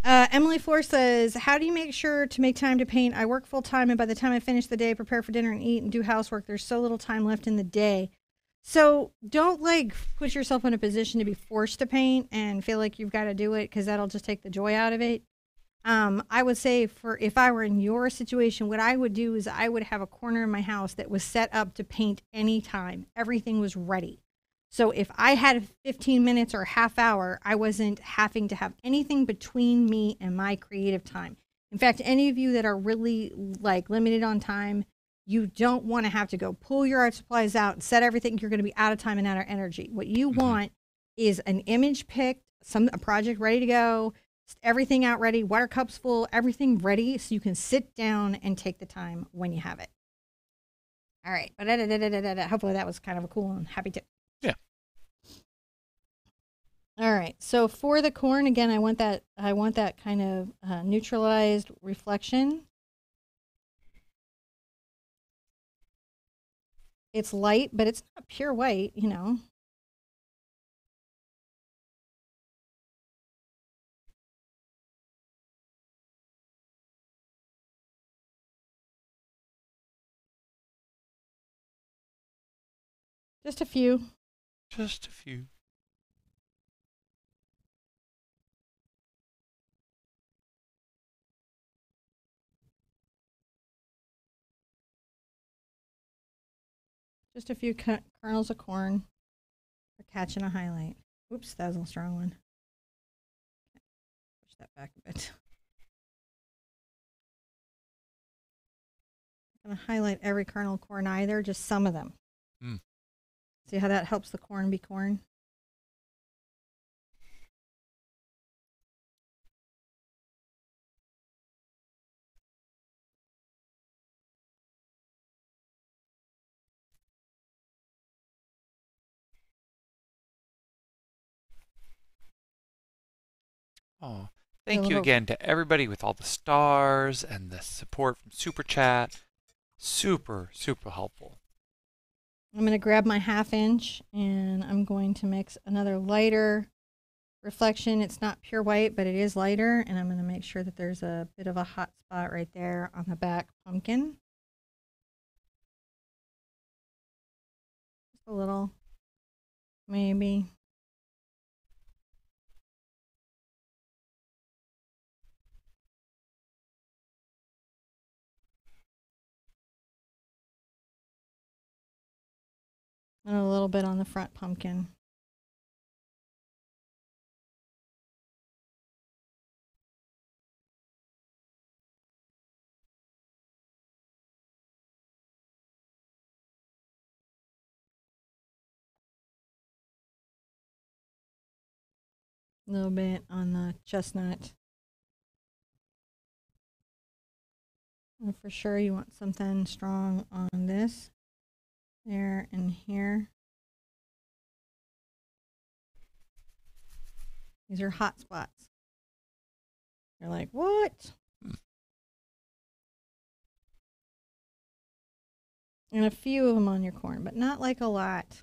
Emily Floor says, how do you make sure to make time to paint? I work full time, and by the time I finish the day, prepare for dinner and eat and do housework, there's so little time left in the day. So don't like put yourself in a position to be forced to paint and feel like you've got to do it, because that'll just take the joy out of it. I would say, for if I were in your situation, what I would do is I would have a corner in my house that was set up to paint anytime. Everything was ready. So if I had 15 minutes or a half hour, I wasn't having to have anything between me and my creative time. In fact, any of you that are really like limited on time, you don't want to have to go pull your art supplies out and set everything. You're going to be out of time and out of energy. What you want is an image picked, a project ready to go. Everything out ready, water cups full, everything ready, so you can sit down and take the time when you have it. All right. Hopefully that was kind of a cool and happy tip. Yeah. All right. So for the corn, again, I want that kind of neutralized reflection. It's light, but it's not pure white, you know. Just a few. Just a few. Just a few kernels of corn. or catching a highlight. Oops, that was a strong one. Okay. Push that back a bit. I'm going to highlight every kernel corn either, just some of them. Mm. See how that helps the corn be corn? Oh, thank you again to everybody with all the stars and the support from Super Chat. Super, super helpful. I'm going to grab my ½ inch and I'm going to mix another lighter reflection. It's not pure white, but it is lighter. And I'm going to make sure that there's a bit of a hot spot right there on the back pumpkin. Just a little, maybe. And a little bit on the front pumpkin. A little bit on the chestnut. And for sure you want something strong on this. There and here. These are hot spots. You're like, what? And a few of them on your corn, but not like a lot.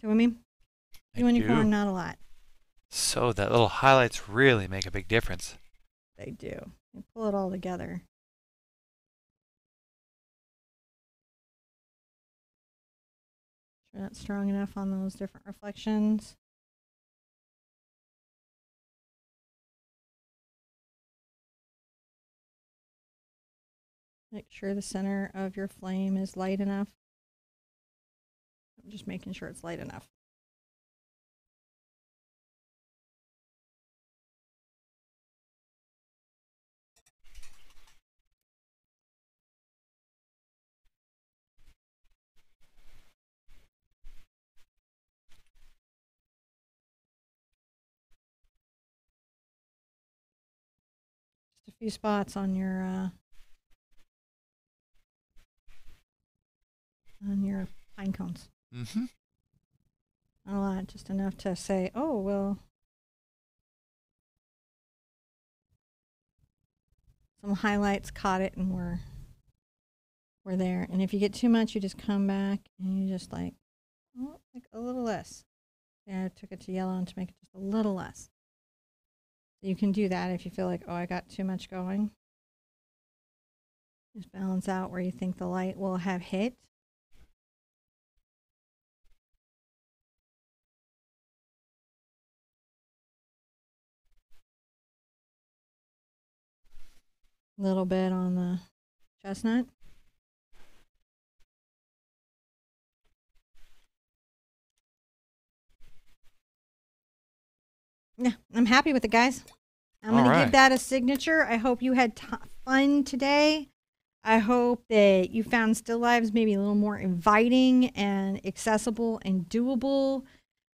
See what I mean? You on your corn, not a lot. So that little highlights really make a big difference. They do. You pull it all together. Sure that's strong enough on those different reflections. Make sure the center of your flame is light enough. I'm just making sure it's light enough. Few spots on your pine cones. Mm-hmm. Not a lot, just enough to say, oh well, some highlights caught it and were there. And if you get too much, you just come back and you just like, oh, like a little less. Yeah, I took it to yellow and to make it just a little less. You can do that if you feel like, oh, I got too much going. Just balance out where you think the light will have hit. A little bit on the chestnut. Yeah, I'm happy with it, guys. I'm going to give that a signature. I hope you had fun today. I hope that you found still lives maybe a little more inviting and accessible and doable.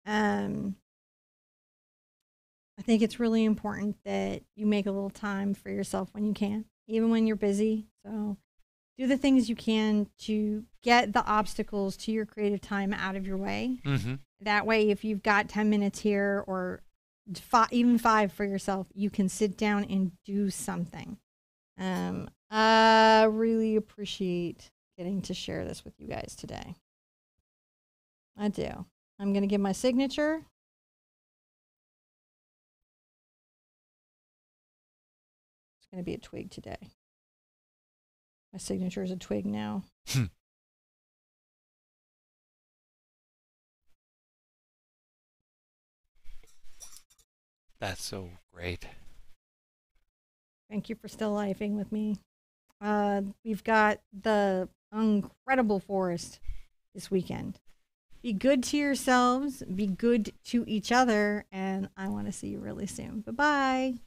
I think it's really important that you make a little time for yourself when you can, even when you're busy. So do the things you can to get the obstacles to your creative time out of your way. Mm-hmm. That way, if you've got 10 minutes here or even five for yourself, you can sit down and do something. I really appreciate getting to share this with you guys today. I do. I'm going to give my signature. It's going to be a twig today. My signature is a twig now. That's so great. Thank you for still living with me. We've got the incredible forest this weekend. Be good to yourselves, be good to each other, and I want to see you really soon. Bye-bye.